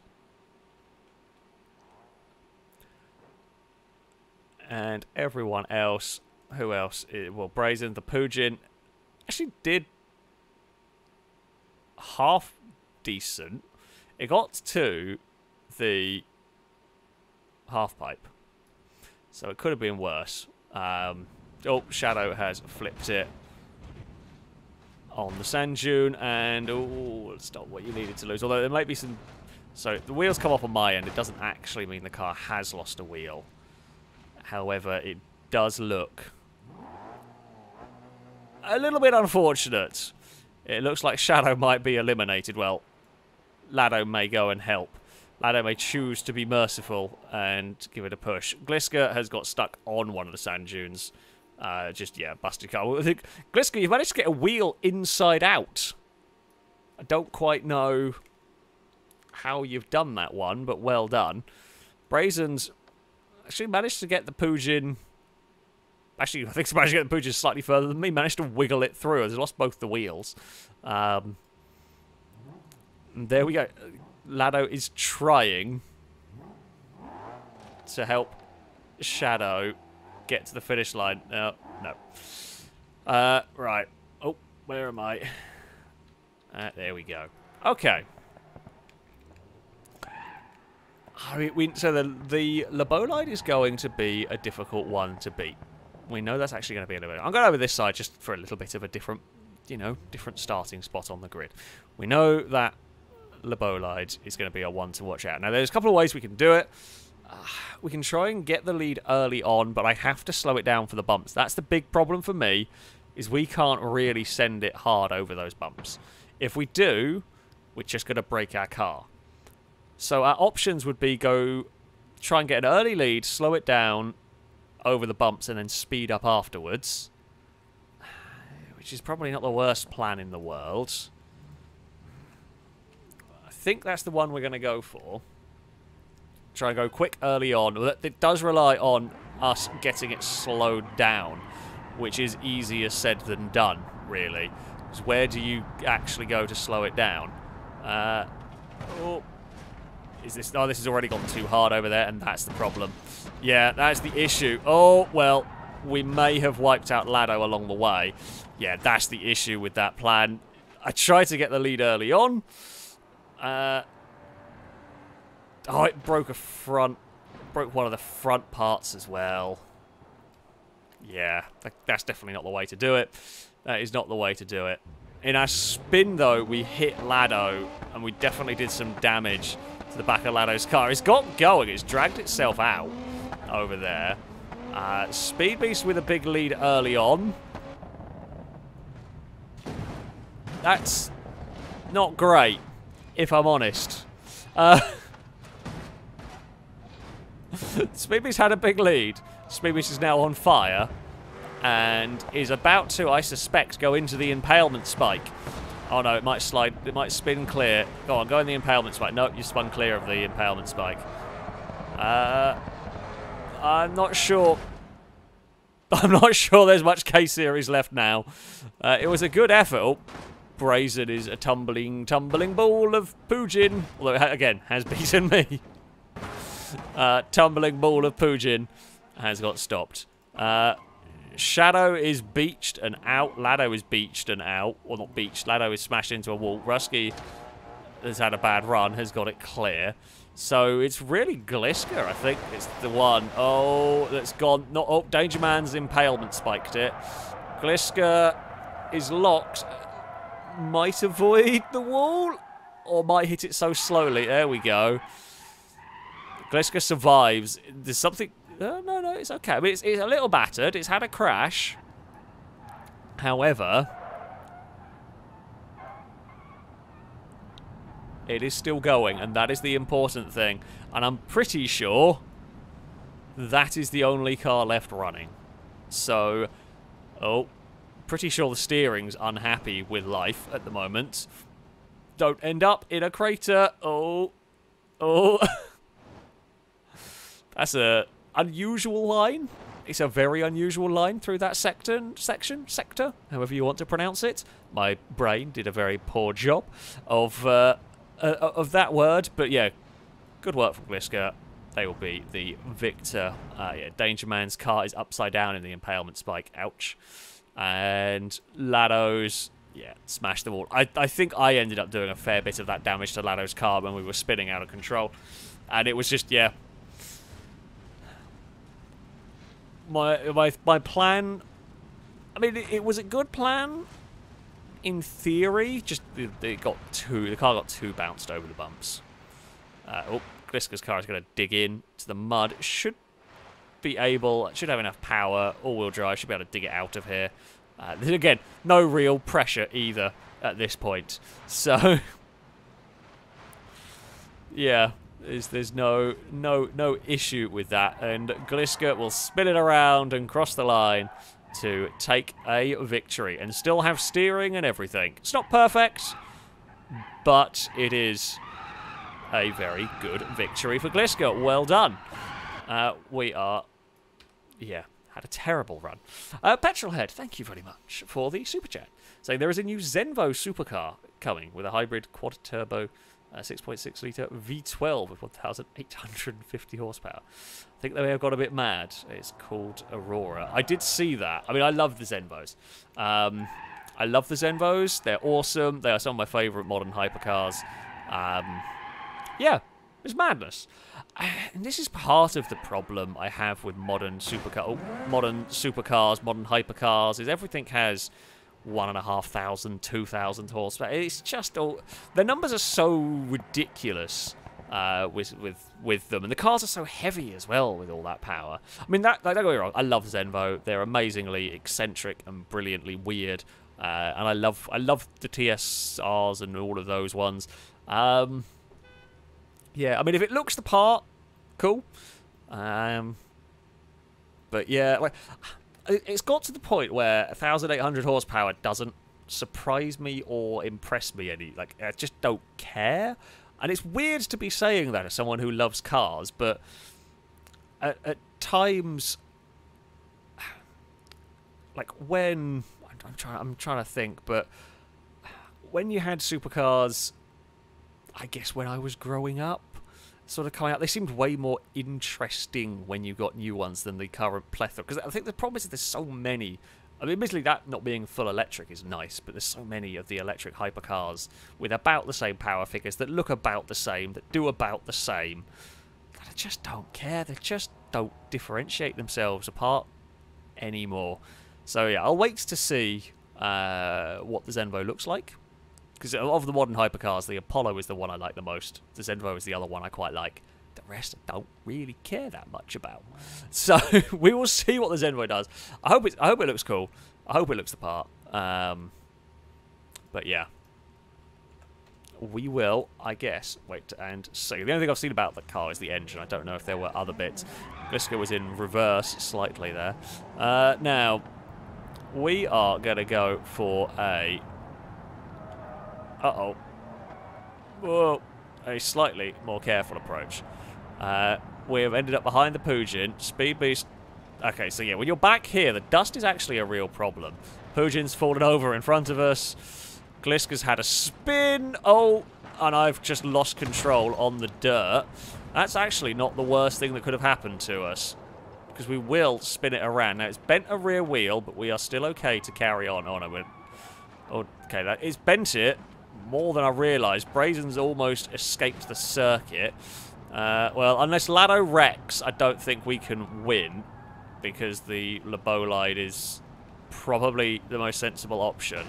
And everyone else. Who else? Well, Brazen, the Pigeon. Actually did half decent. It got to the half pipe, so it could have been worse. Oh, Shadow has flipped it on the sand dune, and oh, it's not what you needed to lose. Although there might be some. So the wheels come off on my end. It doesn't actually mean the car has lost a wheel. However, it does look a little bit unfortunate. It looks like Shadow might be eliminated. Well, Lado may go and help. Lado may choose to be merciful and give it a push. Gliska has got stuck on one of the sand dunes. Yeah, busted car. I think, Gliska, you've managed to get a wheel inside out. I don't quite know how you've done that one, but well done. Brazen's actually managed to get the Pigeon. Actually, I think somebody's getting the Pigeon slightly further than me. Managed to wiggle it through as I lost both the wheels. There we go. Lado is trying to help Shadow get to the finish line. No. Right. Oh, where am I? There we go. Okay. So the LeBolide is going to be a difficult one to beat. We know that's actually going to be a little bit. I'm going over this side just for a little bit of a different, you know, different starting spot on the grid. We know that LeBolide is going to be a one to watch out. Now, there's a couple of ways we can do it. We can try and get the lead early on, but I have to slow it down for the bumps. That's the big problem for me, is we can't really send it hard over those bumps. If we do, we're just going to break our car. So our options would be go try and get an early lead, slow it down over the bumps, and then speed up afterwards, which is probably not the worst plan in the world. I think that's the one we're going to go for. Try and go quick early on. It does rely on us getting it slowed down, which is easier said than done, really. Because where do you actually go to slow it down? Oh. Is this? Oh, this has already gone too hard over there, and that's the problem. Yeah, that's the issue. Oh, well, we may have wiped out Lado along the way. Yeah, that's the issue with that plan. I tried to get the lead early on. Oh, it broke a front. Broke one of the front parts as well. Yeah, that's definitely not the way to do it. That is not the way to do it. In our spin, though, we hit Lado, and we definitely did some damage to the back of Lado's car. It's got going. It's dragged itself out over there. Speedbeast with a big lead early on. That's not great, if I'm honest. Speedbeast had a big lead. Speedbeast is now on fire and is about to, I suspect, go into the impalement spike. Oh no, it might slide, it might spin clear. Go on, go in the impalement spike. No, you spun clear of the impalement spike. I'm not sure. I'm not sure there's much K-Series left now. It was a good effort. Oh, Brazen is a tumbling ball of Pigeon. Although, again, has beaten me. Tumbling ball of Pigeon has got stopped. Shadow is beached and out. Lado is beached and out. Well, not beached. Lado is smashed into a wall. Rusky has had a bad run, has got it clear. So it's really Gliska, I think. It's the one. Oh, that's gone. Not. Oh, Danger Man's impalement spiked it. Gliska is locked. Might avoid the wall or might hit it so slowly. There we go. Gliska survives. There's something... No, it's okay. I mean, it's a little battered. It's had a crash. However, it is still going, and that is the important thing. And I'm pretty sure that is the only car left running. So, oh, pretty sure the steering's unhappy with life at the moment. Don't end up in a crater. Oh. That's a unusual line. It's a very unusual line through that sector, however you want to pronounce it. My brain did a very poor job of that word, but yeah, good work from Gliska. They will be the victor. Yeah, Danger Man's car is upside down in the impalement spike. Ouch. And Lado's, yeah, smashed the wall. I think I ended up doing a fair bit of that damage to Lado's car when we were spinning out of control, and it was just, yeah. My plan, I mean, it was a good plan in theory, just the car got too bounced over the bumps. Oh, Gliska's car is going to dig in to the mud. Should have enough power, all-wheel drive, should be able to dig it out of here. Again, no real pressure either at this point. So, yeah. There's no issue with that, and Gliska will spin it around and cross the line to take a victory and still have steering and everything. It's not perfect, but it is a very good victory for Gliska. Well done. Had a terrible run. Petrolhead, thank you very much for the super chat. Saying there is a new Zenvo supercar coming with a hybrid quad turbo 6.6 litre V12 with 1,850 horsepower. I think they may have got a bit mad. It's called Aurora. I did see that. I mean, I love the Zenvos. I love the Zenvos. They're awesome. They are some of my favourite modern hypercars. Yeah, it's madness. And this is part of the problem I have with modern hypercars, is everything has 1,500, 2,000 horsepower. It's just all... the numbers are so ridiculous with them. And the cars are so heavy as well with all that power. I mean, don't get me wrong, I love Zenvo. They're amazingly eccentric and brilliantly weird. And I love the TSRs and all of those ones. Yeah, I mean, if it looks the part, cool. But yeah, like... it's got to the point where 1,800 horsepower doesn't surprise me or impress me any. Like, I just don't care. And it's weird to be saying that as someone who loves cars, but at times, like when I'm trying to think, but when you had supercars, I guess when I was growing up, sort of coming out, they seemed way more interesting when you got new ones than the current plethora. Because I think the problem is there's so many. I mean, admittedly, that not being full electric is nice, but there's so many of the electric hypercars with about the same power figures that look about the same, that do about the same, that I just don't care. They just don't differentiate themselves apart anymore. So yeah, I'll wait to see what the Zenvo looks like. Because of the modern hypercars, the Apollo is the one I like the most. The Zenvo is the other one I quite like. The rest I don't really care that much about. So we will see what the Zenvo does. I hope it looks cool. I hope it looks the part. But yeah, we will, I guess, wait and see. The only thing I've seen about the car is the engine. I don't know if there were other bits. Gliska was in reverse slightly there. Now we are going to go for a... uh-oh. Well, a slightly more careful approach. We have ended up behind the Pigeon. Speedbeast... okay, so yeah, when you're back here, the dust is actually a real problem. Pigeon's fallen over in front of us. Gliska's had a spin. Oh, and I've just lost control on the dirt. That's actually not the worst thing that could have happened to us, because we will spin it around. Now, it's bent a rear wheel, but we are still okay to carry on. Oh, no, we're... okay, that is bent it more than I realised. Brazen's almost escaped the circuit. Well, unless Lado wrecks, I don't think we can win, because the LeBolide is probably the most sensible option.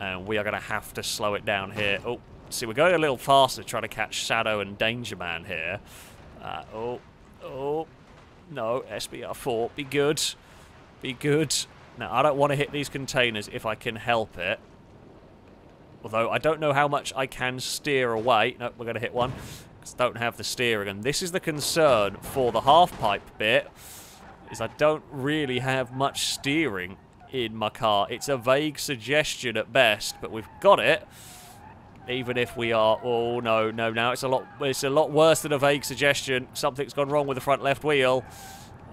And we are going to have to slow it down here. Oh, see, we're going a little faster trying to catch Shadow and Danger Man here. Oh, no, SBR4, be good. Be good. Now, I don't want to hit these containers if I can help it. Although, I don't know how much I can steer away. No, we're going to hit one. Just don't have the steering. And this is the concern for the half-pipe bit, is I don't really have much steering in my car. It's a vague suggestion at best, but we've got it. Even if we are... oh, no, no, now it's a lot worse than a vague suggestion. Something's gone wrong with the front left wheel.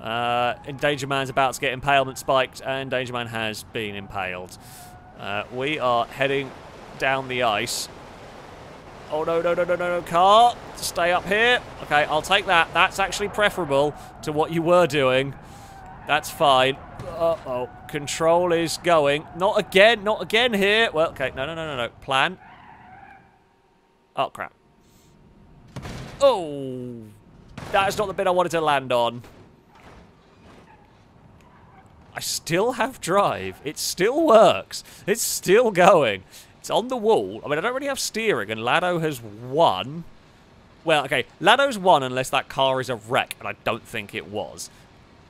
And Danger Man's about to get Impalement Spiked, and Danger Man has been impaled. We are heading down the ice. Oh, no, no, no, no, no, no, car. Stay up here. Okay, I'll take that. That's actually preferable to what you were doing. That's fine. Uh-oh. Control is going. Not again here. Well, okay, no, no, no, no, no. Plan. Oh, crap. Oh! That is not the bit I wanted to land on. I still have drive. It still works. It's still going. It's on the wall. I mean, I don't really have steering, and Lado has won. Well, okay, Lado's won unless that car is a wreck, and I don't think it was.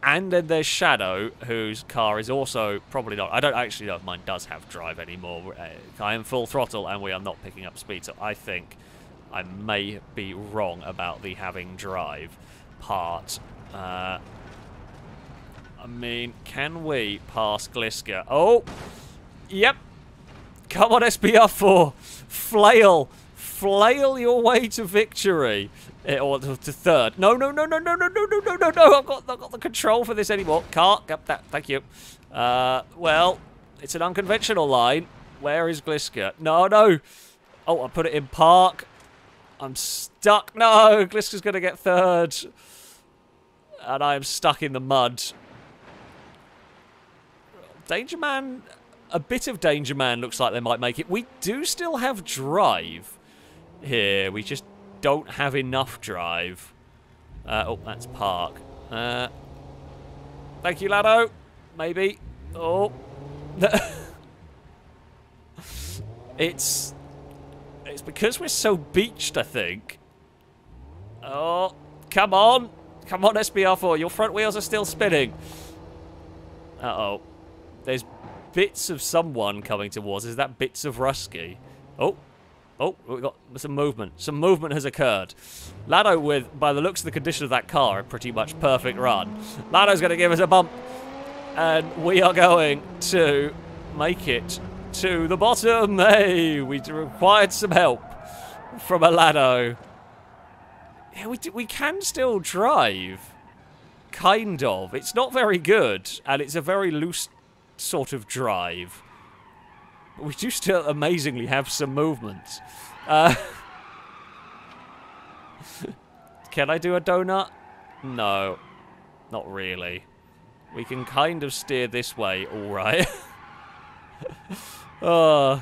And then there's Shadow, whose car is also probably not... I don't actually know if mine does have drive anymore. I am full throttle, and we are not picking up speed, so I think I may be wrong about the having drive part. I mean, can we pass Gliska? Oh, yep. Come on, SBR4. Flail. Flail your way to victory. Or to third. No, no, no, no, no, no, no, no, no, no, no. I've got the control for this anymore. Can't. Yep, that. Thank you. Well, it's an unconventional line. Where is Gliska? No, no. Oh, I put it in park. I'm stuck. No, Gliska's going to get third. And I'm stuck in the mud. Danger Man, a bit of Danger Man looks like they might make it. We do still have drive here. We just don't have enough drive. Oh, that's park. Thank you, Lado. Maybe. Oh. It's because we're so beached, I think. Oh, come on. Come on, SBR4. Your front wheels are still spinning. Uh-oh. There's bits of someone coming towards us. Is that bits of Rusky? Oh. Oh, we've got some movement. Some movement has occurred. Lado with, by the looks of the condition of that car, a pretty much perfect run. Lado's going to give us a bump. And we are going to make it to the bottom. Hey, we required some help from a Lado. Yeah, we can still drive. Kind of. It's not very good, and it's a very loose sort of drive. But we do still amazingly have some movement. Can I do a donut? No, not really. We can kind of steer this way, all right. Oh,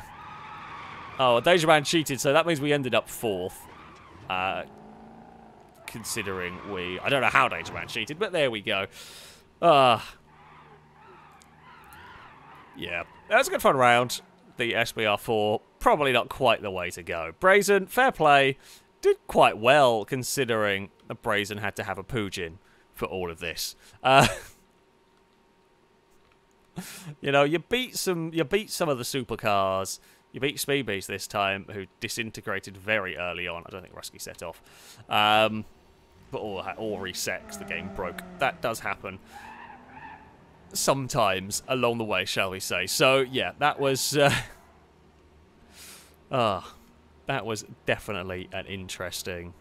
Danger Man cheated, so that means we ended up fourth. Considering we... I don't know how Danger Man cheated, but there we go. Yeah, that was a good fun round. The SBR4, probably not quite the way to go. Brazen, fair play, did quite well considering the Brazen had to have a Pigeon for all of this. You know, you beat some of the supercars. You beat Speedbeast this time, who disintegrated very early on. I don't think Rusky set off. But all resets, the game broke. That does happen sometimes along the way, shall we say. So, yeah, that was... that was definitely an interesting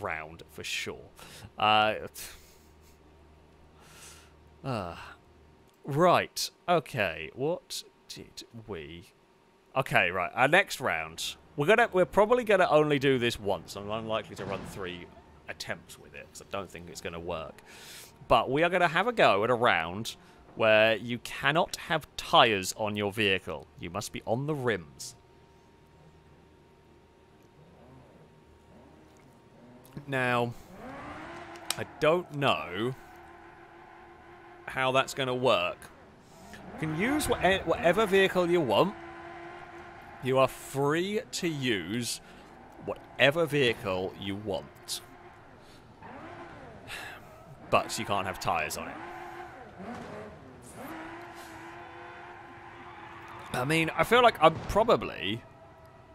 round, for sure. Right, okay, what did we... Okay, right, our next round. We're probably going to only do this once. I'm unlikely to run 3 attempts with it, because I don't think it's going to work. But we are going to have a go at a round where you cannot have tyres on your vehicle. You must be on the rims. Now, I don't know how that's going to work. You can use whatever vehicle you want. You are free to use whatever vehicle you want. But you can't have tyres on it. I mean, I feel like I'm probably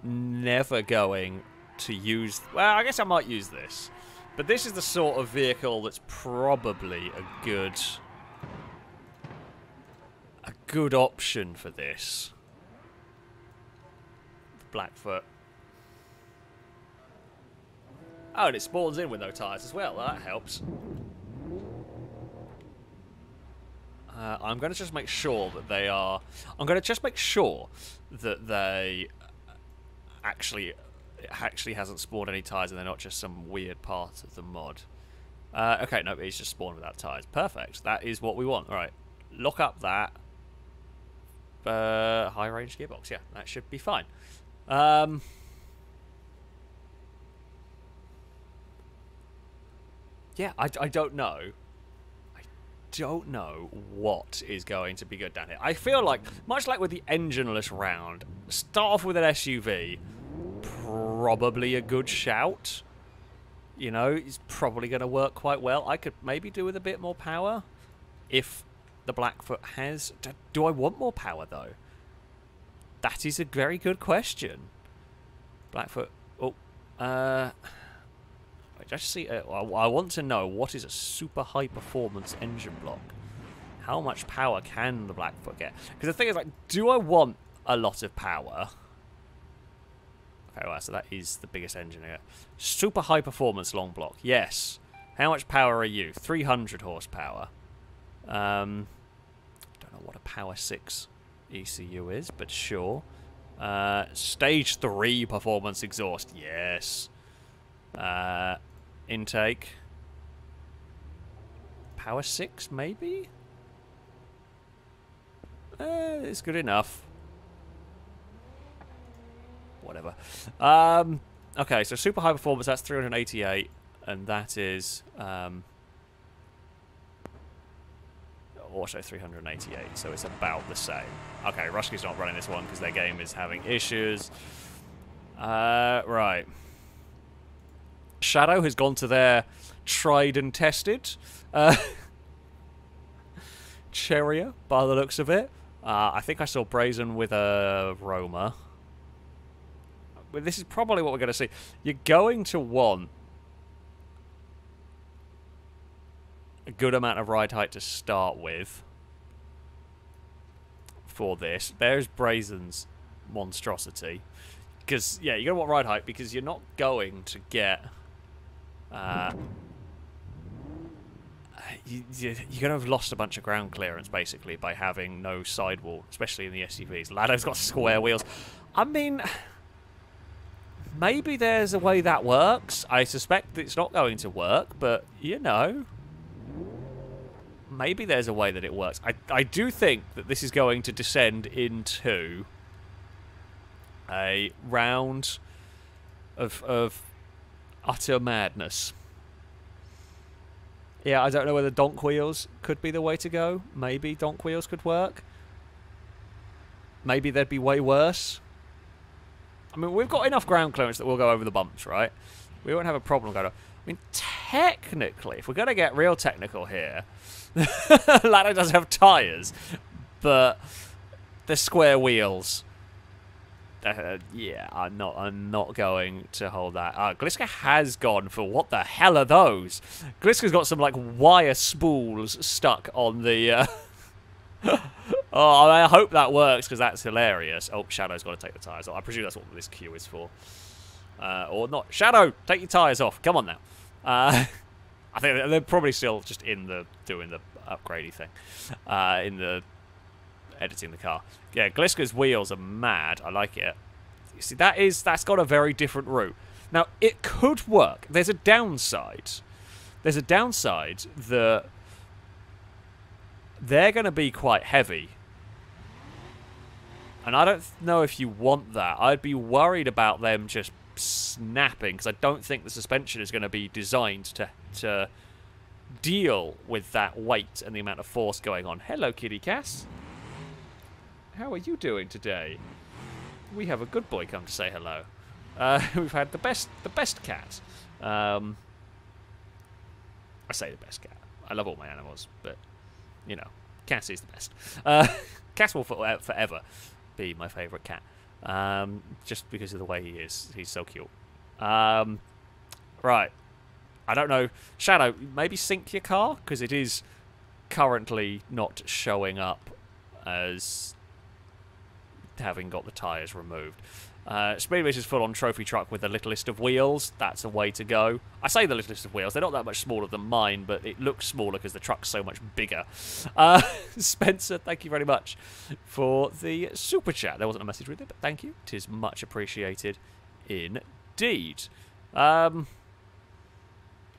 never going to use... Well, I guess I might use this. But this is the sort of vehicle that's probably a good option for this. Blackfoot. Oh, and it spawns in with no tyres as well. That helps. I'm going to just make sure that they are... I'm going to just make sure that they actually hasn't spawned any tyres and they're not just some weird part of the mod. Okay, no, it's just spawned without tyres. Perfect. That is what we want. All right. Lock up that. High range gearbox, yeah, that should be fine. Yeah, I don't know. I don't know what is going to be good down here. I feel like, much like with the engineless round, start off with an SUV, probably a good shout. You know, it's probably going to work quite well. I could maybe do with a bit more power if... the Blackfoot has... Do I want more power, though? That is a very good question. Blackfoot... Oh. I just see... I want to know what is a super high-performance engine block. How much power can the Blackfoot get? Because the thing is, like, do I want a lot of power? Okay, well, so that is the biggest engine here. Super high-performance long block. Yes. How much power are you? 300 horsepower. Don't know what a Power 6 ECU is, but sure. Stage 3 performance exhaust. Yes. Intake. Power 6, maybe? It's good enough. Whatever. Okay, so super high performance, that's 388. And that is... also 388, so it's about the same. Okay, Rusky's not running this one because their game is having issues. Right. Shadow has gone to their tried and tested. Cherrier, by the looks of it. I think I saw Brazen with a Roma. Well, this is probably what we're going to see. You're going to want a good amount of ride height to start with for this. There's Brazen's monstrosity. Because, yeah, you're going to want ride height because you're not going to get... you're going to have lost a bunch of ground clearance, basically, by having no sidewall, especially in the SUVs. Lado's got square wheels. I mean, maybe there's a way that works. I suspect it's not going to work, but, you know... Maybe there's a way that it works. I do think that this is going to descend into a round of utter madness. Yeah, I don't know whether donk wheels could be the way to go. Maybe donk wheels could work. Maybe they'd be way worse. I mean, we've got enough ground clearance that we'll go over the bumps, right? We won't have a problem going on. I mean, technically, if we're going to get real technical here, Lado does have tyres, but they're square wheels. Yeah, I'm not going to hold that. Gliska has gone for what the hell are those? Gliska's got some like wire spools stuck on the. Oh, I hope that works because that's hilarious. Oh, Shadow's got to take the tyres off. I presume that's what this queue is for. Or not. Shadow, take your tyres off. Come on now. I think they're probably still just in the doing the upgradey thing, in the editing the car. Yeah, Gliska's wheels are mad. I like it. You see, that's got a very different route. Now it could work. There's a downside. There's a downside that they're going to be quite heavy. And I don't know if you want that. I'd be worried about them just snapping, because I don't think the suspension is going to be designed to deal with that weight and the amount of force going on. Hello, Kitty Cass. How are you doing today? We have a good boy come to say hello. We've had the best cat. I say the best cat. I love all my animals, but, you know, Cass is the best. Cass will forever be my favourite cat. Just because of the way he is. He's so cute. Right. I don't know. Shadow, maybe sync your car? Because it is currently not showing up as having got the tyres removed. Speedbeast is full on trophy truck with the littlest of wheels. That's a way to go. I say the littlest of wheels. They're not that much smaller than mine, but it looks smaller because the truck's so much bigger. Spencer, thank you very much for the super chat. There wasn't a message with it, but thank you. It is much appreciated indeed.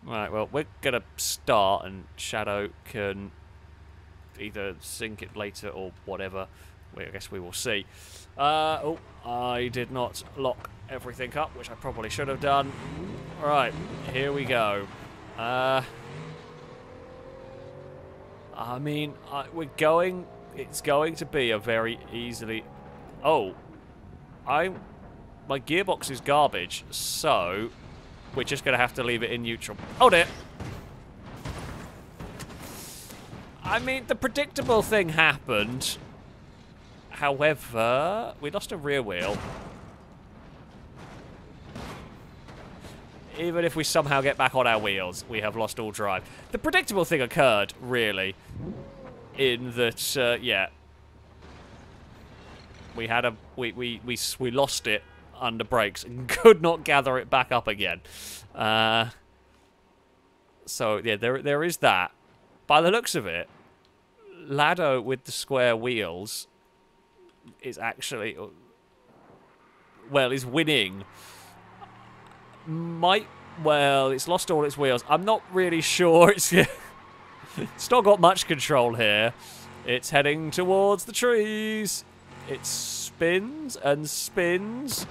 Right, well, we're going to start, and Shadow can either sync it later or whatever. I guess we will see. Oh, I did not lock everything up, which I probably should have done. Alright, here we go. I mean, we're going... It's going to be a very easily... Oh, my gearbox is garbage, so we're just going to have to leave it in neutral. Hold it! I mean, the predictable thing happened... However, we lost a rear wheel. Even if we somehow get back on our wheels, we have lost all drive. The predictable thing occurred, really, in that, yeah, we had a we lost it under brakes and could not gather it back up again. So yeah, there is that. By the looks of it, Lado with the square wheels. Is actually well, is winning, might, well, it's lost all its wheels. I'm not really sure. It's not got much control here. It's heading towards the trees. It spins and spins.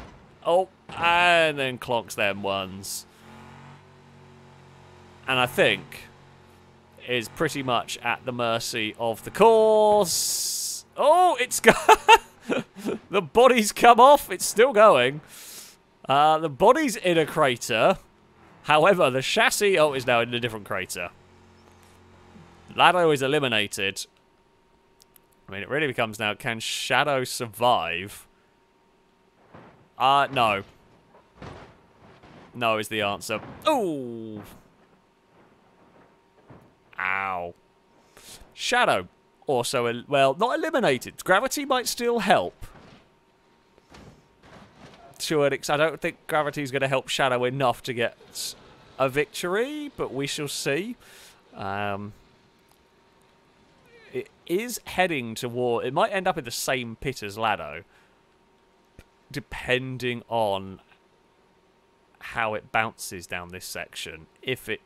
Oh, and then clonks them ones. And I think is pretty much at the mercy of the course. Oh, it's gone. The body's come off. It's still going. The body's in a crater. However, the chassis, oh, is now in a different crater. Lado is eliminated. I mean, it really becomes now, can Shadow survive? No. No is the answer. Ooh! Ow. Shadow, also, well, not eliminated. Gravity might still help. To an extent, I don't think gravity is going to help Shadow enough to get a victory, but we shall see. It is heading toward, it might end up in the same pit as Lado, depending on how it bounces down this section. If it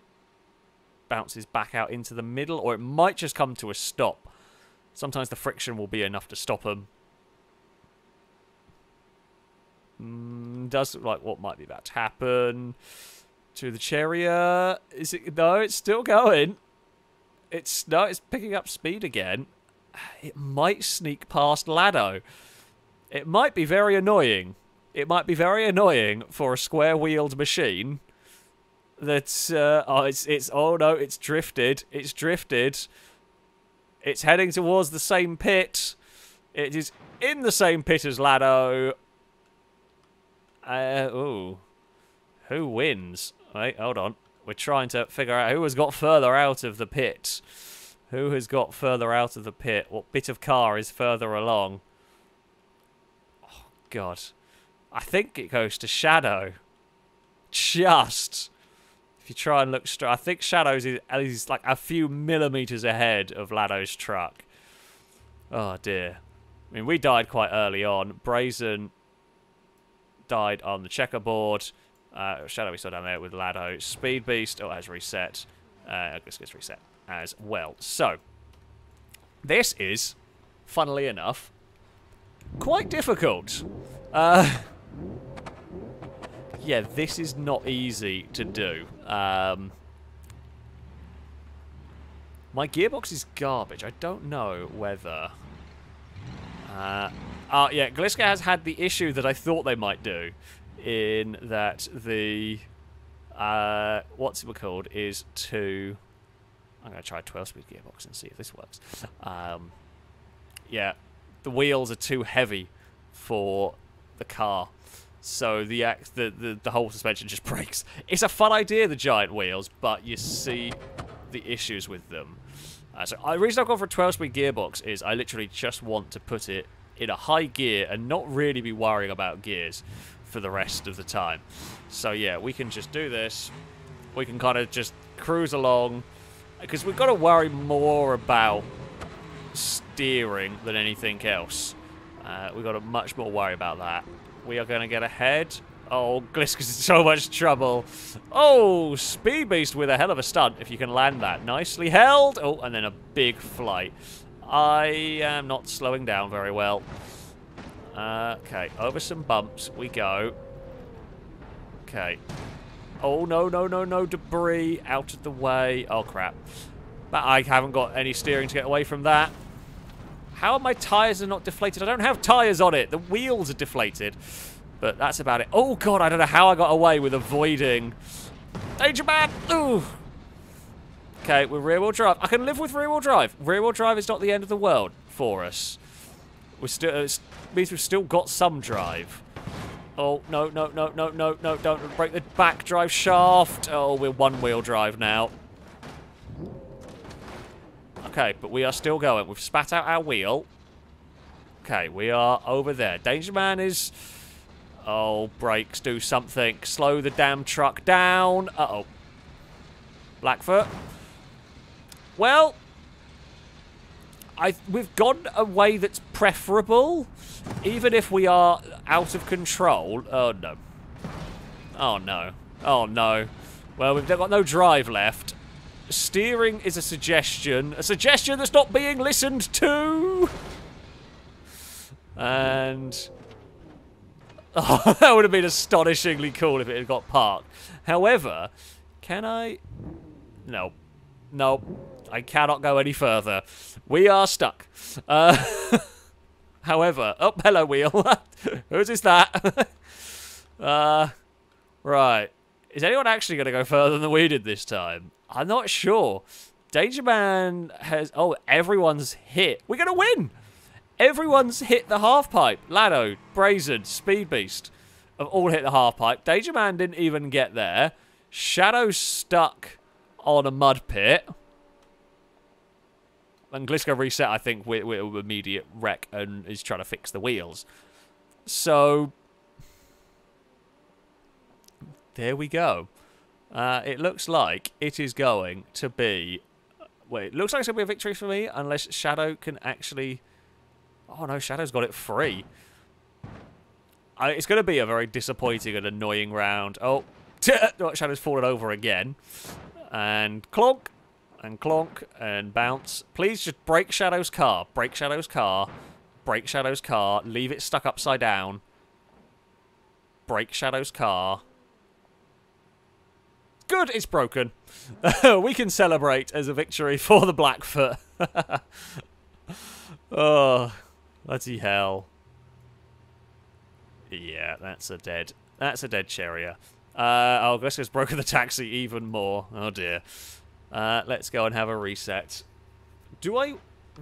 bounces back out into the middle, or it might just come to a stop. Sometimes the friction will be enough to stop them. Does look like what might be about to happen to the Cherrier. Is it? No, it's still going. It's no, it's picking up speed again. It might sneak past Lado. It might be very annoying. It might be very annoying for a square-wheeled machine. That's oh, it's oh no, it's drifted. It's drifted. It's heading towards the same pit. It is in the same pit as Lado. Ooh. Who wins? Wait, hold on. We're trying to figure out who has got further out of the pit. Who has got further out of the pit? What bit of car is further along? Oh, God. I think it goes to Shadow. Just. If you try and look straight, I think Shadow's is like a few millimeters ahead of Lado's truck. Oh, dear. I mean, we died quite early on. Brazen died on the checkerboard. Shadow we saw down there with Lado. Speedbeast, oh, has reset. This gets reset as well. So, this is, funnily enough, quite difficult. Yeah, this is not easy to do. My gearbox is garbage. I don't know whether... yeah, Gliska has had the issue that I thought they might do, in that the what's it called is to. I'm gonna try a 12-speed gearbox and see if this works. Yeah, the wheels are too heavy for the car, so the whole suspension just breaks. It's a fun idea, the giant wheels, but you see the issues with them. So the reason I've gone for a 12-speed gearbox is I literally just want to put it in a high gear and not really be worrying about gears for the rest of the time. So yeah, we can just do this. We can kind of just cruise along, because we've got to worry more about steering than anything else. We've got to much more worry about that. We are going to get ahead. Oh, Gliska's in so much trouble. Oh, Speedbeast with a hell of a stunt, if you can land that. Nicely held. Oh, and then a big flight. I am not slowing down very well. Okay, over some bumps we go. Okay. Oh, no, no, no, no, debris out of the way. Oh, crap. But I haven't got any steering to get away from that. How are my tyres are not deflated? I don't have tyres on it. The wheels are deflated. But that's about it. Oh, God, I don't know how I got away with avoiding. Danger Man! Ooh! Okay, we're rear-wheel drive. I can live with rear-wheel drive. Rear-wheel drive is not the end of the world for us. We still it means we've still got some drive. Oh no no no no no no! Don't break the back drive shaft. Oh, we're one-wheel drive now. Okay, but we are still going. We've spat out our wheel. Okay, we are over there. Danger Man is. Oh, brakes! Do something. Slow the damn truck down. Uh-oh. Blackfoot. Well, We've gone a way that's preferable, even if we are out of control. Oh, no. Oh, no. Oh, no. Well, we've got no drive left. Steering is a suggestion that's not being listened to. And oh, that would have been astonishingly cool if it had got parked. However, can I? No, no, I cannot go any further. We are stuck. However, oh, hello wheel. Whose is that? Right. Is anyone actually going to go further than we did this time? I'm not sure. Danger Man has... Oh, everyone's hit. We're going to win! Everyone's hit the half-pipe. Lado, Brazen, Speedbeast have all hit the half-pipe. Danger Man didn't even get there. Shadow's stuck on a mud pit. And Gliska reset, I think, with immediate wreck and is trying to fix the wheels. So... there we go. It looks like it is going to be... wait, it looks like it's going to be a victory for me unless Shadow can actually... oh no, Shadow's got it free. It's going to be a very disappointing and annoying round. Oh, Shadow's fallen over again. And clonk, and clonk, and bounce. Please just break Shadow's car. Break Shadow's car. Break Shadow's car. Leave it stuck upside down. Break Shadow's car. Good, it's broken. We can celebrate as a victory for the Blackfoot. Oh, bloody hell. Yeah, that's a dead Cherrier. Oh, Gliska's broken the taxi even more. Oh dear. Let's go and have a reset. Do I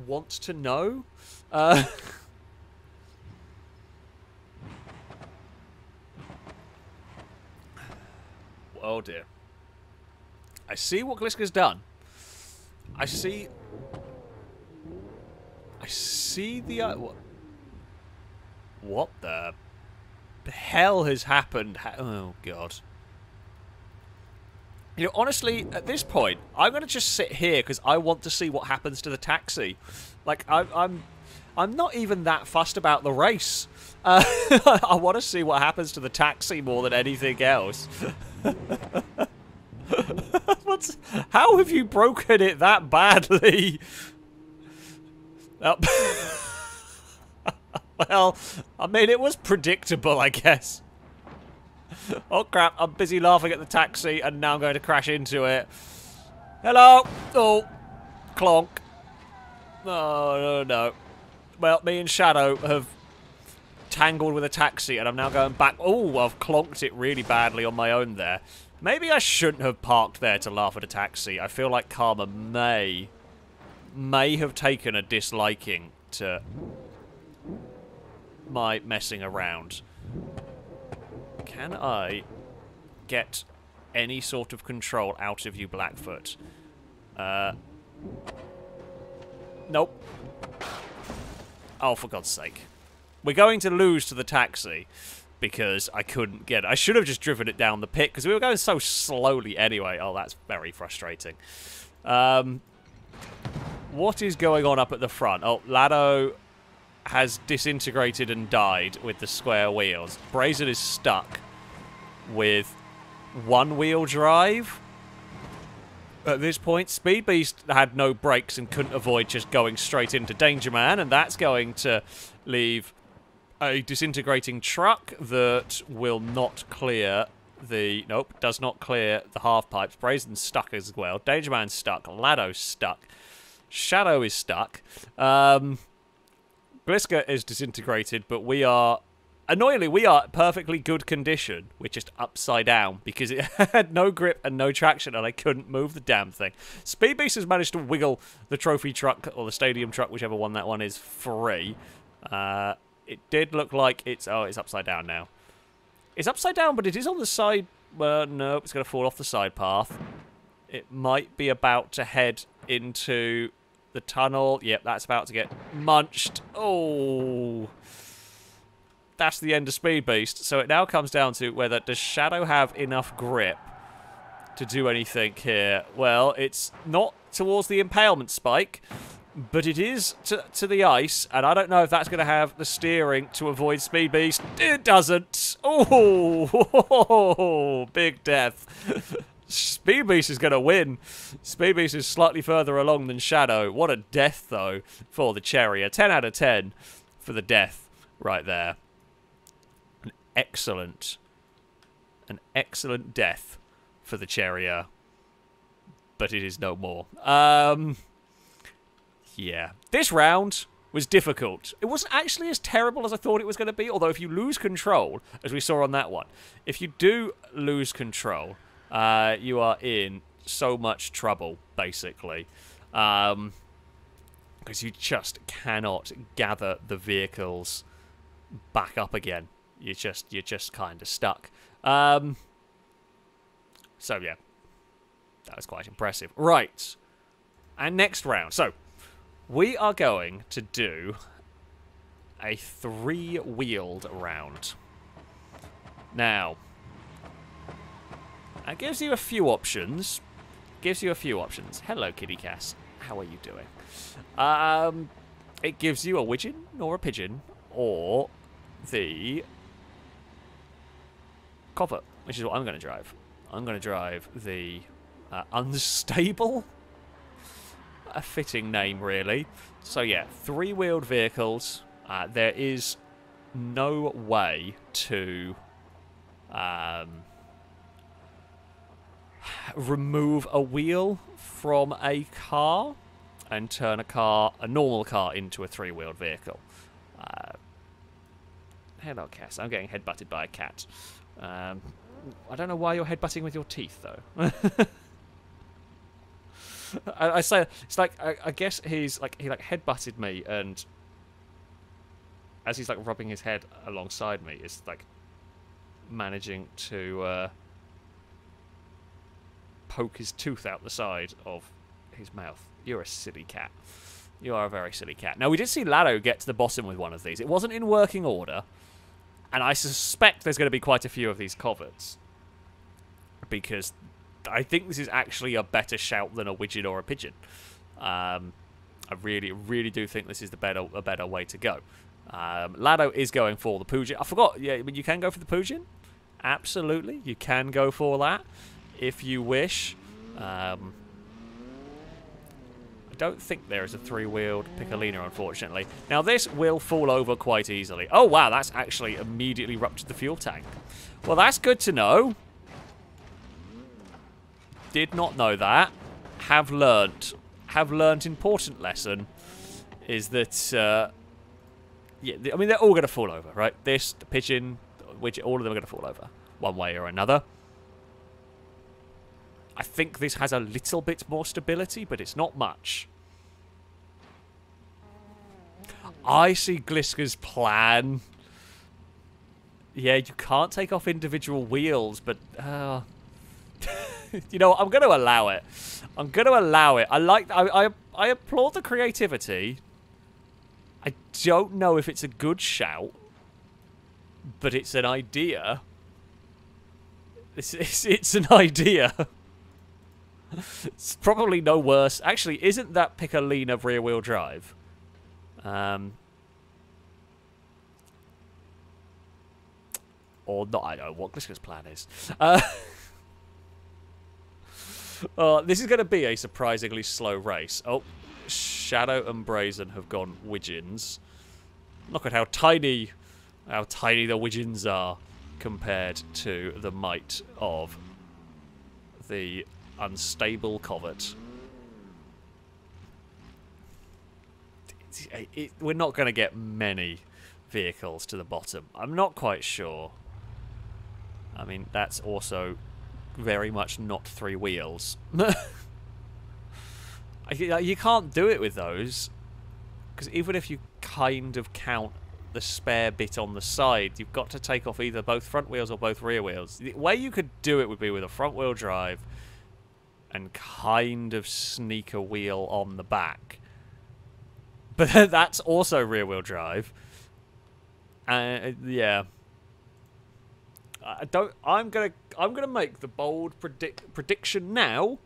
want to know? Oh dear. I see what Gliska's done. I see the... What the hell has happened? Oh, God. You know, honestly, at this point, I'm going to just sit here because I want to see what happens to the taxi. Like, I'm not even that fussed about the race. I want to see what happens to the taxi more than anything else. How have you broken it that badly? Well, I mean, it was predictable, I guess. Oh, crap. I'm busy laughing at the taxi, and now I'm going to crash into it. Hello. Oh, clonk. Oh, no, no. Well, me and Shadow have tangled with a taxi, and I'm now going back. Oh, I've clonked it really badly on my own there. Maybe I shouldn't have parked there to laugh at a taxi. I feel like Karma may have taken a disliking to my messing around. Can I get any sort of control out of you, Blackfoot? Nope. Oh, for God's sake. We're going to lose to the taxi. Because I couldn't get it. I should have just driven it down the pit because we were going so slowly anyway. Oh, that's very frustrating. What is going on up at the front? Oh, Lado has disintegrated and died with the square wheels. Brazen is stuck with one-wheel drive. At this point, Speedbeast had no brakes and couldn't avoid just going straight into Danger Man, and that's going to leave... a disintegrating truck that will not clear the... nope, does not clear the half-pipes. Brazen's stuck as well. Danger Man's stuck. Lado's stuck. Shadow is stuck. Gliska is disintegrated, but we are... annoyingly, we are perfectly good condition. We're just upside down because it had no grip and no traction and I couldn't move the damn thing. Speedbeast has managed to wiggle the trophy truck or the stadium truck, whichever one that one is, free. It did look like it's... oh, it's upside down now. It's upside down, but it is on the side... no, it's going to fall off the side path. It might be about to head into the tunnel. Yep, that's about to get munched. Oh. That's the end of Speedbeast. So it now comes down to whether... does Shadow have enough grip to do anything here? Well, it's not towards the impalement spike. But it is to the ice, and I don't know if that's going to have the steering to avoid Speedbeast. It doesn't. Oh, big death. Speedbeast is going to win. Speedbeast is slightly further along than Shadow. What a death, though, for the Cherrier. 10 out of 10 for the death right there. An excellent death for the Cherrier. But it is no more. Yeah. This round was difficult. It wasn't actually as terrible as I thought it was going to be, although if you lose control, as we saw on that one, if you do lose control, you are in so much trouble, basically. Because you just cannot gather the vehicles back up again. You're just kind of stuck. So, yeah. That was quite impressive. Right. And next round. So, we are going to do a three-wheeled round. Now, that gives you a few options. Gives you a few options. Hello, Kitty Cass. How are you doing? It gives you a Widgeon or a Pigeon or the Covert, which is what I'm going to drive. I'm going to drive the Unstable. A fitting name, really. So, yeah, three-wheeled vehicles. There is no way to remove a wheel from a car and turn a normal car into a three-wheeled vehicle. Hello, Cass. I'm getting headbutted by a cat. I don't know why you're headbutting with your teeth, though. I say it's like I guess he's like he headbutted me, and as he's like rubbing his head alongside me, it's like managing to poke his tooth out the side of his mouth. You're a silly cat. You are a very silly cat. Now we did see Lado get to the bottom with one of these. It wasn't in working order, and I suspect there's going to be quite a few of these coverts because I think this is actually a better shout than a Widgeon or a Pigeon. I really do think this is the better way to go. Lado is going for the Pigeon. I forgot. Yeah, but you can go for the Pigeon. Absolutely, you can go for that if you wish. I don't think there is a three-wheeled Piccolina, unfortunately. Now this will fall over quite easily. Oh wow, that's actually immediately ruptured the fuel tank. Well, that's good to know. Did not know that. Have learnt important lesson is that yeah, I mean they're all going to fall over, right? This, the Pigeon, the Widgeon, all of them are going to fall over one way or another. I think this has a little bit more stability, but it's not much. I see Gliska's plan. Yeah, you can't take off individual wheels, but you know, I'm going to allow it. I'm going to allow it. I applaud the creativity. I don't know if it's a good shout, but it's an idea. It's an idea. It's probably no worse. Actually, isn't that Piccolina rear-wheel drive? Or not? I don't know what Gliska's plan is. This is going to be a surprisingly slow race. Oh, Shadow and Brazen have gone Widgeons. Look at how tiny the Widgeons are compared to the might of the unstable Covert. We're not going to get many vehicles to the bottom. I'm not quite sure. I mean, that's also very much not three wheels. You can't do it with those, because even if you kind of count the spare bit on the side, you've got to take off either both front wheels or both rear wheels. The way you could do it would be with a front wheel drive and kind of sneak a wheel on the back, but that's also rear wheel drive. Yeah, I don't. I'm gonna make the bold prediction now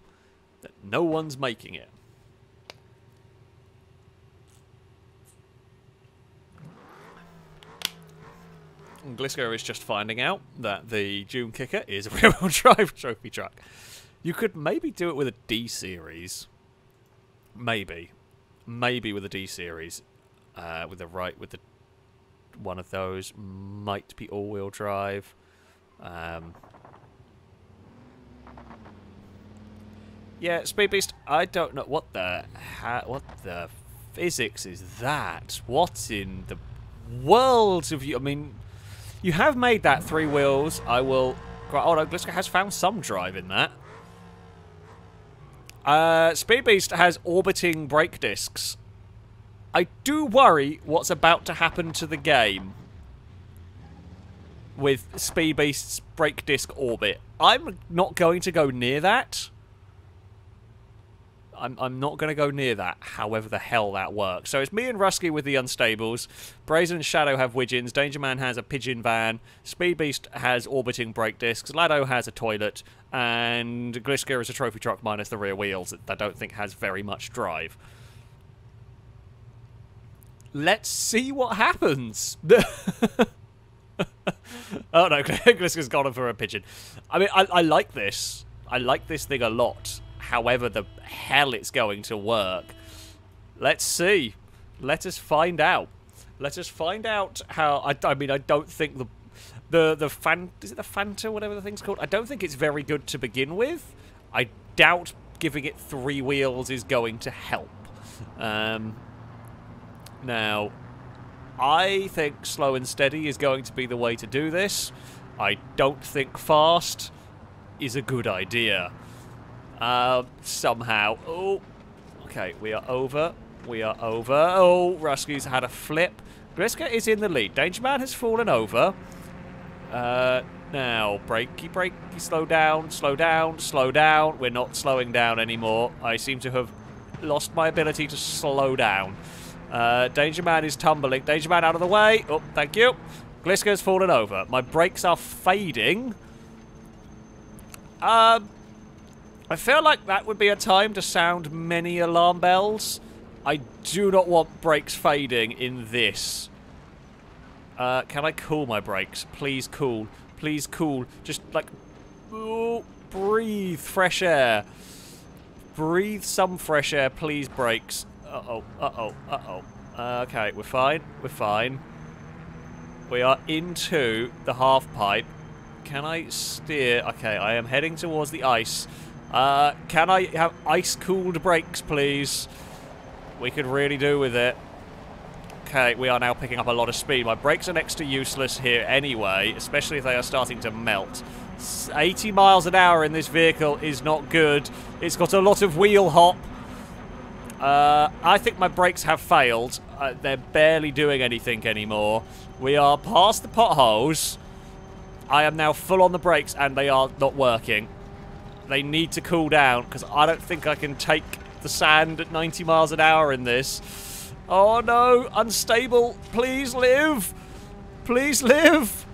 that no one's making it. and Gliska is just finding out that the Dune Kicker is a rear-wheel drive trophy truck. You could maybe do it with a D-Series. Maybe. Maybe with a D-Series. With the one of those might be all-wheel drive. Yeah, Speedbeast, I don't know what the physics is that. What in the world have you? I mean, you have made that three wheels. I will. Oh no, Gliska has found some drive in that. Speedbeast has orbiting brake discs. I do worry what's about to happen to the game with Speedbeast's brake disc orbit. I'm not going to go near that. I'm not going to go near that, however the hell that works. So it's me and Rusky with the Unstables. Brazen and Shadow have Widgeons. Danger Man has a Pigeon van. Speedbeast has orbiting brake discs. Lado has a toilet. And Gliska is a trophy truck minus the rear wheels that I don't think has very much drive. Let's see what happens. Oh no, Gliska's gone for a pigeon. I mean, I like this. I like this thing a lot. However the hell it's going to work. Let's see. Let us find out. Let us find out how... I mean, I don't think the fan... Is it the Fanta, whatever the thing's called? I don't think it's very good to begin with. I doubt giving it three wheels is going to help. Now, I think slow and steady is going to be the way to do this. I don't think fast is a good idea. Somehow. Oh, okay, we are over. We are over. Oh, Rusky's had a flip. Gliska is in the lead. Danger Man has fallen over. Now, brakey, brakey, slow down, slow down, slow down. We're not slowing down anymore. I seem to have lost my ability to slow down. Danger Man is tumbling. Danger Man out of the way. Oh, thank you. Gliska's fallen over. My brakes are fading. I feel like that would be a time to sound many alarm bells. I do not want brakes fading in this. Can I cool my brakes? Please cool. Please cool. Just, like, ooh, breathe fresh air. Breathe some fresh air, please, brakes. Uh-oh, uh-oh, uh-oh. Okay, we're fine. We're fine. We are into the half-pipe. Can I steer? Okay, I am heading towards the ice. Can I have ice-cooled brakes, please? We could really do with it. Okay, we are now picking up a lot of speed. My brakes are next to useless here anyway, especially if they are starting to melt. 80 miles an hour in this vehicle is not good. It's got a lot of wheel hop. I think my brakes have failed. They're barely doing anything anymore. We are past the potholes. I am now full on the brakes, and they are not working. They need to cool down, because I don't think I can take the sand at 90 miles an hour in this. Oh no, unstable, please live! Please live!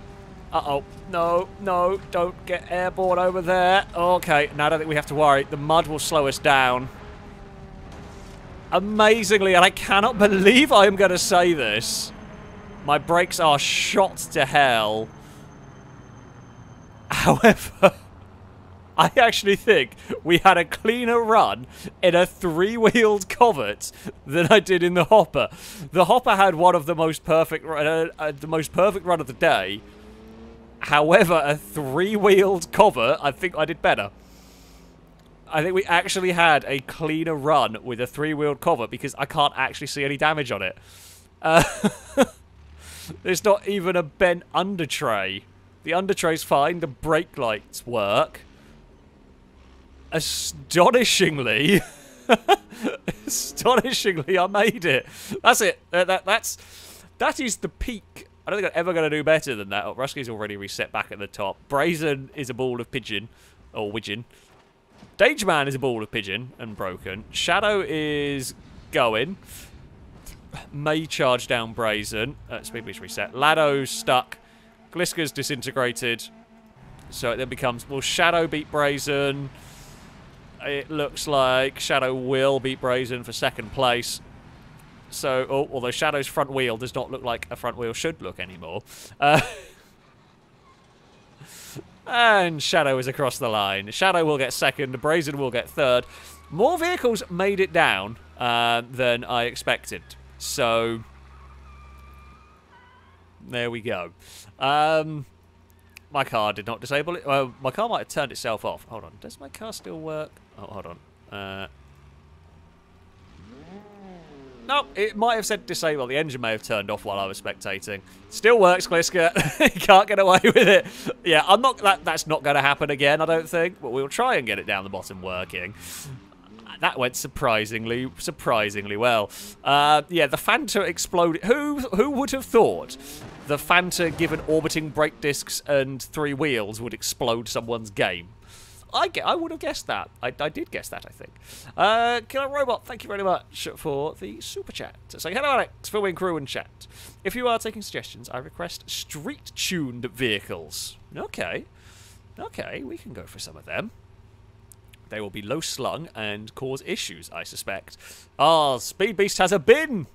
Uh-oh, no, no, don't get airborne over there. Okay, now I don't think we have to worry. The mud will slow us down. Amazingly, and I cannot believe I am going to say this, my brakes are shot to hell. However... I actually think we had a cleaner run in a three-wheeled Covert than I did in the Hopper. The Hopper had one of the most perfect run of the day. However, a three-wheeled Covert, I think I did better. I think we actually had a cleaner run with a three-wheeled Covert because I can't actually see any damage on it. There's not even a bent under tray. The under tray's fine. The brake lights work. Astonishingly, astonishingly, I made it. That's it. That is the peak. I don't think I'm ever going to do better than that. Oh, Rusky's already reset back at the top. Brazen is a ball of pigeon, or widgeon. Danger Man is a ball of pigeon and broken. Shadow is going. May charge down Brazen. Speedbeast reset. Lado's stuck. Gliska's disintegrated. So it then becomes, will Shadow beat Brazen? It looks like Shadow will beat Brazen for second place. So, although Shadow's front wheel does not look like a front wheel should look anymore. And Shadow is across the line. Shadow will get second. Brazen will get third. More vehicles made it down than I expected. So, there we go. My car did not disable it. Well, my car might have turned itself off. Hold on. Does my car still work? Oh, hold on. No, it might have said disable. The engine may have turned off while I was spectating. Still works, Gliska. You can't get away with it. Yeah, I'm not. That's not going to happen again, I don't think. But we'll try and get it down the bottom working. That went surprisingly well. Yeah, the Fanta exploded. Who would have thought the Fanta, given orbiting brake discs and three wheels, would explode someone's game? I would have guessed that. I did guess that, I think. Killer Robot, thank you very much for the super chat. So, hello, Alex, fill in crew and chat. If you are taking suggestions, I request street-tuned vehicles. Okay. Okay, we can go for some of them. They will be low-slung and cause issues, I suspect. Ah, Speedbeast has a bin!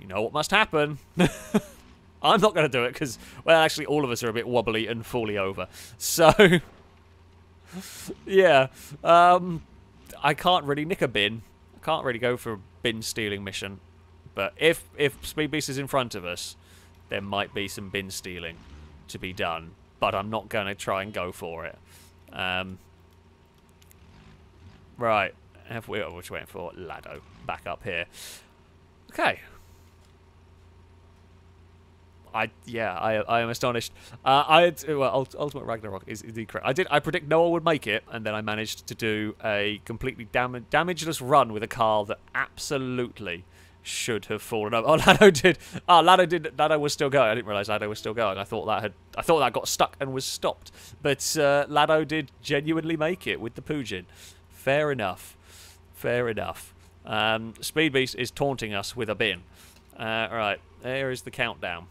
You know what must happen. I'm not going to do it because, well, actually, all of us are a bit wobbly and fully over. So... yeah, I can't really nick a bin. I can't really go for a bin stealing mission. But if Speedbeast is in front of us, there might be some bin stealing to be done. But I'm not going to try and go for it. Right, we're just waiting for Lado back up here. Okay. Yeah, I am astonished. Well, Ultimate Ragnarok is incorrect. I predict no one would make it, and then I managed to do a completely damageless run with a car that absolutely should have fallen over. Oh, Lado did. Ah, Lado did. Lado was still going. I didn't realise Lado was still going. I thought that got stuck and was stopped. But Lado did genuinely make it with the Pigeon. Fair enough. Fair enough. Speedbeast is taunting us with a bin. Right, there is the countdown.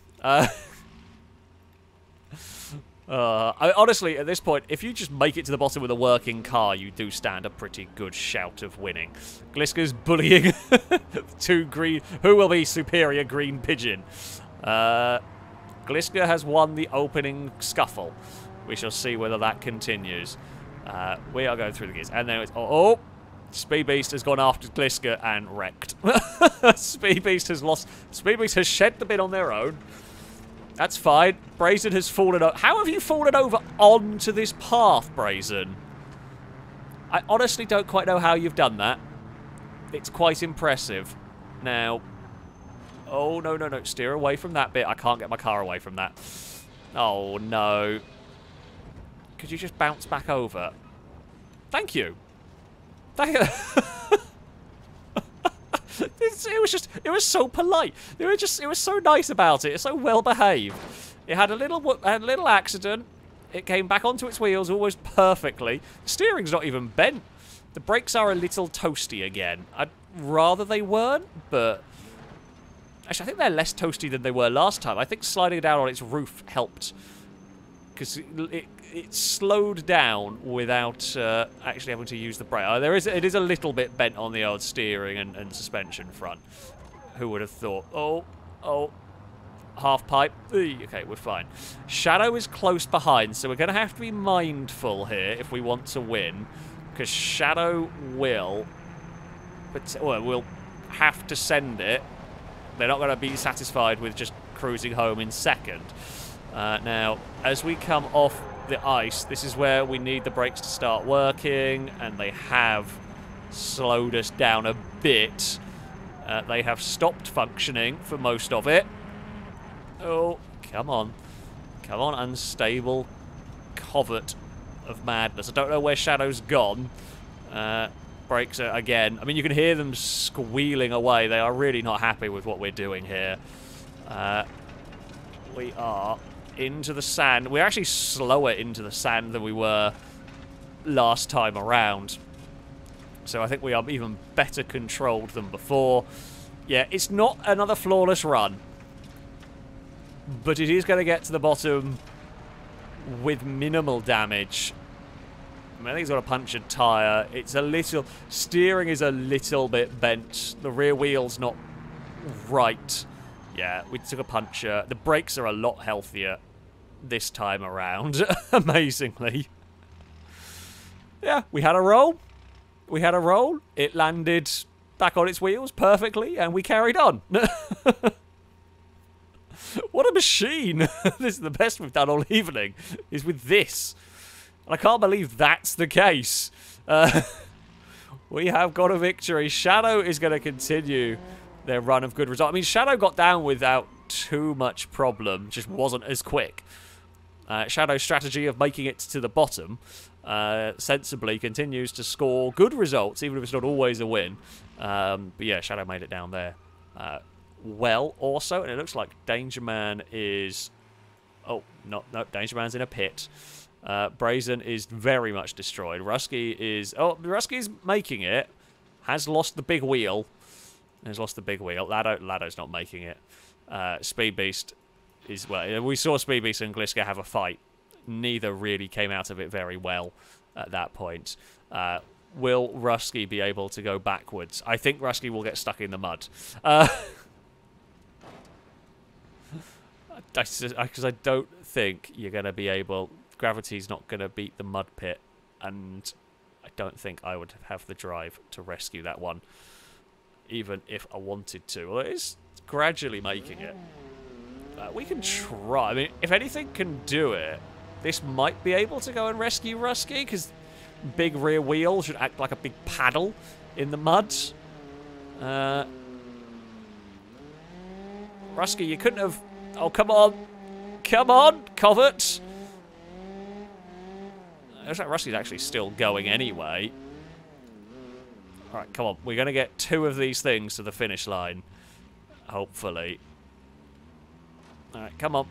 Honestly, at this point, if you just make it to the bottom with a working car, you do stand a pretty good shout of winning. Gliska's bullying two green... Who will be superior green pigeon? Gliska has won the opening scuffle. We shall see whether that continues. We are going through the gears. And then it's... Oh! Speedbeast has gone after Gliska and wrecked. Speedbeast has lost... Speedbeast has shed the bin on their own. That's fine. Brazen has fallen over. How have you fallen over onto this path, Brazen? I honestly don't quite know how you've done that. It's quite impressive. Now... Oh, no, no, no. Steer away from that bit. I can't get my car away from that. Oh, no. Could you just bounce back over? Thank you. Thank you. It was just, it was so polite. They were just, it was so nice about it. It's so well behaved. It had a little accident. It came back onto its wheels almost perfectly. The steering's not even bent. The brakes are a little toasty again. I'd rather they weren't, but actually I think they're less toasty than they were last time. I think sliding down on its roof helped because it slowed down without actually having to use the brake. Oh, it is a little bit bent on the old steering and suspension front. Who would have thought? Oh, half pipe. Okay, we're fine. Shadow is close behind, so we're going to have to be mindful here if we want to win, because Shadow will have to send it. They're not going to be satisfied with just cruising home in second. Now, as we come off the ice, this is where we need the brakes to start working, and they have slowed us down a bit. They have stopped functioning for most of it. Oh, come on. Come on, unstable covert of madness. I don't know where Shadow's gone. Brakes are, again, I mean, you can hear them squealing away. They are really not happy with what we're doing here. We are into the sand. We're actually slower into the sand than we were last time around. So I think we are even better controlled than before. Yeah, it's not another flawless run. But it is going to get to the bottom with minimal damage. I mean, I think it's got a punctured tyre. It's a little... Steering is a little bit bent. The rear wheel's not right. Yeah, we took a puncture. The brakes are a lot healthier. this time around, amazingly. Yeah, we had a roll. We had a roll. It landed back on its wheels perfectly, and we carried on. What a machine. This is the best we've done all evening, is with this. And I can't believe that's the case. We have got a victory. Shadow is going to continue their run of good results. I mean, Shadow got down without too much problem. Just wasn't as quick. Shadow's strategy of making it to the bottom sensibly continues to score good results, even if it's not always a win. But yeah, Shadow made it down there well also. And it looks like Danger Man is... Oh, no, Danger Man's in a pit. Brazen is very much destroyed. Rusky is... Oh, Rusky's making it. Has lost the big wheel. Has lost the big wheel. Lado's not making it. Speedbeast is... Well, we saw Speedbeast and Gliska have a fight. Neither really came out of it very well at that point. Will Rusky be able to go backwards? I think Rusky will get stuck in the mud. Because I don't think you're going to be able... Gravity's not going to beat the mud pit, and I don't think I would have the drive to rescue that one, even if I wanted to. Well, it is gradually making it. We can try. I mean, if anything can do it, this might be able to go and rescue Rusky, because big rear wheel should act like a big paddle in the mud. Rusky, you couldn't have... Oh, come on. Come on, Covert. It looks like Rusty's actually still going anyway. Alright, come on. We're going to get two of these things to the finish line. Hopefully. Alright, come on.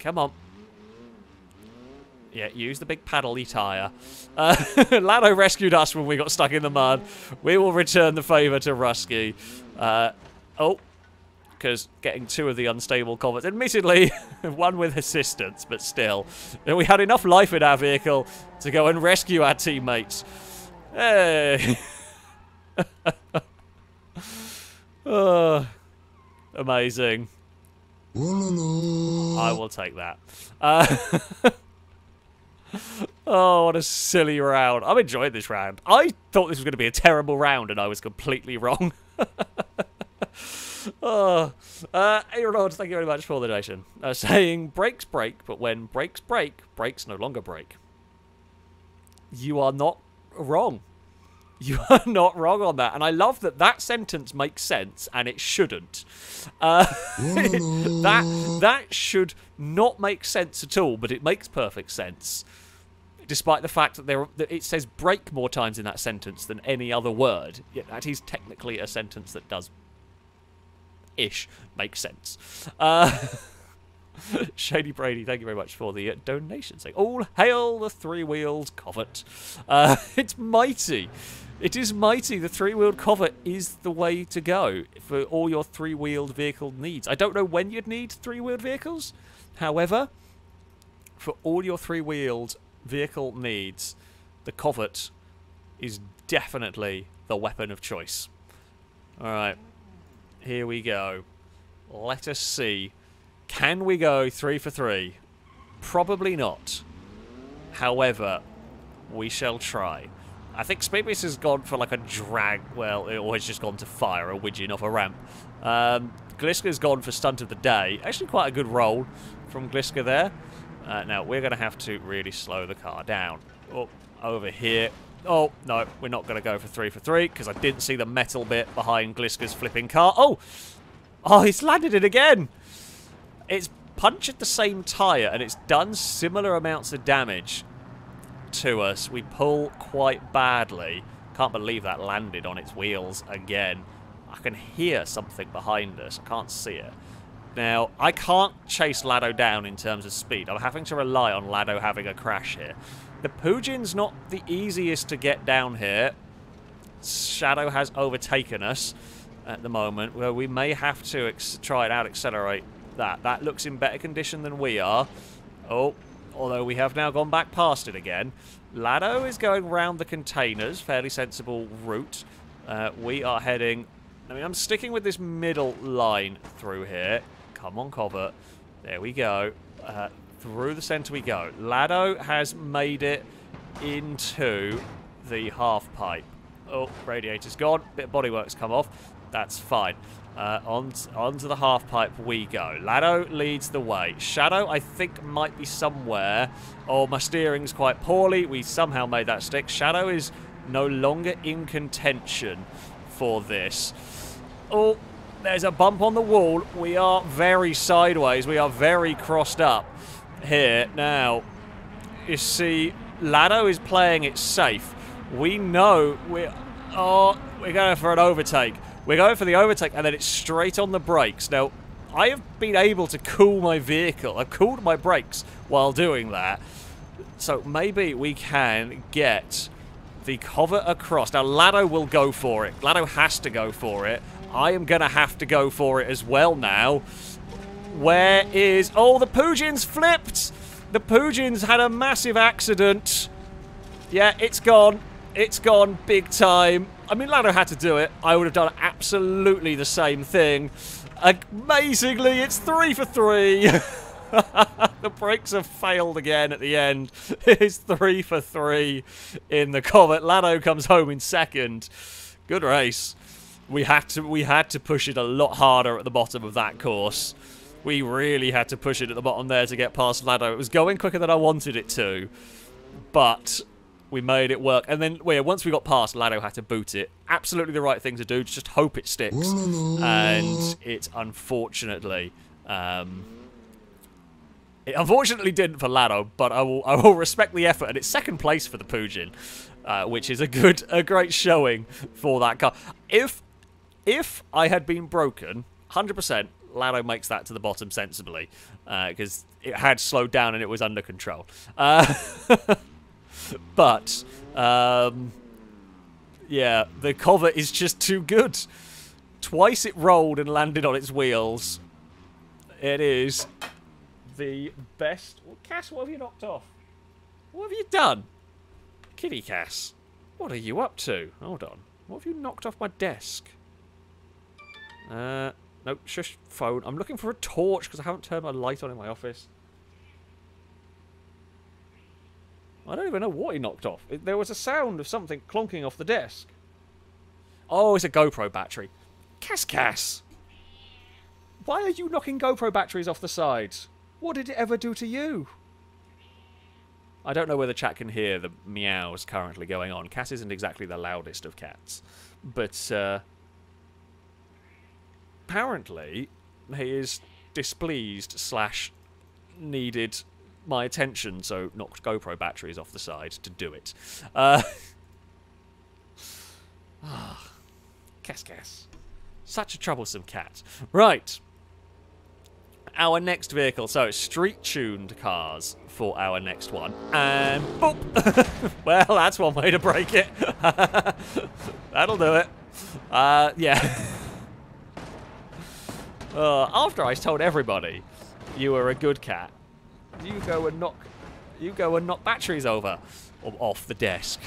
Come on. Yeah, use the big paddly tyre. Lado rescued us when we got stuck in the mud. We will return the favour to Rusky. Oh. Because getting two of the unstable Coverts, admittedly, one with assistance, but still. We had enough life in our vehicle to go and rescue our teammates. Hey! Oh, amazing. I will take that. Oh, what a silly round. I've enjoyed this round. I thought this was going to be a terrible round, and I was completely wrong. Oh, Aeronaut, thank you very much for the donation. Saying breaks break, but when breaks break, breaks no longer break. You are not wrong. You are not wrong on that. And I love that that sentence makes sense, and it shouldn't. That should not make sense at all, but it makes perfect sense. Despite the fact that it says break more times in that sentence than any other word. Yet that is technically a sentence that does ish makes sense. Shady Brady, thank you very much for the donation. Saying, all hail the three-wheeled Covert. It's mighty. It is mighty. The three-wheeled Covert is the way to go for all your three-wheeled vehicle needs. I don't know when you'd need three-wheeled vehicles. However, for all your three-wheeled vehicle needs, the Covert is definitely the weapon of choice. All right. Here we go. Let us see. Can we go 3 for 3? Probably not. However, we shall try. I think Speedbeast has gone for like a drag. Well, or has just gone to fire a Widgeon off a ramp. Gliska's gone for stunt of the day. Actually quite a good roll from Gliska there. Now, we're going to have to really slow the car down. Oh, over here. Oh, no, we're not going to go for 3 for 3, because I didn't see the metal bit behind Gliska's flipping car. Oh! Oh, he's landed it again! It's punctured the same tyre, and it's done similar amounts of damage to us. We pull quite badly. Can't believe that landed on its wheels again. I can hear something behind us. I can't see it. Now, I can't chase Lado down in terms of speed. I'm having to rely on Lado having a crash here. The Pigeon's not the easiest to get down here. Shadow has overtaken us at the moment. Well, we may have to try and out-accelerate that. That looks in better condition than we are. Oh, although we have now gone back past it again. Lado is going round the containers. Fairly sensible route. We are heading... I mean, I'm sticking with this middle line through here. Come on, Covert. There we go. Through the center we go. Lado has made it into the half pipe. Oh, radiator's gone. Bit of bodywork's come off. That's fine. Onto the half pipe we go. Lado leads the way. Shadow, I think, might be somewhere. Oh, my steering's quite poorly. We somehow made that stick. Shadow is no longer in contention for this. Oh, there's a bump on the wall. We are very sideways. We are very crossed up here. Now, you see, Lado is playing it safe. We know we're going for an overtake. We're going for the overtake, and then it's straight on the brakes. Now, I have been able to cool my vehicle. I've cooled my brakes while doing that. So maybe we can get the Covert across. Now, Lado will go for it. Lado has to go for it. I am going to have to go for it as well now. Where is... Oh, the Pigeon's flipped! The Pigeon's had a massive accident. Yeah, it's gone. It's gone big time. I mean, Lado had to do it. I would have done absolutely the same thing. Amazingly, it's 3 for 3. The brakes have failed again at the end. It's 3 for 3 in the Covert. Lado comes home in second. Good race. We had to push it a lot harder at the bottom of that course. We really had to push it at the bottom there to get past Lado. It was going quicker than I wanted it to, but we made it work. And then, well, yeah, once we got past, Lado had to boot it. Absolutely the right thing to do. Just hope it sticks. And it unfortunately, it unfortunately didn't for Lado. But I will respect the effort. And it's second place for the Pigeon, which is a great showing for that car. If I had been broken, 100%, Lado makes that to the bottom sensibly, because it had slowed down and it was under control. But, yeah, the Covert is just too good. Twice it rolled and landed on its wheels. It is the best... Well, Cass, what have you knocked off? What have you done? Kitty Cass, what are you up to? Hold on. What have you knocked off my desk? No, shush, phone. I'm looking for a torch because I haven't turned my light on in my office. I don't even know what he knocked off. There was a sound of something clonking off the desk. Oh, it's a GoPro battery. Cass! Why are you knocking GoPro batteries off the sides? What did it ever do to you? I don't know whether chat can hear the meows currently going on. Cass isn't exactly the loudest of cats. But, apparently, he is displeased / needed my attention, so knocked GoPro batteries off the side to do it. Cass. Such a troublesome cat. Right. Our next vehicle. So, street-tuned cars for our next one. And boop! Well, that's one way to break it. That'll do it. Yeah. After I told everybody you were a good cat, you go and knock batteries over or off the desk.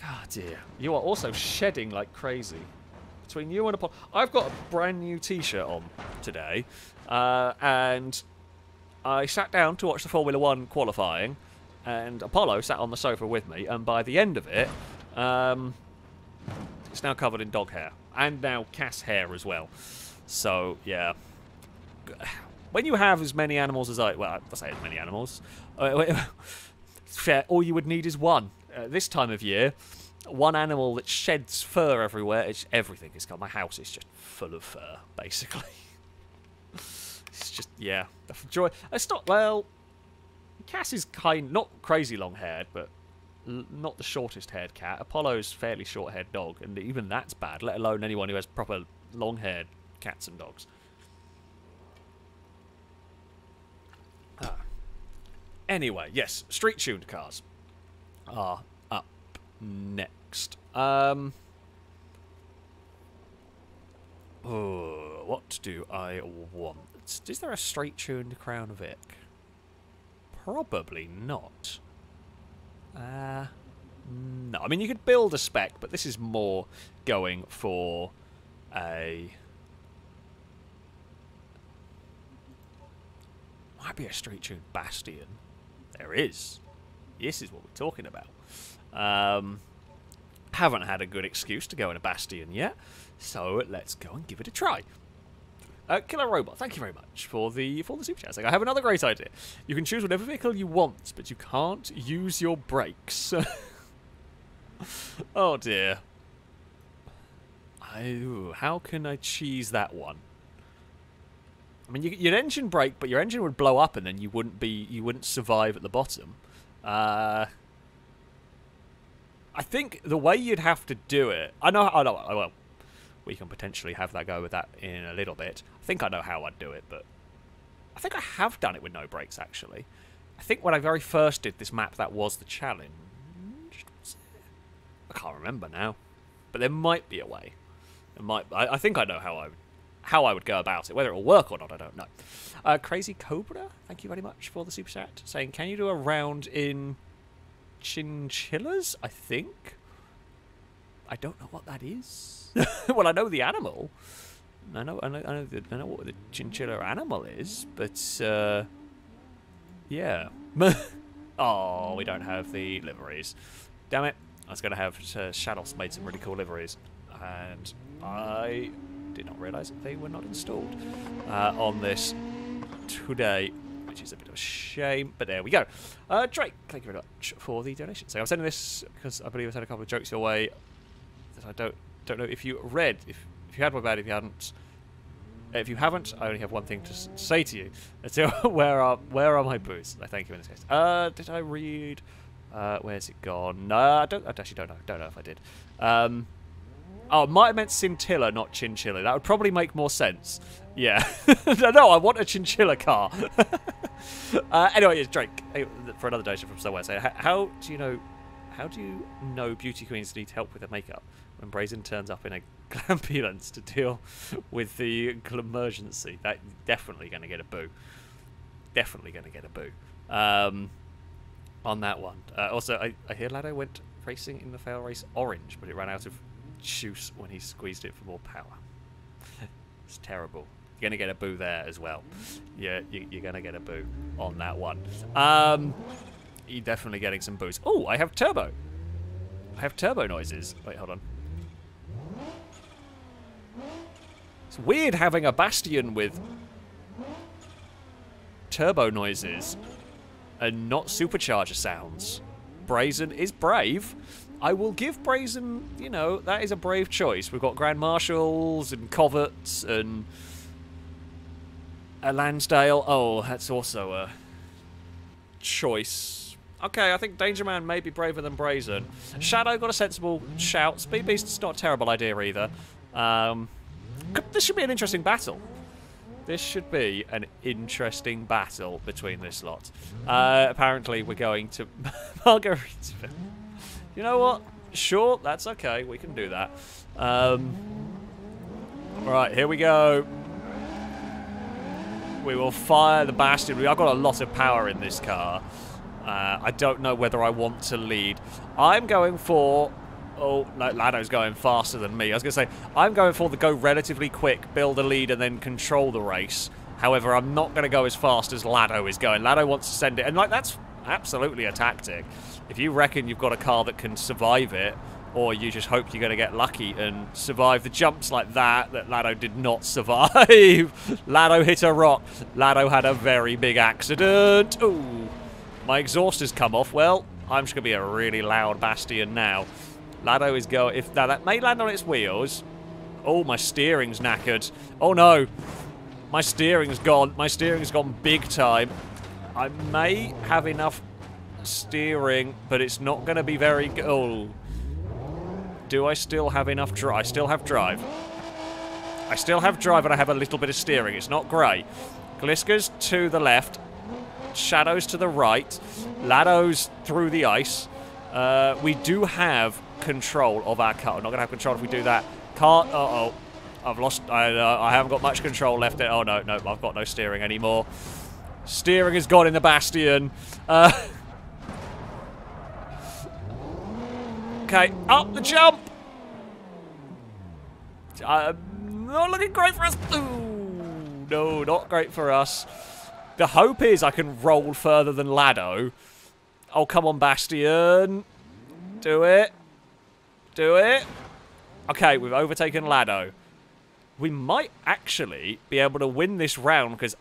God dear. You are also shedding like crazy. Between you and Apollo. I've got a brand new t-shirt on today. And I sat down to watch the Formula One qualifying, and Apollo sat on the sofa with me, and by the end of it, it's now covered in dog hair. And now Cass hair as well. So, yeah. When you have as many animals as I say as many animals. All you would need is one. This time of year, one animal that sheds fur everywhere. Everything is got. My house is just full of fur, basically. It's just, yeah. Joy. It's not, well, Cass is kind, not crazy long-haired, but not the shortest-haired cat. Apollo's fairly short-haired dog, and even that's bad, let alone anyone who has proper long-haired cats and dogs. Anyway, yes, street-tuned cars are up next. Oh, what do I want? Is there a straight-tuned Crown Vic? Probably not. No. I mean, you could build a spec, but this is more going for a... might be a straight tune Bastion. There is. This is what we're talking about. Haven't had a good excuse to go in a Bastion yet, so let's go and give it a try. Killer Robot, thank you very much for the super chat. I have another great idea. You can choose whatever vehicle you want, but you can't use your brakes. Oh dear. How can I cheese that one? I mean, you'd engine brake, but your engine would blow up, and then you wouldn't survive at the bottom. I think the way you'd have to do it. Well, we can potentially have that go with that in a little bit. I think I know how I'd do it, but I think I have done it with no brakes actually. I think when I very first did this map, that was the challenge. I can't remember now, but there might be a way. It might. I think I know how I would go about it. Whether it will work or not, I don't know. Crazy Cobra, thank you very much for the super chat, saying, can you do a round in chinchillas? I think. I don't know what that is. Well, I know the animal. I know what the chinchilla animal is, but yeah. Oh, we don't have the liveries. Damn it. I was going to have Shadow's made some really cool liveries, and I did not realise that they were not installed on this today, which is a bit of a shame, but there we go. Drake, thank you very much for the donation. So I'm sending this because I believe I sent a couple of jokes your way that I don't know if you read. If you had one bad, if you hadn't, if you haven't, I only have one thing to say to you. That's where are my boots? I thank you in this case. Did I read? Where's it gone? No, I actually don't know. Don't know if I did. Oh, it might have meant Scintilla, not Chinchilla. That would probably make more sense. Yeah. No, I want a Chinchilla car. Anyway, it's Drake for another donation from somewhere. So, how do you know beauty queens need help with their makeup when Brazen turns up in a Glambulance to deal with the emergency? That definitely going to get a boo. Definitely going to get a boo. On that one. Also, I hear Lado went racing in the fail race orange, but it ran out of juice when he squeezed it for more power. It's terrible. You're going to get a boo there as well. Yeah, you're going to get a boo on that one. You're definitely getting some boos. Oh, I have turbo. I have turbo noises. Wait, hold on. It's weird having a Bastion with turbo noises and not supercharger sounds. Brazen is brave. I will give Brazen, you know, that is a brave choice. We've got Grand Marshals and Coverts and a Lansdale. Oh, that's also a choice. Okay, I think Danger Man may be braver than Brazen. Shadow got a sensible shout. Speedbeast is not a terrible idea either. This should be an interesting battle. This should be an interesting battle between this lot. Apparently, we're going to Margaritaville. You know what? Sure, that's okay. We can do that. Right, here we go. We will fire the Bastion. I've got a lot of power in this car. I don't know whether I want to lead. I'm going for... Oh, no, Lado's going faster than me. I was going to say, I'm going for the go relatively quick, build a lead, and then control the race. However, I'm not going to go as fast as Lado is going. Lado wants to send it. And, like, that's absolutely a tactic. If you reckon you've got a car that can survive it, or you just hope you're going to get lucky and survive the jumps like that, that Lado did not survive. Lado hit a rock. Lado had a very big accident. Ooh, my exhaust has come off. Well, I'm just going to be a really loud Bastion now. Lado is going... Now, that may land on its wheels. Oh, my steering's knackered. Oh, no. My steering's gone. My steering's gone big time. I may have enough steering, but it's not going to be very... Oh. Do I still have enough drive? I still have drive. I still have drive, and I have a little bit of steering. It's not great. Gliska's to the left. Shadow's to the right. Lado's through the ice. We do have... control of our car. I'm not going to have control if we do that. Can't... Uh-oh. I've lost... I haven't got much control left there. Oh, no, no. I've got no steering anymore. Steering is gone in the Bastion. Okay. Up the jump! Not looking great for us. Ooh, no, not great for us. The hope is I can roll further than Lado. Oh, come on, Bastion. Do it. Do it. Okay, we've overtaken Lado. We might actually be able to win this round because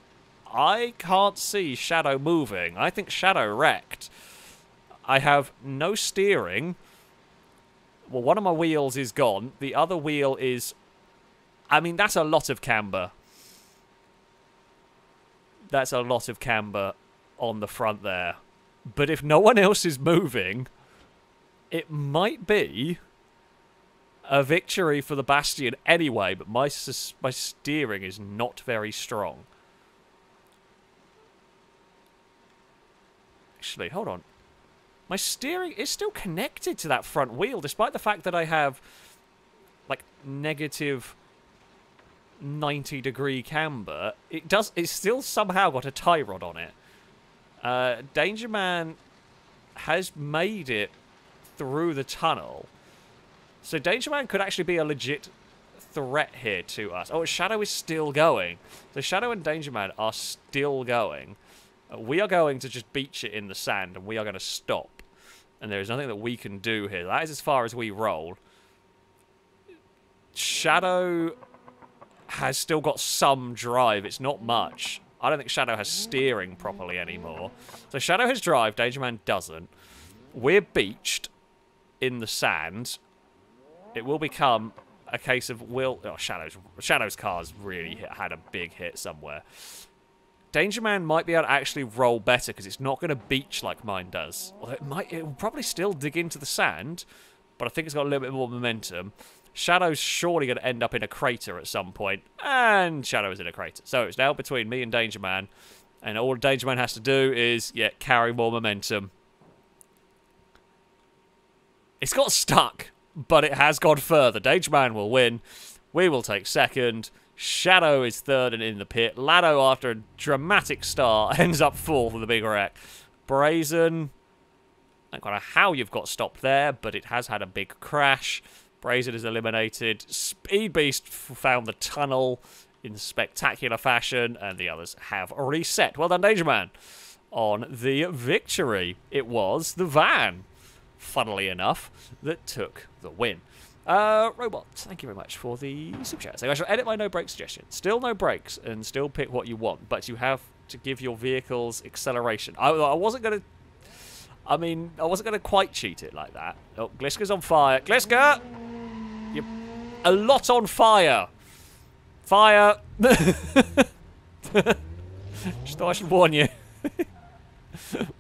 I can't see Shadow moving. I think Shadow wrecked. I have no steering. Well, one of my wheels is gone. The other wheel is... I mean, that's a lot of camber. That's a lot of camber on the front there. But if no one else is moving, it might be a victory for the Bastion anyway, but my steering is not very strong. Actually, hold on. My steering is still connected to that front wheel, despite the fact that I have, like, negative 90 degree camber. It does. It's still somehow got a tie rod on it. Danger Man has made it through the tunnel. So Danger Man could actually be a legit threat here to us. Oh, Shadow is still going. So Shadow and Danger Man are still going. We are going to just beach it in the sand, and we are going to stop. And there is nothing that we can do here. That is as far as we roll. Shadow has still got some drive. It's not much. I don't think Shadow has steering properly anymore. So Shadow has drive. Danger Man doesn't. We're beached in the sand. It will become a case of will... Oh, Shadow's car's really had a big hit somewhere. Danger Man might be able to actually roll better because it's not going to beach like mine does. Although it might... It will probably still dig into the sand, but I think it's got a little bit more momentum. Shadow's surely going to end up in a crater at some point, and Shadow is in a crater. So it's now between me and Danger Man, and all Danger Man has to do is, yeah, carry more momentum. It's got stuck, but it has gone further. Danger Man will win. We will take second. Shadow is third and in the pit. Lado, after a dramatic start, ends up fourth with a big wreck. Brazen, I don't know how you've got stopped there, but it has had a big crash. Brazen is eliminated. Speedbeast found the tunnel in spectacular fashion, and the others have reset. Well done, Danger Man, on the victory. It was the van, funnily enough, that took the win. Robot, thank you very much for the super chat. So I shall edit my no brake suggestion. Still no brakes, and still pick what you want, but you have to give your vehicles acceleration. I wasn't going to... I mean, I wasn't going to quite cheat it like that. Oh, Gliska's on fire. Gliska! You're a lot on fire. Fire! Just thought I should warn you.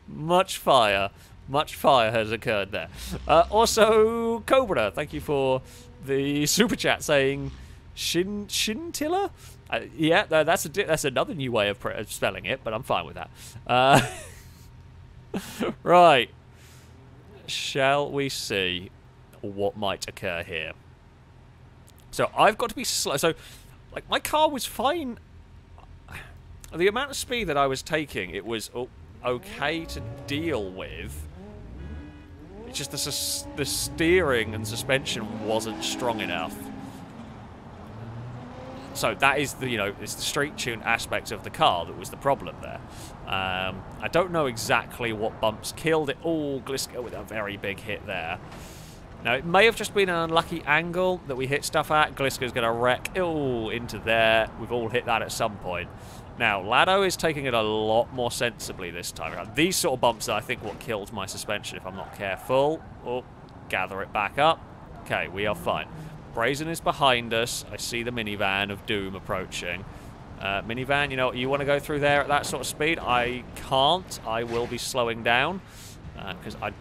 Much fire. Much fire has occurred there. Also, Cobra, thank you for the super chat saying Scintilla? Yeah, that's another new way of spelling it, but I'm fine with that. Right. Shall we see what might occur here? So I've got to be slow. So, like, my car was fine. The amount of speed that I was taking, it was okay to deal with. It's just the steering and suspension wasn't strong enough. So that is the, you know, it's the street tune aspect of the car that was the problem there. I don't know exactly what bumps killed it. Oh, Gliska with a very big hit there. Now, it may have just been an unlucky angle that we hit stuff at. Gliska's going to wreck. Oh, into there. We've all hit that at some point. Now, Lado is taking it a lot more sensibly this time around. These sort of bumps are, I think, what killed my suspension if I'm not careful. Oh, gather it back up. Okay, we are fine. Brazen is behind us. I see the minivan of doom approaching. Minivan, you know, you want to go through there at that sort of speed? I can't. I will be slowing down because I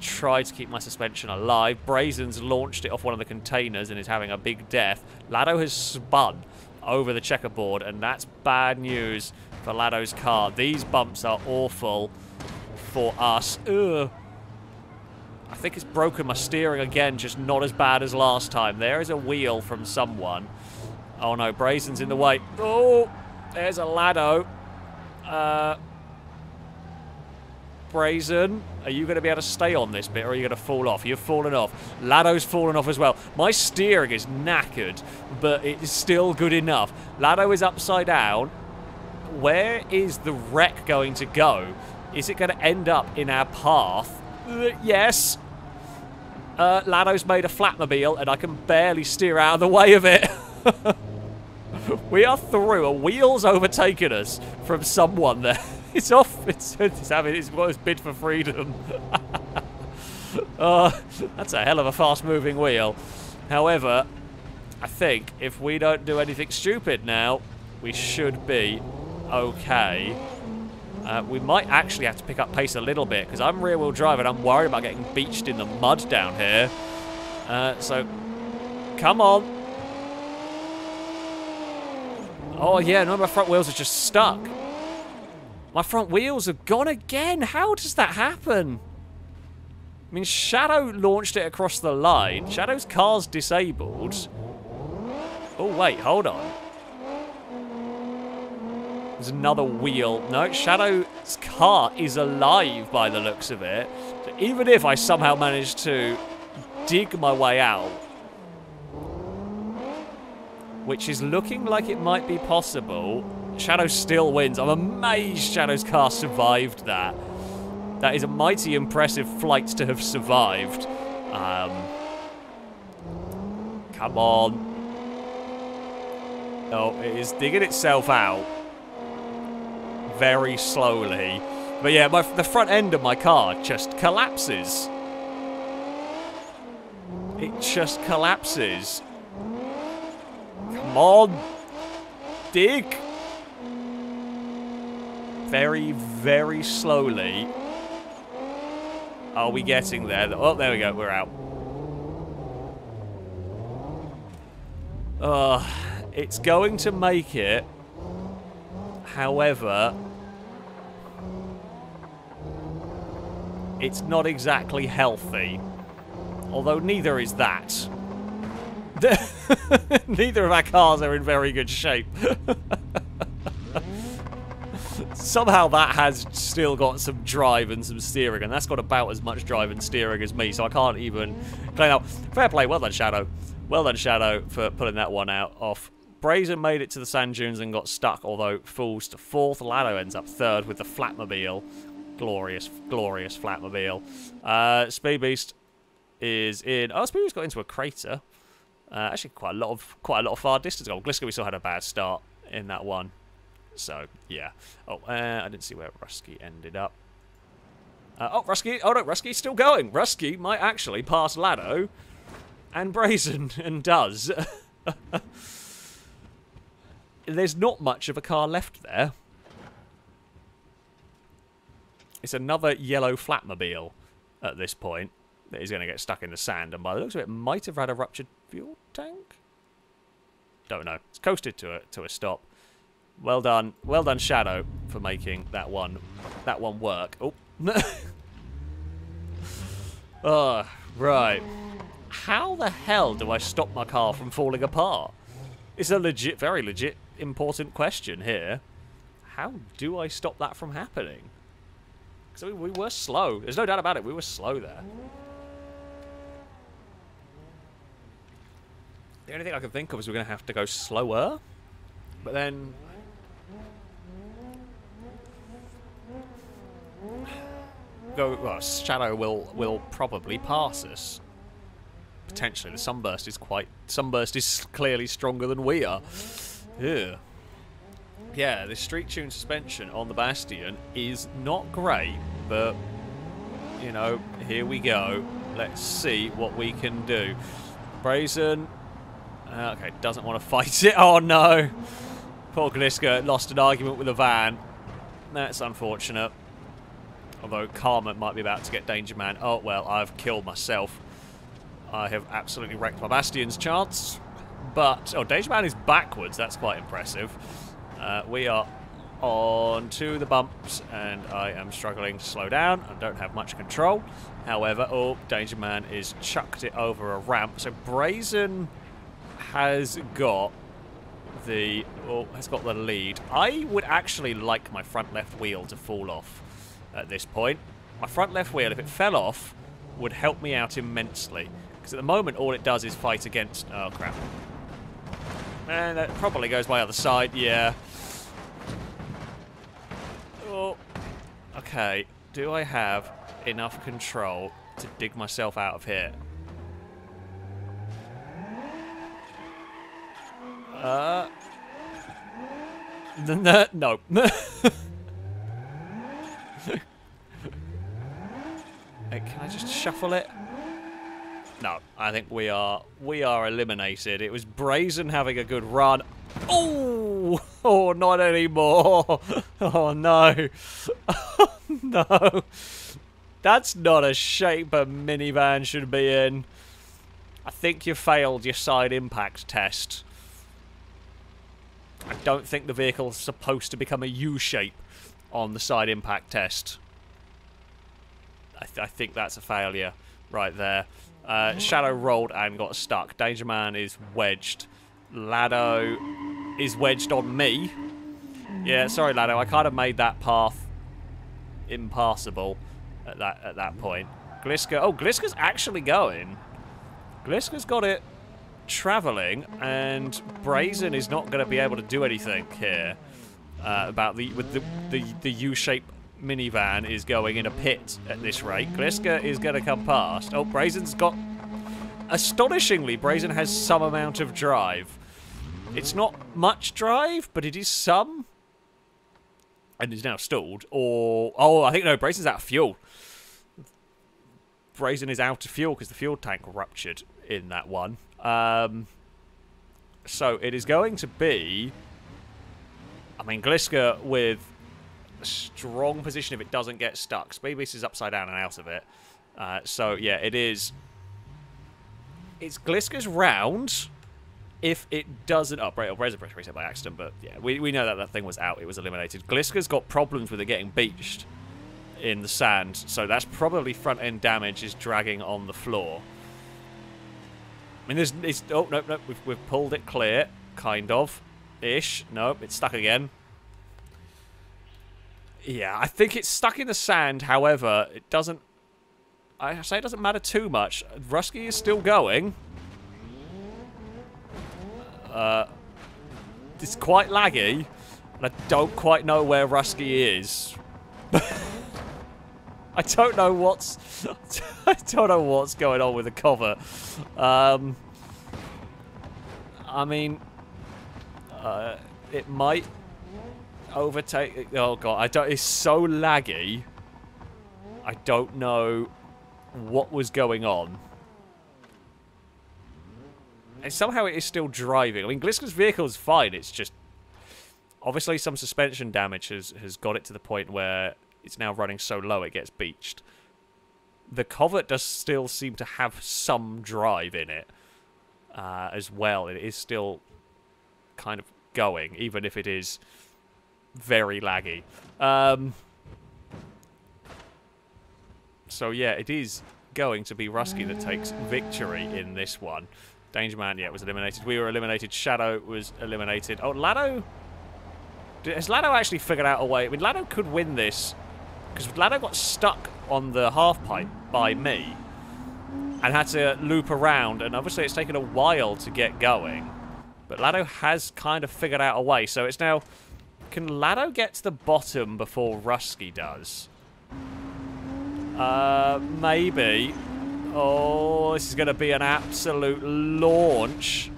try to keep my suspension alive. Brazen's launched it off one of the containers and is having a big death. Lado has spun over the checkerboard, and that's bad news for Lado's car. These bumps are awful for us. Ugh. I think it's broken my steering again, just not as bad as last time. There is a wheel from someone. Oh no, Brazen's in the way. Oh, there's a Lado. Brazen, are you going to be able to stay on this bit, or are you going to fall off? You've fallen off. Lado's fallen off as well. My steering is knackered, but it is still good enough. Lado is upside down. where is the wreck going to go? Is it going to end up in our path? Yes. Lado's made a flatmobile, and I can barely steer out of the way of it. We are through. A wheel's overtaken us from someone there. It's off. It's having its bid for freedom. That's a hell of a fast-moving wheel. However, I think if we don't do anything stupid now, we should be okay. We might actually have to pick up pace a little bit, because I'm rear-wheel drive and I'm worried about getting beached in the mud down here. So, come on. Oh yeah, no, my front wheels are just stuck. My front wheels have gone again. How does that happen? I mean, Shadow launched it across the line. Shadow's car's disabled. Oh, wait, hold on. There's another wheel. No, Shadow's car is alive by the looks of it. So even if I somehow manage to dig my way out, which is looking like it might be possible, Shadow still wins. I'm amazed Shadow's car survived that. That is a mighty impressive flight to have survived. Come on. Oh, it is digging itself out. Very slowly. But yeah, the front end of my car just collapses. It just collapses. Come on. Dig. Very, very slowly. Are we getting there? Oh, there we go. We're out. It's going to make it. However, it's not exactly healthy. Although neither is that. Neither of our cars are in very good shape. Somehow that has still got some drive and some steering, and that's got about as much drive and steering as me, so I can't even clean up. Fair play, well done, Shadow. Well done, Shadow, for pulling that one off. Brazen made it to the sand dunes and got stuck, although falls to fourth. Lado ends up third with the flatmobile. Glorious, glorious flatmobile. Speedbeast is in... Oh, Speedbeast got into a crater. Actually, quite a lot of far distance. Oh, Gliska, we still had a bad start in that one. So, yeah. Oh, I didn't see where Rusky ended up. Oh, Rusky. Oh, no, Rusky's still going. Rusky might actually pass Lado and Brazen, and does. There's not much of a car left there. It's another yellow flatmobile at this point that is going to get stuck in the sand, and by the looks of it, might have had a ruptured fuel tank? Don't know. It's coasted to a stop. Well done, Shadow, for making that one work. Oh, right. How the hell do I stop my car from falling apart? It's a legit, very legit, important question here. How do I stop that from happening? Because I mean, we were slow. There's no doubt about it. We were slow there. The only thing I can think of is we're going to have to go slower. But then... Well, Shadow will probably pass us. Potentially, the sunburst is clearly stronger than we are. Ugh. Yeah, the street tune suspension on the Bastion is not great, but you know, here we go. Let's see what we can do. Brazen, okay, doesn't want to fight it. Oh no, poor Gliska lost an argument with a van. That's unfortunate. Although Karma might be about to get Danger Man. Oh well, I've killed myself. I have absolutely wrecked my Bastion's chance, but... Oh, Danger Man is backwards. That's quite impressive. We are on to the bumps, and I am struggling to slow down. I don't have much control. However, oh, Danger Man is chucked it over a ramp. So Brazen has got the... Oh, has got the lead. I would actually like my front left wheel to fall off at this point. My front left wheel, if it fell off, would help me out immensely. Because at the moment, all it does is fight against... Oh, crap. And that probably goes my other side, yeah. Okay, do I have enough control to dig myself out of here? No. Can I just shuffle it? No, I think we are eliminated. It was Brazen having a good run. Oh, oh, not anymore. Oh no, oh no. That's not a shape a minivan should be in. I think you failed your side impact test. I don't think the vehicle's supposed to become a U-shape on the side impact test. I think that's a failure right there. Shadow rolled and got stuck. Danger Man is wedged. Lado is wedged on me. Yeah, sorry Lado, I kind of made that path impassable at that point. Gliska, oh, Gliska's actually going. Gliska's got it traveling, and Brazen is not going to be able to do anything here about the U-shape minivan is going in a pit at this rate. Gliska is going to come past. Oh, Brazen's got... Astonishingly, Brazen has some amount of drive. It's not much drive, but it is some. And is now stalled. Or... Oh, I think, no, Brazen's out of fuel. Brazen is out of fuel because the fuel tank ruptured in that one. So it is going to be... I mean, Gliska with... strong position if it doesn't get stuck. Speedbeast is upside down and out of it. So yeah, it is. It's Gliska's round. If it doesn't upgrade, or Brazen press reset by accident, but yeah, we know that that thing was out. It was eliminated. Gliska's got problems with it getting beached in the sand, so that's probably front end damage is dragging on the floor. I mean, there's oh no, no, we've pulled it clear, kind of, ish. Nope, it's stuck again. Yeah, I think it's stuck in the sand, however, it doesn't... I say it doesn't matter too much. Rusky is still going. It's quite laggy, and I don't quite know where Rusky is. I don't know what's... I don't know what's going on with the cover. I mean... it might... overtake. Oh god, I don't. It's so laggy. I don't know what was going on. And somehow it is still driving. I mean, Gliska's vehicle is fine. It's just obviously some suspension damage has got it to the point where it's now running so low it gets beached. The Covert does still seem to have some drive in it as well. It is still kind of going, even if it is very laggy. So yeah, it is going to be Rusky that takes victory in this one. Danger Man, yeah, was eliminated. We were eliminated. Shadow was eliminated. Oh, Lado? Has Lado actually figured out a way? I mean, Lado could win this because Lado got stuck on the half pipe by me and had to loop around, and obviously it's taken a while to get going. But Lado has kind of figured out a way, so it's now... Can Lado get to the bottom before Rusky does? Maybe. Oh, this is going to be an absolute launch.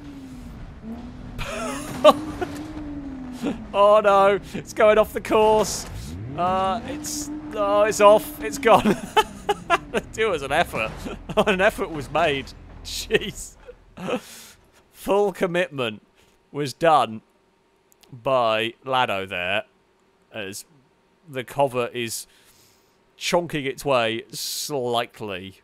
Oh no, it's going off the course. It's off. It's gone. It was an effort. An effort was made. Jeez. Full commitment was done by Lado there, as the cover is chonking its way slightly.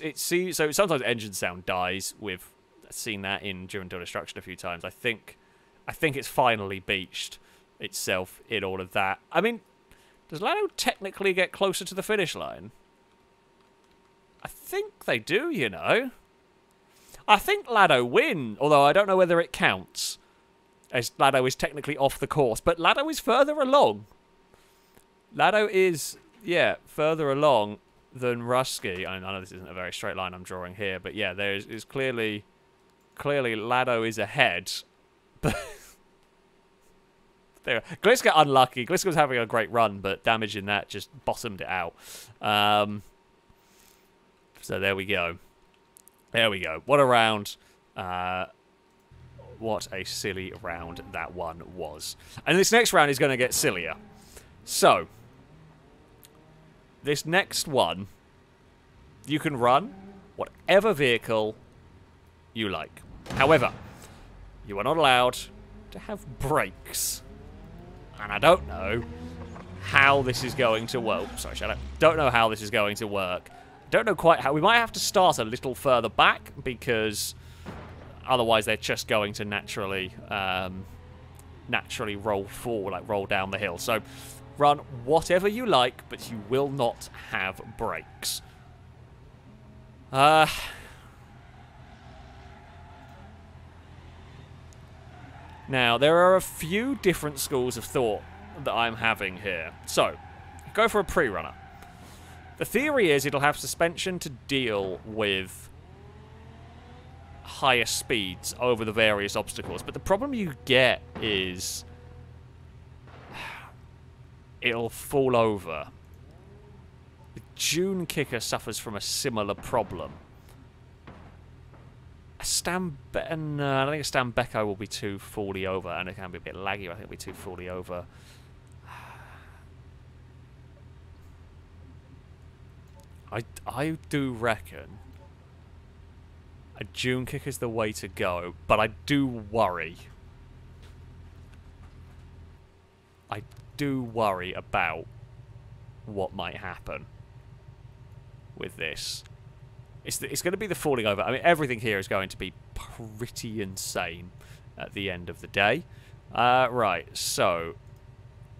It seems so. Sometimes engine sound dies. We've seen that in Driven to Destruction a few times. I think it's finally beached itself in all of that. I mean, does Lado technically get closer to the finish line? I think they do. You know. I think Lado win, although I don't know whether it counts, as Lado is technically off the course. But Lado is further along. Lado is, yeah, further along than Rusky. I know this isn't a very straight line I'm drawing here, but yeah, there is clearly Lado is ahead. But There we go. Gliska unlucky. Gliska was having a great run, but damage in that just bottomed it out. So there we go. There we go. What a round. What a silly round that one was. And this next round is going to get sillier. So, this next one, you can run whatever vehicle you like. However, you are not allowed to have brakes. And I don't know how this is going to work. Sorry, Shadow. Don't know how this is going to work. Don't know quite how. We might have to start a little further back because otherwise they're just going to naturally roll forward, like roll down the hill. So run whatever you like, but you will not have brakes. Now, there are a few different schools of thought that I'm having here. So, go for a pre-runner. The theory is it'll have suspension to deal with higher speeds over the various obstacles. But the problem you get is it'll fall over. The June kicker suffers from a similar problem. No, I don't think a Stambeko will be too fully over, and it can be a bit laggy. I think it'll be too fully over. I do reckon a June kick is the way to go, but I do worry. I do worry about what might happen with this. It's going to be the falling over. I mean, everything here is going to be pretty insane at the end of the day. Right, so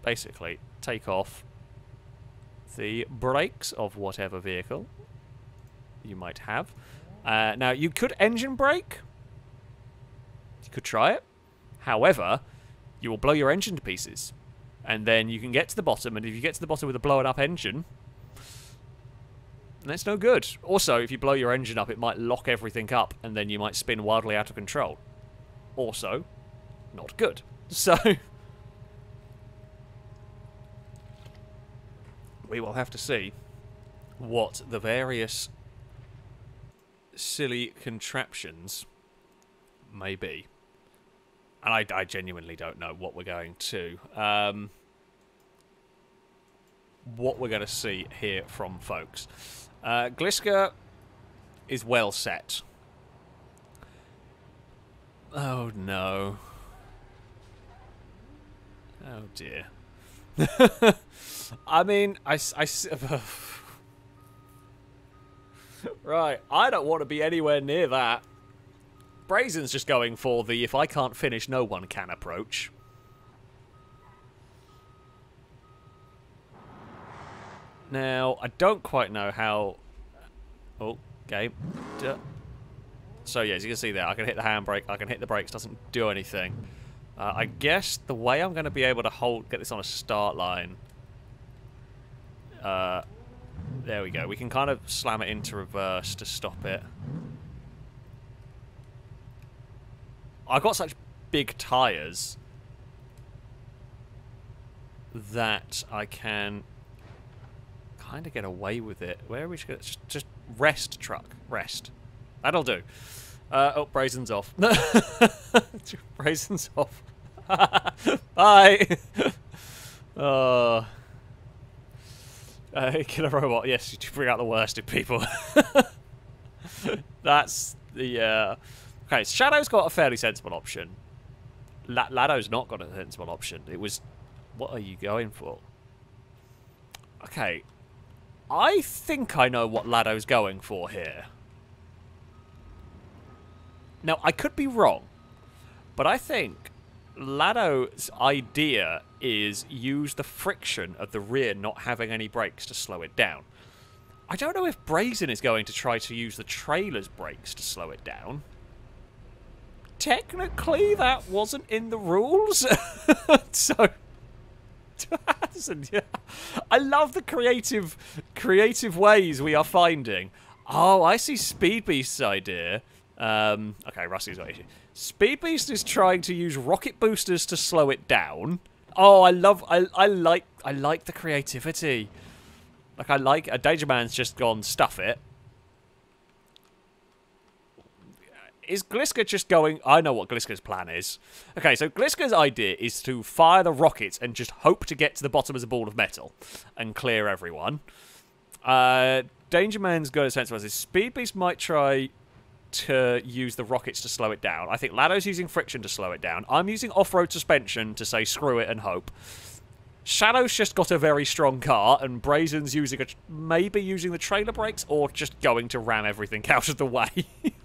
basically, take off the brakes of whatever vehicle you might have. Now, you could engine brake. You could try it. However, you will blow your engine to pieces. And then you can get to the bottom, and if you get to the bottom with a blown-up engine, that's no good. Also, if you blow your engine up, it might lock everything up, and then you might spin wildly out of control. Also, not good. So, we will have to see what the various silly contraptions may be. And I genuinely don't know what we're going to... what we're going to see here from folks. Gliska is well set. Oh no. Oh dear. I mean, I right, I don't want to be anywhere near that. Brazen's just going for the if I can't finish, no one can approach. Now, I don't quite know how... Oh, game. Okay. So, yeah, as you can see there, I can hit the handbrake, I can hit the brakes, doesn't do anything. I guess the way I'm going to be able to get this on a start line... there we go. We can kind of slam it into reverse to stop it. I've got such big tyres that I can... kind of get away with it. Where are we going? Just rest, truck. Rest. That'll do. Oh, Brazen's off. Brazen's off. Bye! Killer Robot. Yes, you bring out the worst in people. That's the... Okay, Shadow's got a fairly sensible option. Lado's not got a sensible option. It was... What are you going for? Okay. I think I know what Lado's going for here. Now, I could be wrong, but I think Lado's idea is use the friction of the rear not having any brakes to slow it down. I don't know if Brazen is going to try to use the trailer's brakes to slow it down. Technically, that wasn't in the rules. So... I love the creative ways we are finding. Oh, I see Speedbeast's idea. Okay, Rusty's got an issue. Speedbeast is trying to use rocket boosters to slow it down. Oh, I like the creativity. Like I like a Danger Man's just gone stuff it. Is Gliska just going... I know what Gliska's plan is. Okay, so Gliska's idea is to fire the rockets and just hope to get to the bottom as a ball of metal and clear everyone. Danger Man's got a sense of us. Speedbeast might try to use the rockets to slow it down. I think Lado's using friction to slow it down. I'm using off-road suspension to say screw it and hope. Shadow's just got a very strong car, and Brazen's using a maybe using the trailer brakes or just going to ram everything out of the way.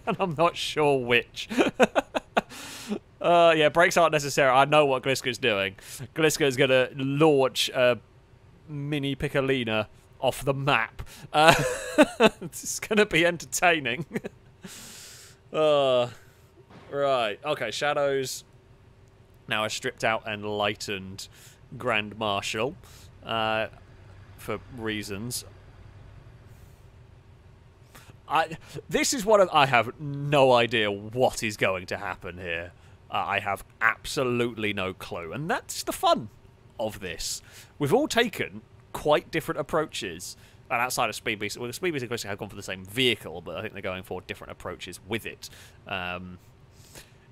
And I'm not sure which. Yeah, brakes aren't necessary. I know what Gliska's doing. Gliska's going to launch a mini Piccolina off the map. It's going to be entertaining. Right. Okay, Shadow's now a stripped out and lightened Grand Marshal, for reasons. This is one of... I have no idea what is going to happen here. I have absolutely no clue, and that's the fun of this. We've all taken quite different approaches, and outside of Speedbeast, well, the Speedbeast and Gliska have gone for the same vehicle, but I think they're going for different approaches with it.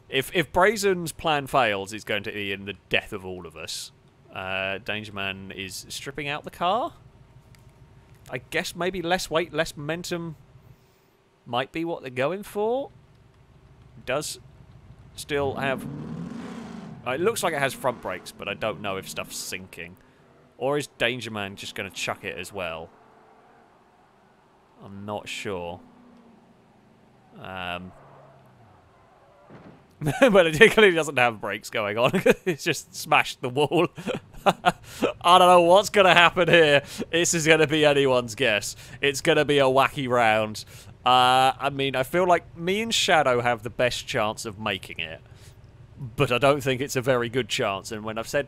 If Brazen's plan fails, it's going to be in the death of all of us. Danger Man is stripping out the car. I guess maybe less weight, less momentum might be what they're going for. Does still have... it looks like it has front brakes, but I don't know if stuff's sinking. Or is Danger Man just going to chuck it as well? I'm not sure. But it clearly doesn't have brakes going on. It's just smashed the wall. I don't know what's going to happen here. This is going to be anyone's guess. It's going to be a wacky round. I mean, I feel like me and Shadow have the best chance of making it, but I don't think it's a very good chance. And when I've said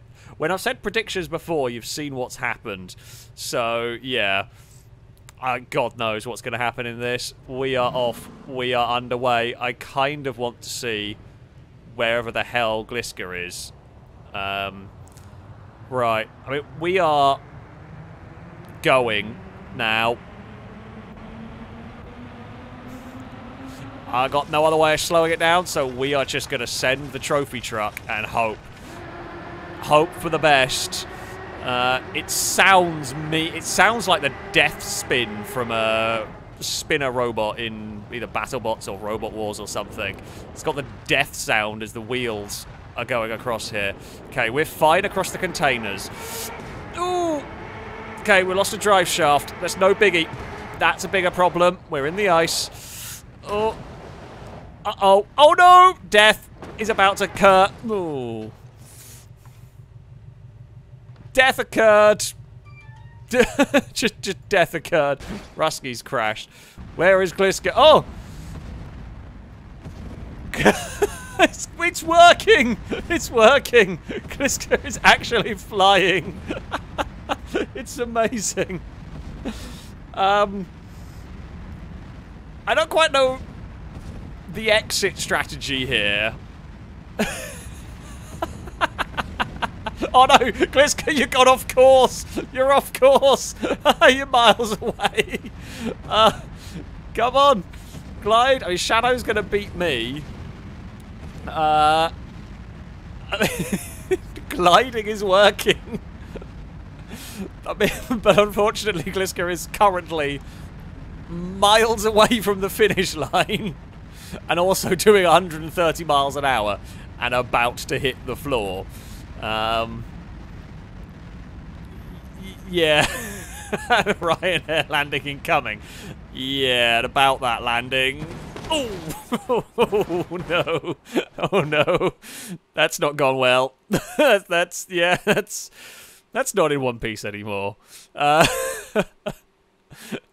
predictions before, you've seen what's happened. So yeah. God knows what's going to happen in this. We are off. We are underway. I kind of want to see wherever the hell Gliska is. Right. I mean, we are going now. I got no other way of slowing it down, so we are just going to send the trophy truck and hope. Hope for the best. It sounds like the death spin from a spinner robot in either BattleBots or Robot Wars or something. It's got the death sound as the wheels are going across here. Okay, we're fine across the containers. Ooh! Okay, we lost a drive shaft. That's no biggie. That's a bigger problem. We're in the ice. Oh. Uh-oh. Oh no! Death is about to occur. Ooh. Death occurred. just death occurred. Rusky's crashed. Where is Gliska? Oh! It's working! It's working! Gliska is actually flying. It's amazing. I don't quite know the exit strategy here. Oh no, Gliska, you got off course! You're off course! You're miles away! Come on! Glide! I mean, Shadow's gonna beat me. Gliding is working. I mean, but unfortunately, Gliska is currently miles away from the finish line. And also doing 130 miles an hour and about to hit the floor. Yeah. Ryanair landing incoming. Yeah, about that landing. Oh! Oh no. Oh no. That's not gone well. That's not in one piece anymore.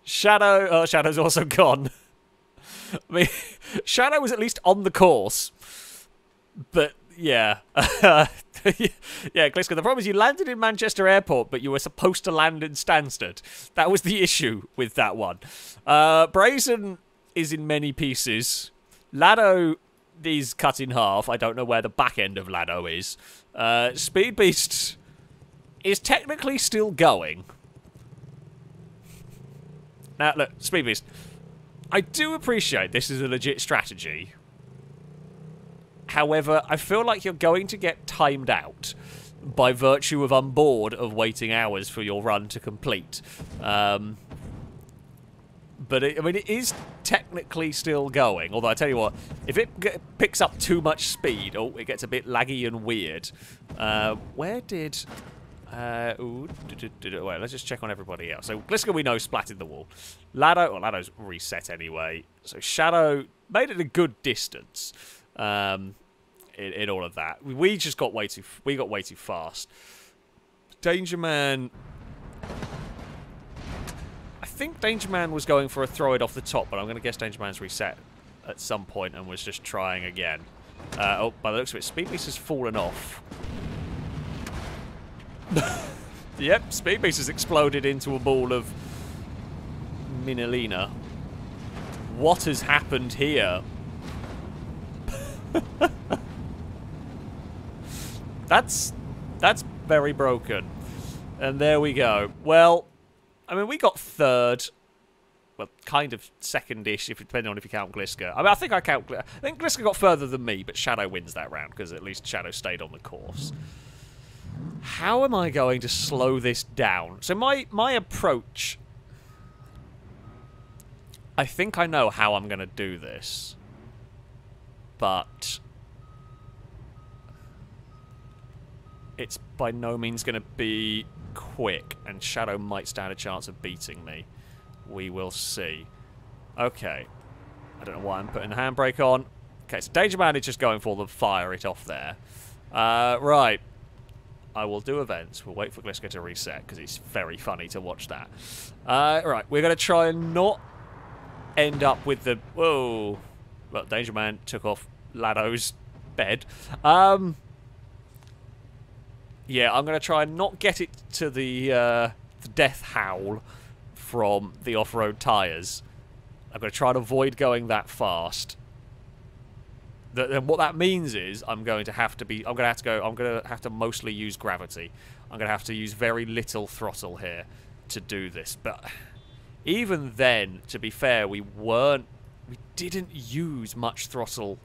Shadow's also gone. I mean, Shadow was at least on the course. But yeah. Yeah, Gliska, the problem is you landed in Manchester Airport, but you were supposed to land in Stansted. That was the issue with that one. Brazen is in many pieces. Lado is cut in half. I don't know where the back end of Lado is. Speedbeast is technically still going. Now, look, Speedbeast, I do appreciate this is a legit strategy. However, I feel like you're going to get timed out by virtue of I'm bored of waiting hours for your run to complete. But, I mean, it is technically still going. Although, I tell you what, if it picks up too much speed, oh, it gets a bit laggy and weird. Where did... wait, let's just check on everybody else. So, Gliska, we know, splatted the wall. Lado, well, Lado's reset anyway. So, Shadow made it a good distance in all of that. We just got way too... We got way too fast. Danger Man... I think Danger Man was going for a throw it off the top, but I'm going to guess Danger Man's reset at some point and was just trying again. Oh, by the looks of it, Speedbeast has fallen off. Yep, Speedbeast has exploded into a ball of Minilina. What has happened here? That's very broken. And there we go. Well... I mean, we got third, well, kind of second-ish, if depending on if you count Gliska. I mean, I think Gliska got further than me, but Shadow wins that round because at least Shadow stayed on the course. How am I going to slow this down? So my approach, I think I know how I'm going to do this, but it's by no means going to be quick, and Shadow might stand a chance of beating me. We will see. Okay. I don't know why I'm putting the handbrake on. Okay, so Danger Man is just going for the fire it off there. Right. I will do events. We'll wait for Gliska to reset, because it's very funny to watch that. Right, we're going to try and not end up with the... Whoa. Well, Danger Man took off Lado's bed. Yeah, I'm going to try and not get it to the death howl from the off-road tyres. I'm going to try and avoid going that fast. And what that means is I'm going to have to be... I'm going to have to mostly use gravity. I'm going to have to use very little throttle here to do this. But even then, to be fair, we didn't use much throttle.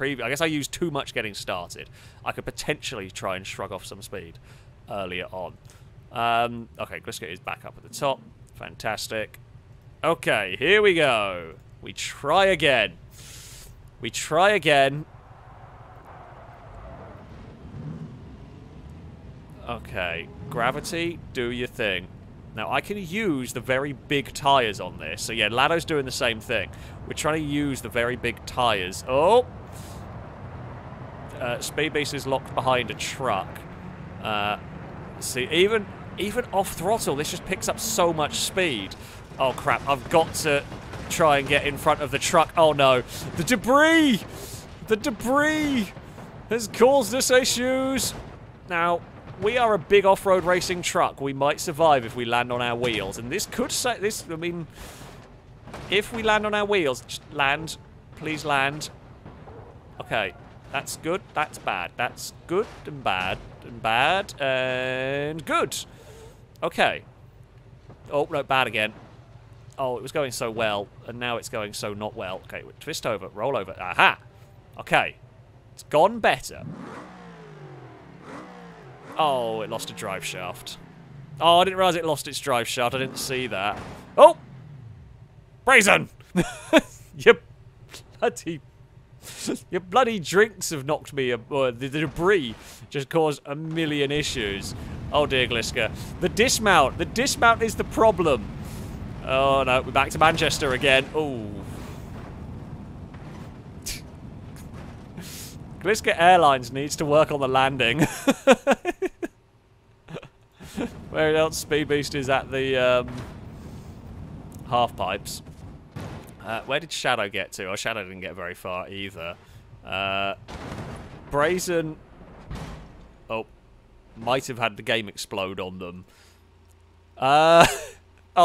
I guess I used too much getting started. I could potentially try and shrug off some speed earlier on. Okay, Gliska is back up at the top. Fantastic. Okay, here we go. We try again. We try again. Okay, gravity, do your thing. Now, I can use the very big tyres on this. So, yeah, Lado's doing the same thing. We're trying to use the very big tyres. Oh! Speedbeast is locked behind a truck. See, even off throttle, this just picks up so much speed. Oh crap! I've got to try and get in front of the truck. Oh no! The debris has caused us issues. Now we are a big off-road racing truck. We might survive if we land on our wheels, and this could say this. I mean, if we land on our wheels, just land, please land. Okay. That's good, that's bad. That's good and bad and bad and good. Okay. Oh, no, bad again. Oh, it was going so well and now it's going so not well. Okay, twist over, roll over. Aha! Okay. It's gone better. Oh, it lost a drive shaft. Oh, I didn't realise it lost its drive shaft. I didn't see that. Oh! Brazen! Yep. Bloody... Your bloody drinks have knocked me... the debris just caused a million issues. Oh dear, Gliska. The dismount! The dismount is the problem! Oh no, we're back to Manchester again. Oh. Gliska Airlines needs to work on the landing. Where else Speedbeast is at the half-pipes. Where did Shadow get to? Oh, Shadow didn't get very far either. Brazen... Oh. Might have had the game explode on them. Oh,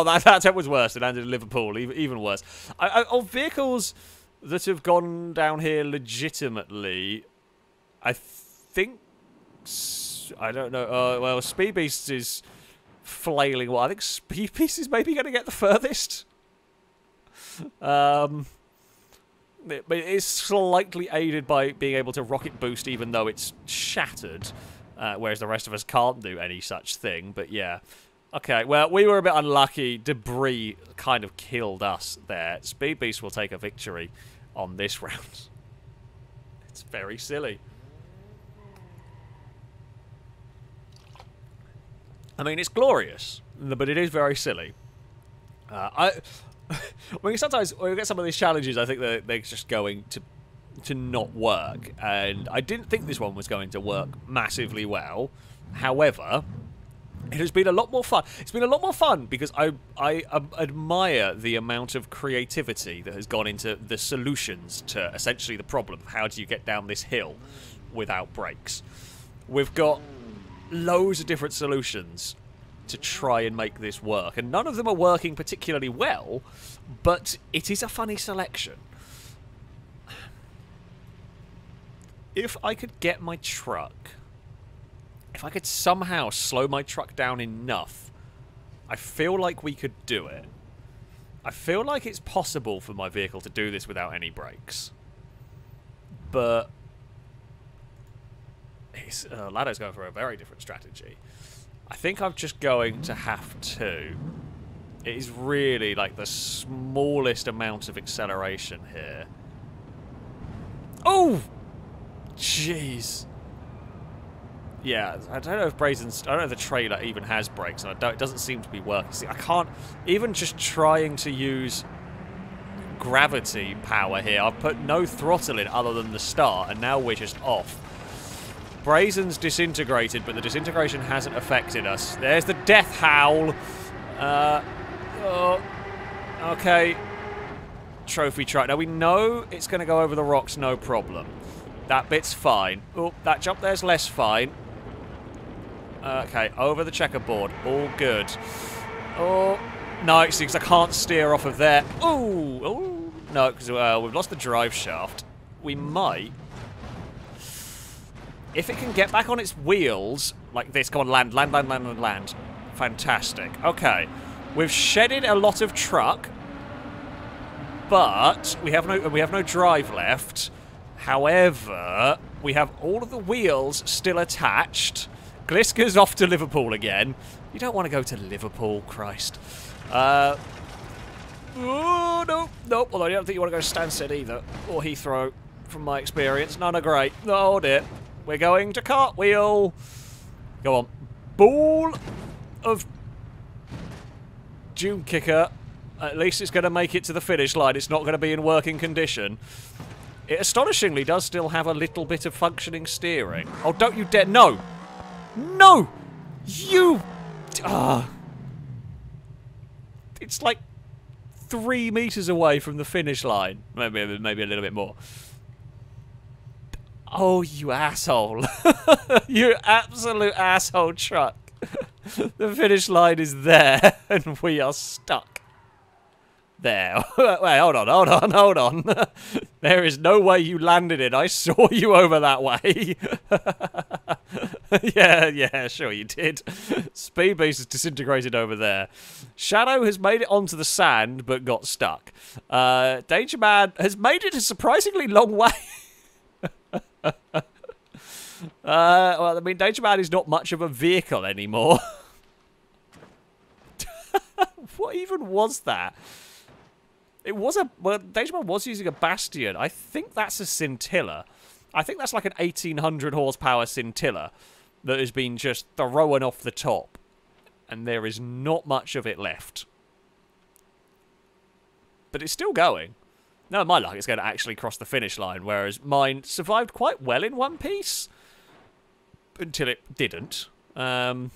that attempt was worse. It landed in Liverpool. Even worse. On vehicles that have gone down here legitimately, I think... I don't know. Well, Speedbeast is flailing. Well, I think Speedbeast is maybe going to get the furthest. But it is slightly aided by being able to rocket boost, even though it's shattered, whereas the rest of us can't do any such thing. But yeah, okay. Well, we were a bit unlucky. Debris kind of killed us there. Speedbeast will take a victory on this round. It's very silly. I mean, it's glorious, but it is very silly. I mean, sometimes when we get some of these challenges, I think they're just going to not work, and I didn't think this one was going to work massively well. However, it has been a lot more fun. It's been a lot more fun because I admire the amount of creativity that has gone into the solutions to essentially the problem. How do you get down this hill without brakes? We've got loads of different solutions to try and make this work, and none of them are working particularly well, but it is a funny selection. If I could get my truck, if I could somehow slow my truck down enough, I feel like we could do it. I feel like it's possible for my vehicle to do this without any brakes, but Lado's going for a very different strategy. I think I'm just going to have to. It is really like the smallest amount of acceleration here. Oh! Jeez. Yeah, I don't know if Brazen's... I don't know if the trailer even has brakes, and it doesn't seem to be working. See, I can't... Even just trying to use gravity power here, I've put no throttle in other than the start, and now we're just off. Brazen's disintegrated, but the disintegration hasn't affected us. There's the death howl. Okay. Trophy truck. Now, we know it's going to go over the rocks, no problem. That bit's fine. Oh, that jump there's less fine. Okay, over the checkerboard. All good. Oh, no, it's because I can't steer off of there. Oh, no, because we've lost the drive shaft. We might... If it can get back on its wheels, like this, come on, land, land, land, land, land, land. Fantastic. Okay. We've shedded a lot of truck, but we have no drive left. However, we have all of the wheels still attached. Gliska's off to Liverpool again. You don't want to go to Liverpool, Christ. Oh, no, no. Although I don't think you want to go to Stansted either, or Heathrow, from my experience. None are great. Oh, dear. We're going to cartwheel. Go on. Ball of June Kicker. At least it's going to make it to the finish line. It's not going to be in working condition. It astonishingly does still have a little bit of functioning steering. Oh, don't you dare. No. No. You. It's like 3 meters away from the finish line. Maybe a little bit more. Oh, you asshole. You absolute asshole truck. The finish line is there, and we are stuck. There. Wait, hold on, hold on, hold on. There is no way you landed it. I saw you over that way. Yeah, sure you did. Speedbeast has disintegrated over there. Shadow has made it onto the sand, but got stuck. Danger Man has made it a surprisingly long way. Well, I mean, Danger Man is not much of a vehicle anymore. What even was that? It was a... Well, Danger Man was using a Bastion. I think that's a Scintilla. I think that's like an 1800 horsepower Scintilla that has been just thrown off the top. And there is not much of it left. But it's still going. No, my luck, it's going to actually cross the finish line, whereas mine survived quite well in one piece. Until it didn't. I'm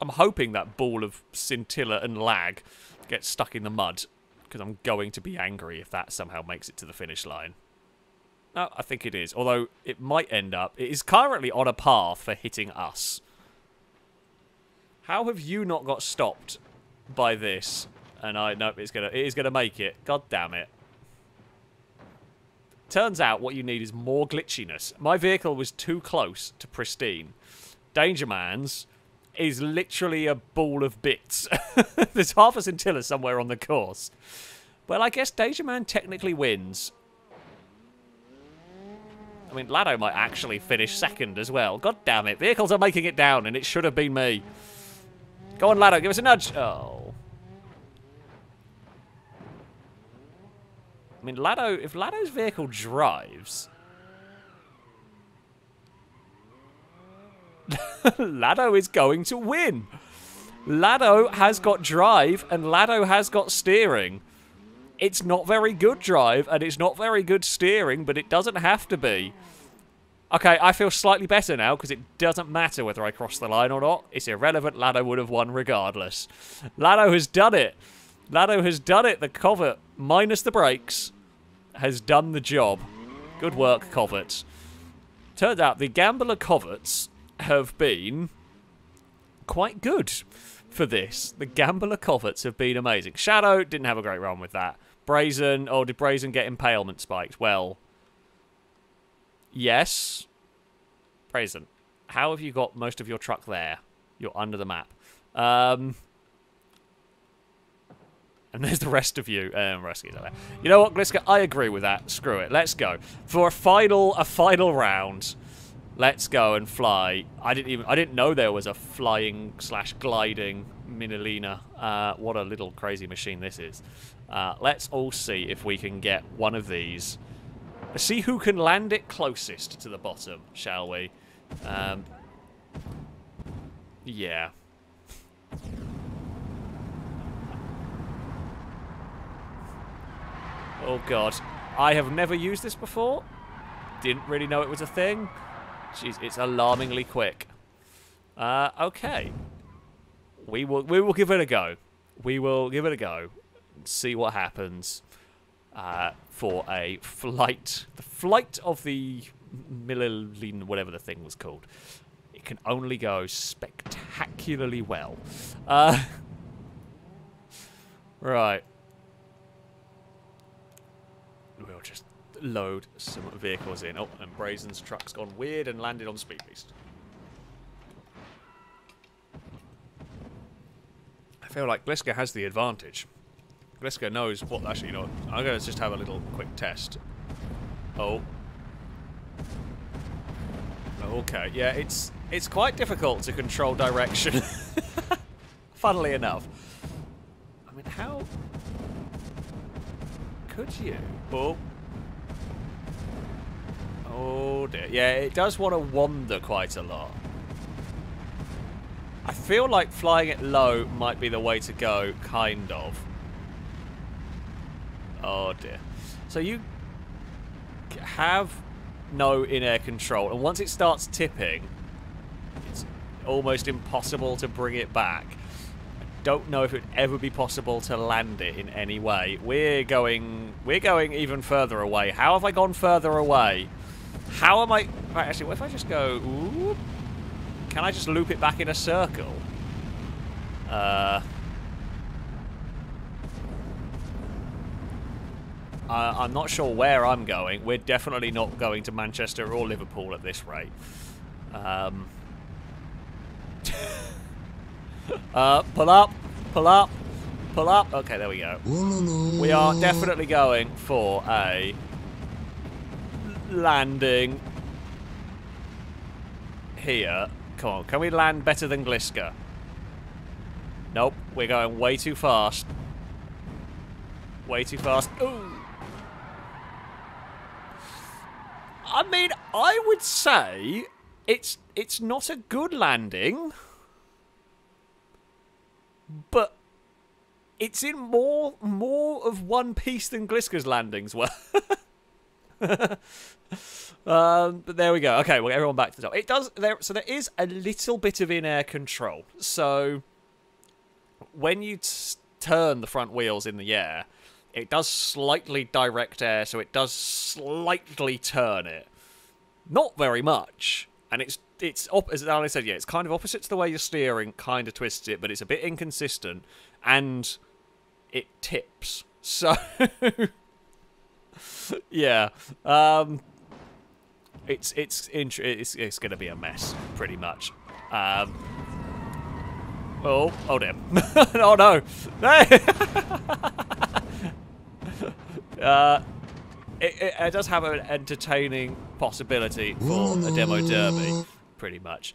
hoping that ball of Scintilla and lag gets stuck in the mud, because I'm going to be angry if that somehow makes it to the finish line. No, I think it is, although it might end up... It is currently on a path for hitting us. How have you not got stopped by this? And I know it is gonna make it. God damn it. Turns out what you need is more glitchiness. My vehicle was too close to pristine. Danger Man's is literally a ball of bits. There's half a Scintilla somewhere on the course. Well, I guess Danger Man technically wins. I mean, Lado might actually finish second as well. God damn it. Vehicles are making it down, and it should have been me. Go on, Lado. Give us a nudge. Oh. I mean, Lado... If Lado's vehicle drives... Lado is going to win. Lado has got drive, and Lado has got steering. It's not very good drive, and it's not very good steering, but it doesn't have to be. Okay, I feel slightly better now, because it doesn't matter whether I cross the line or not. It's irrelevant. Lado would have won regardless. Lado has done it. Lado has done it. The Covert, minus the brakes, has done the job. Good work, Covert. Turns out the Gambler Coverts have been quite good for this. The Gambler Coverts have been amazing. Shadow didn't have a great run with that. Brazen, oh, did Brazen get Impalement Spikes? Well, yes. Brazen, how have you got most of your truck there? You're under the map. And there's the rest of you. Rusky's out there. You know what, Gliska? I agree with that. Screw it. Let's go. For a final round. Let's go and fly. I didn't know there was a flying / gliding Minilina. What a little crazy machine this is. Let's all see if we can get one of these. See who can land it closest to the bottom, shall we? Yeah. Oh god. I have never used this before. Didn't really know it was a thing. Jeez, it's alarmingly quick. Okay. We will give it a go. We will give it a go and see what happens for a flight. The flight of the Minilina, whatever the thing was called. It can only go spectacularly well. Right. We'll just load some vehicles in. Oh, and Brazen's truck's gone weird and landed on Speedbeast. I feel like Gliska has the advantage. Gliska knows what... Actually, you know what? I'm going to just have a little quick test. Oh. Okay. Yeah, it's quite difficult to control direction. Funnily enough. I mean, how... Could you? Oh. Oh dear. Yeah, it does want to wander quite a lot. I feel like flying it low might be the way to go, kind of. Oh dear. So you have no in-air control, and once it starts tipping, it's almost impossible to bring it back. I don't know if it would ever be possible to land it in any way. We're going even further away. How have I gone further away? How am I... Right, actually, what if I just go... Ooh, can I just loop it back in a circle? I'm not sure where I'm going. We're definitely not going to Manchester or Liverpool at this rate. Pull up, pull up, pull up. Okay, there we go. We are definitely going for a... landing here. Come on, can we land better than Gliska? Nope, we're going way too fast. Way too fast. Ooh. I mean, I would say it's not a good landing, but it's in more of one piece than Gliska's landings were. But there we go. Okay, well, everyone back to the top. It does there, so there is a little bit of in-air control. So when you turn the front wheels in the air, it does slightly direct air, so it does slightly turn it. Not very much, and it's as Alan said, yeah, it's kind of opposite to the way you're steering, kind of twists it, but it's a bit inconsistent, and it tips. So. Yeah. It's gonna be a mess, pretty much. Oh damn! Oh no! Hey! It does have an entertaining possibility for a demo derby, pretty much.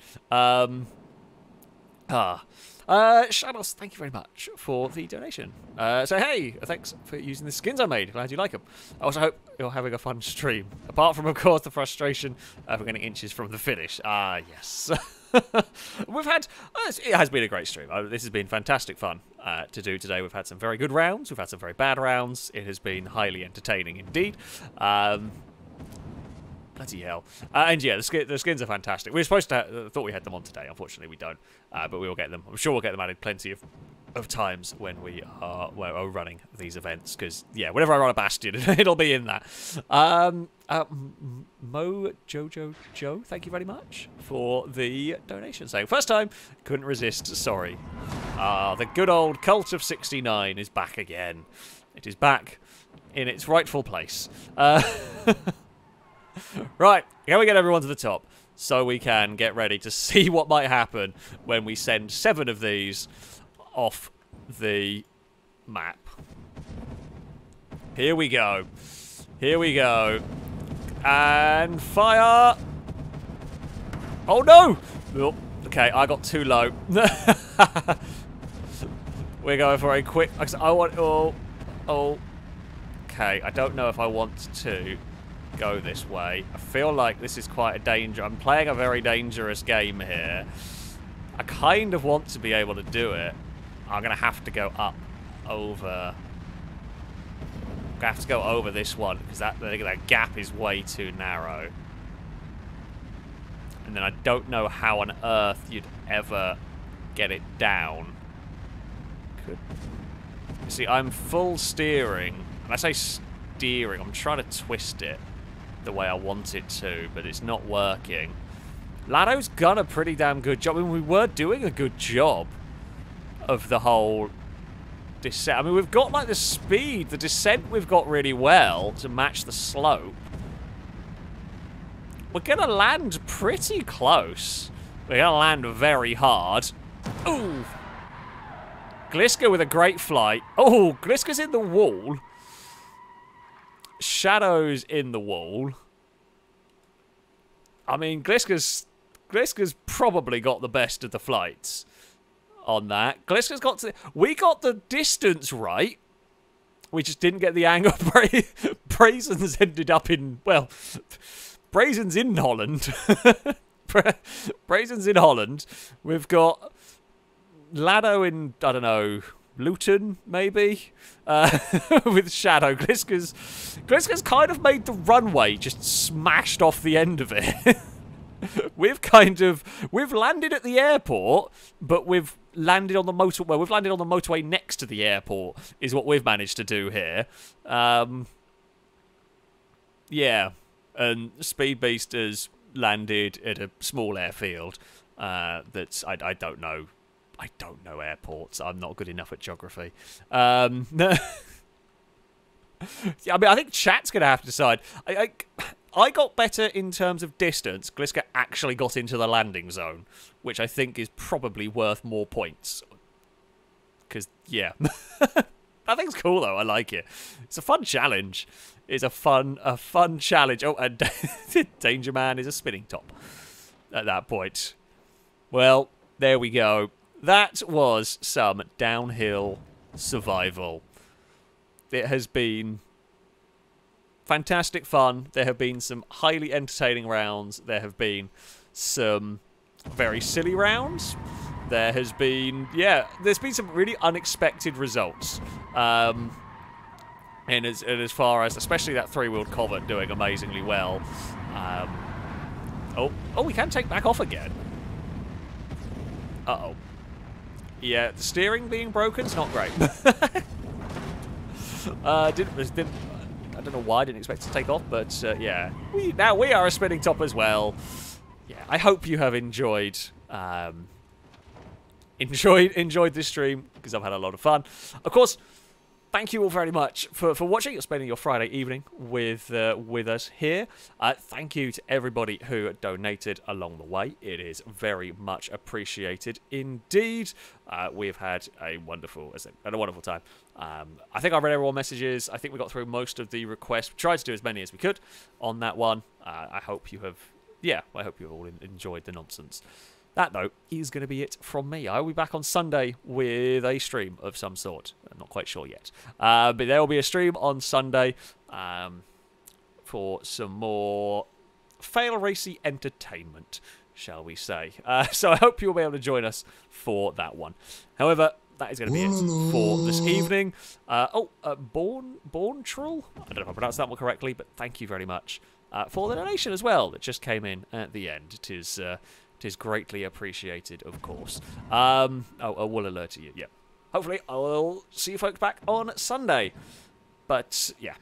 Shadows, thank you very much for the donation. So hey, thanks for using the skins I made. Glad you like them. I also hope you're having a fun stream. Apart from, of course, the frustration of getting inches from the finish. Ah, yes. We've had, it has been a great stream. This has been fantastic fun to do today. We've had some very good rounds. We've had some very bad rounds. It has been highly entertaining indeed. Bloody hell. And yeah, the skins are fantastic. We were supposed to thought we had them on today. Unfortunately, we don't. But we will get them. I'm sure we'll get them added plenty of times when we are running these events. Because, yeah, whenever I run a Bastion, it'll be in that. Mo Jojo Joe, thank you very much for the donation. Saying, first time, couldn't resist, sorry. The good old Cult of 69 is back again. It is back in its rightful place. Right, can we get everyone to the top so we can get ready to see what might happen when we send 7 of these off the map? Here we go. Here we go. And fire! Oh no! Oh, okay, I got too low. We're going for a quick... I want... Oh. Okay, I don't know if I want to go this way. I feel like this is quite a danger. I'm playing a very dangerous game here. I kind of want to be able to do it. I'm gonna have to go up over. I have to go over this one because that gap is way too narrow. And then I don't know how on earth you'd ever get it down. Good. See, I'm full steering. And I say steering, I'm trying to twist it the way I want it to, but it's not working. Lado's done a pretty damn good job. I mean, we were doing a good job of the whole descent. I mean, we've got like the speed, the descent we've got really well to match the slope. We're gonna land pretty close. We're gonna land very hard. Ooh! Gliska with a great flight. Oh, Gliska's in the wall. Shadow's in the wall. I mean, Gliska's probably got the best of the flights on that. Gliska's got to... We got the distance right. We just didn't get the angle. Brazen's ended up in... Well, Brazen's in Holland. Brazen's in Holland. We've got Lado in, I don't know... Luton, maybe? With Shadow. Gliska's kind of made the runway just smashed off the end of it. We've landed at the airport, but we've landed on the motorway. Well, we've landed on the motorway next to the airport, is what we've managed to do here. Yeah. And Speedbeast has landed at a small airfield. That's... I don't know. I don't know airports. I'm not good enough at geography. Yeah, I mean, I think chat's going to have to decide. I got better in terms of distance. Gliska actually got into the landing zone, which I think is probably worth more points. Because, yeah. That thing's cool, though. I like it. It's a fun challenge. It's a fun challenge. Oh, and Danger Man is a spinning top at that point. Well, there we go. That was some downhill survival. It has been fantastic fun. There have been some highly entertaining rounds. There have been some very silly rounds. There has been, yeah, there's been some really unexpected results. And as far as, especially that three-wheeled Covert doing amazingly well. Oh, we can take back off again. Uh-oh. Yeah, the steering being broken's not great. I don't know why I didn't expect it to take off, but yeah. Now we are a spinning top as well. Yeah, I hope you have enjoyed enjoyed this stream because I've had a lot of fun. Of course, thank you all very much for watching and spending your Friday evening with us here. Thank you to everybody who donated along the way. It is very much appreciated indeed. We've had a wonderful time. I think I read everyone's messages. I think we got through most of the requests. We tried to do as many as we could on that one. I hope you have... Yeah, I hope you all enjoyed the nonsense. That, though, is going to be it from me. I will be back on Sunday with a stream of some sort. I'm not quite sure yet. But there will be a stream on Sunday for some more fail-racy entertainment, shall we say. So I hope you'll be able to join us for that one. However, that is going to be it for this evening. Born Trull? I don't know if I pronounced that one correctly, but thank you very much for the donation as well that just came in at the end. It is greatly appreciated, of course. I will alert you. Yeah. Hopefully, I will see you folks back on Sunday. But, yeah,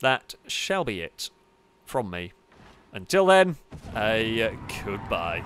that shall be it from me. Until then, goodbye.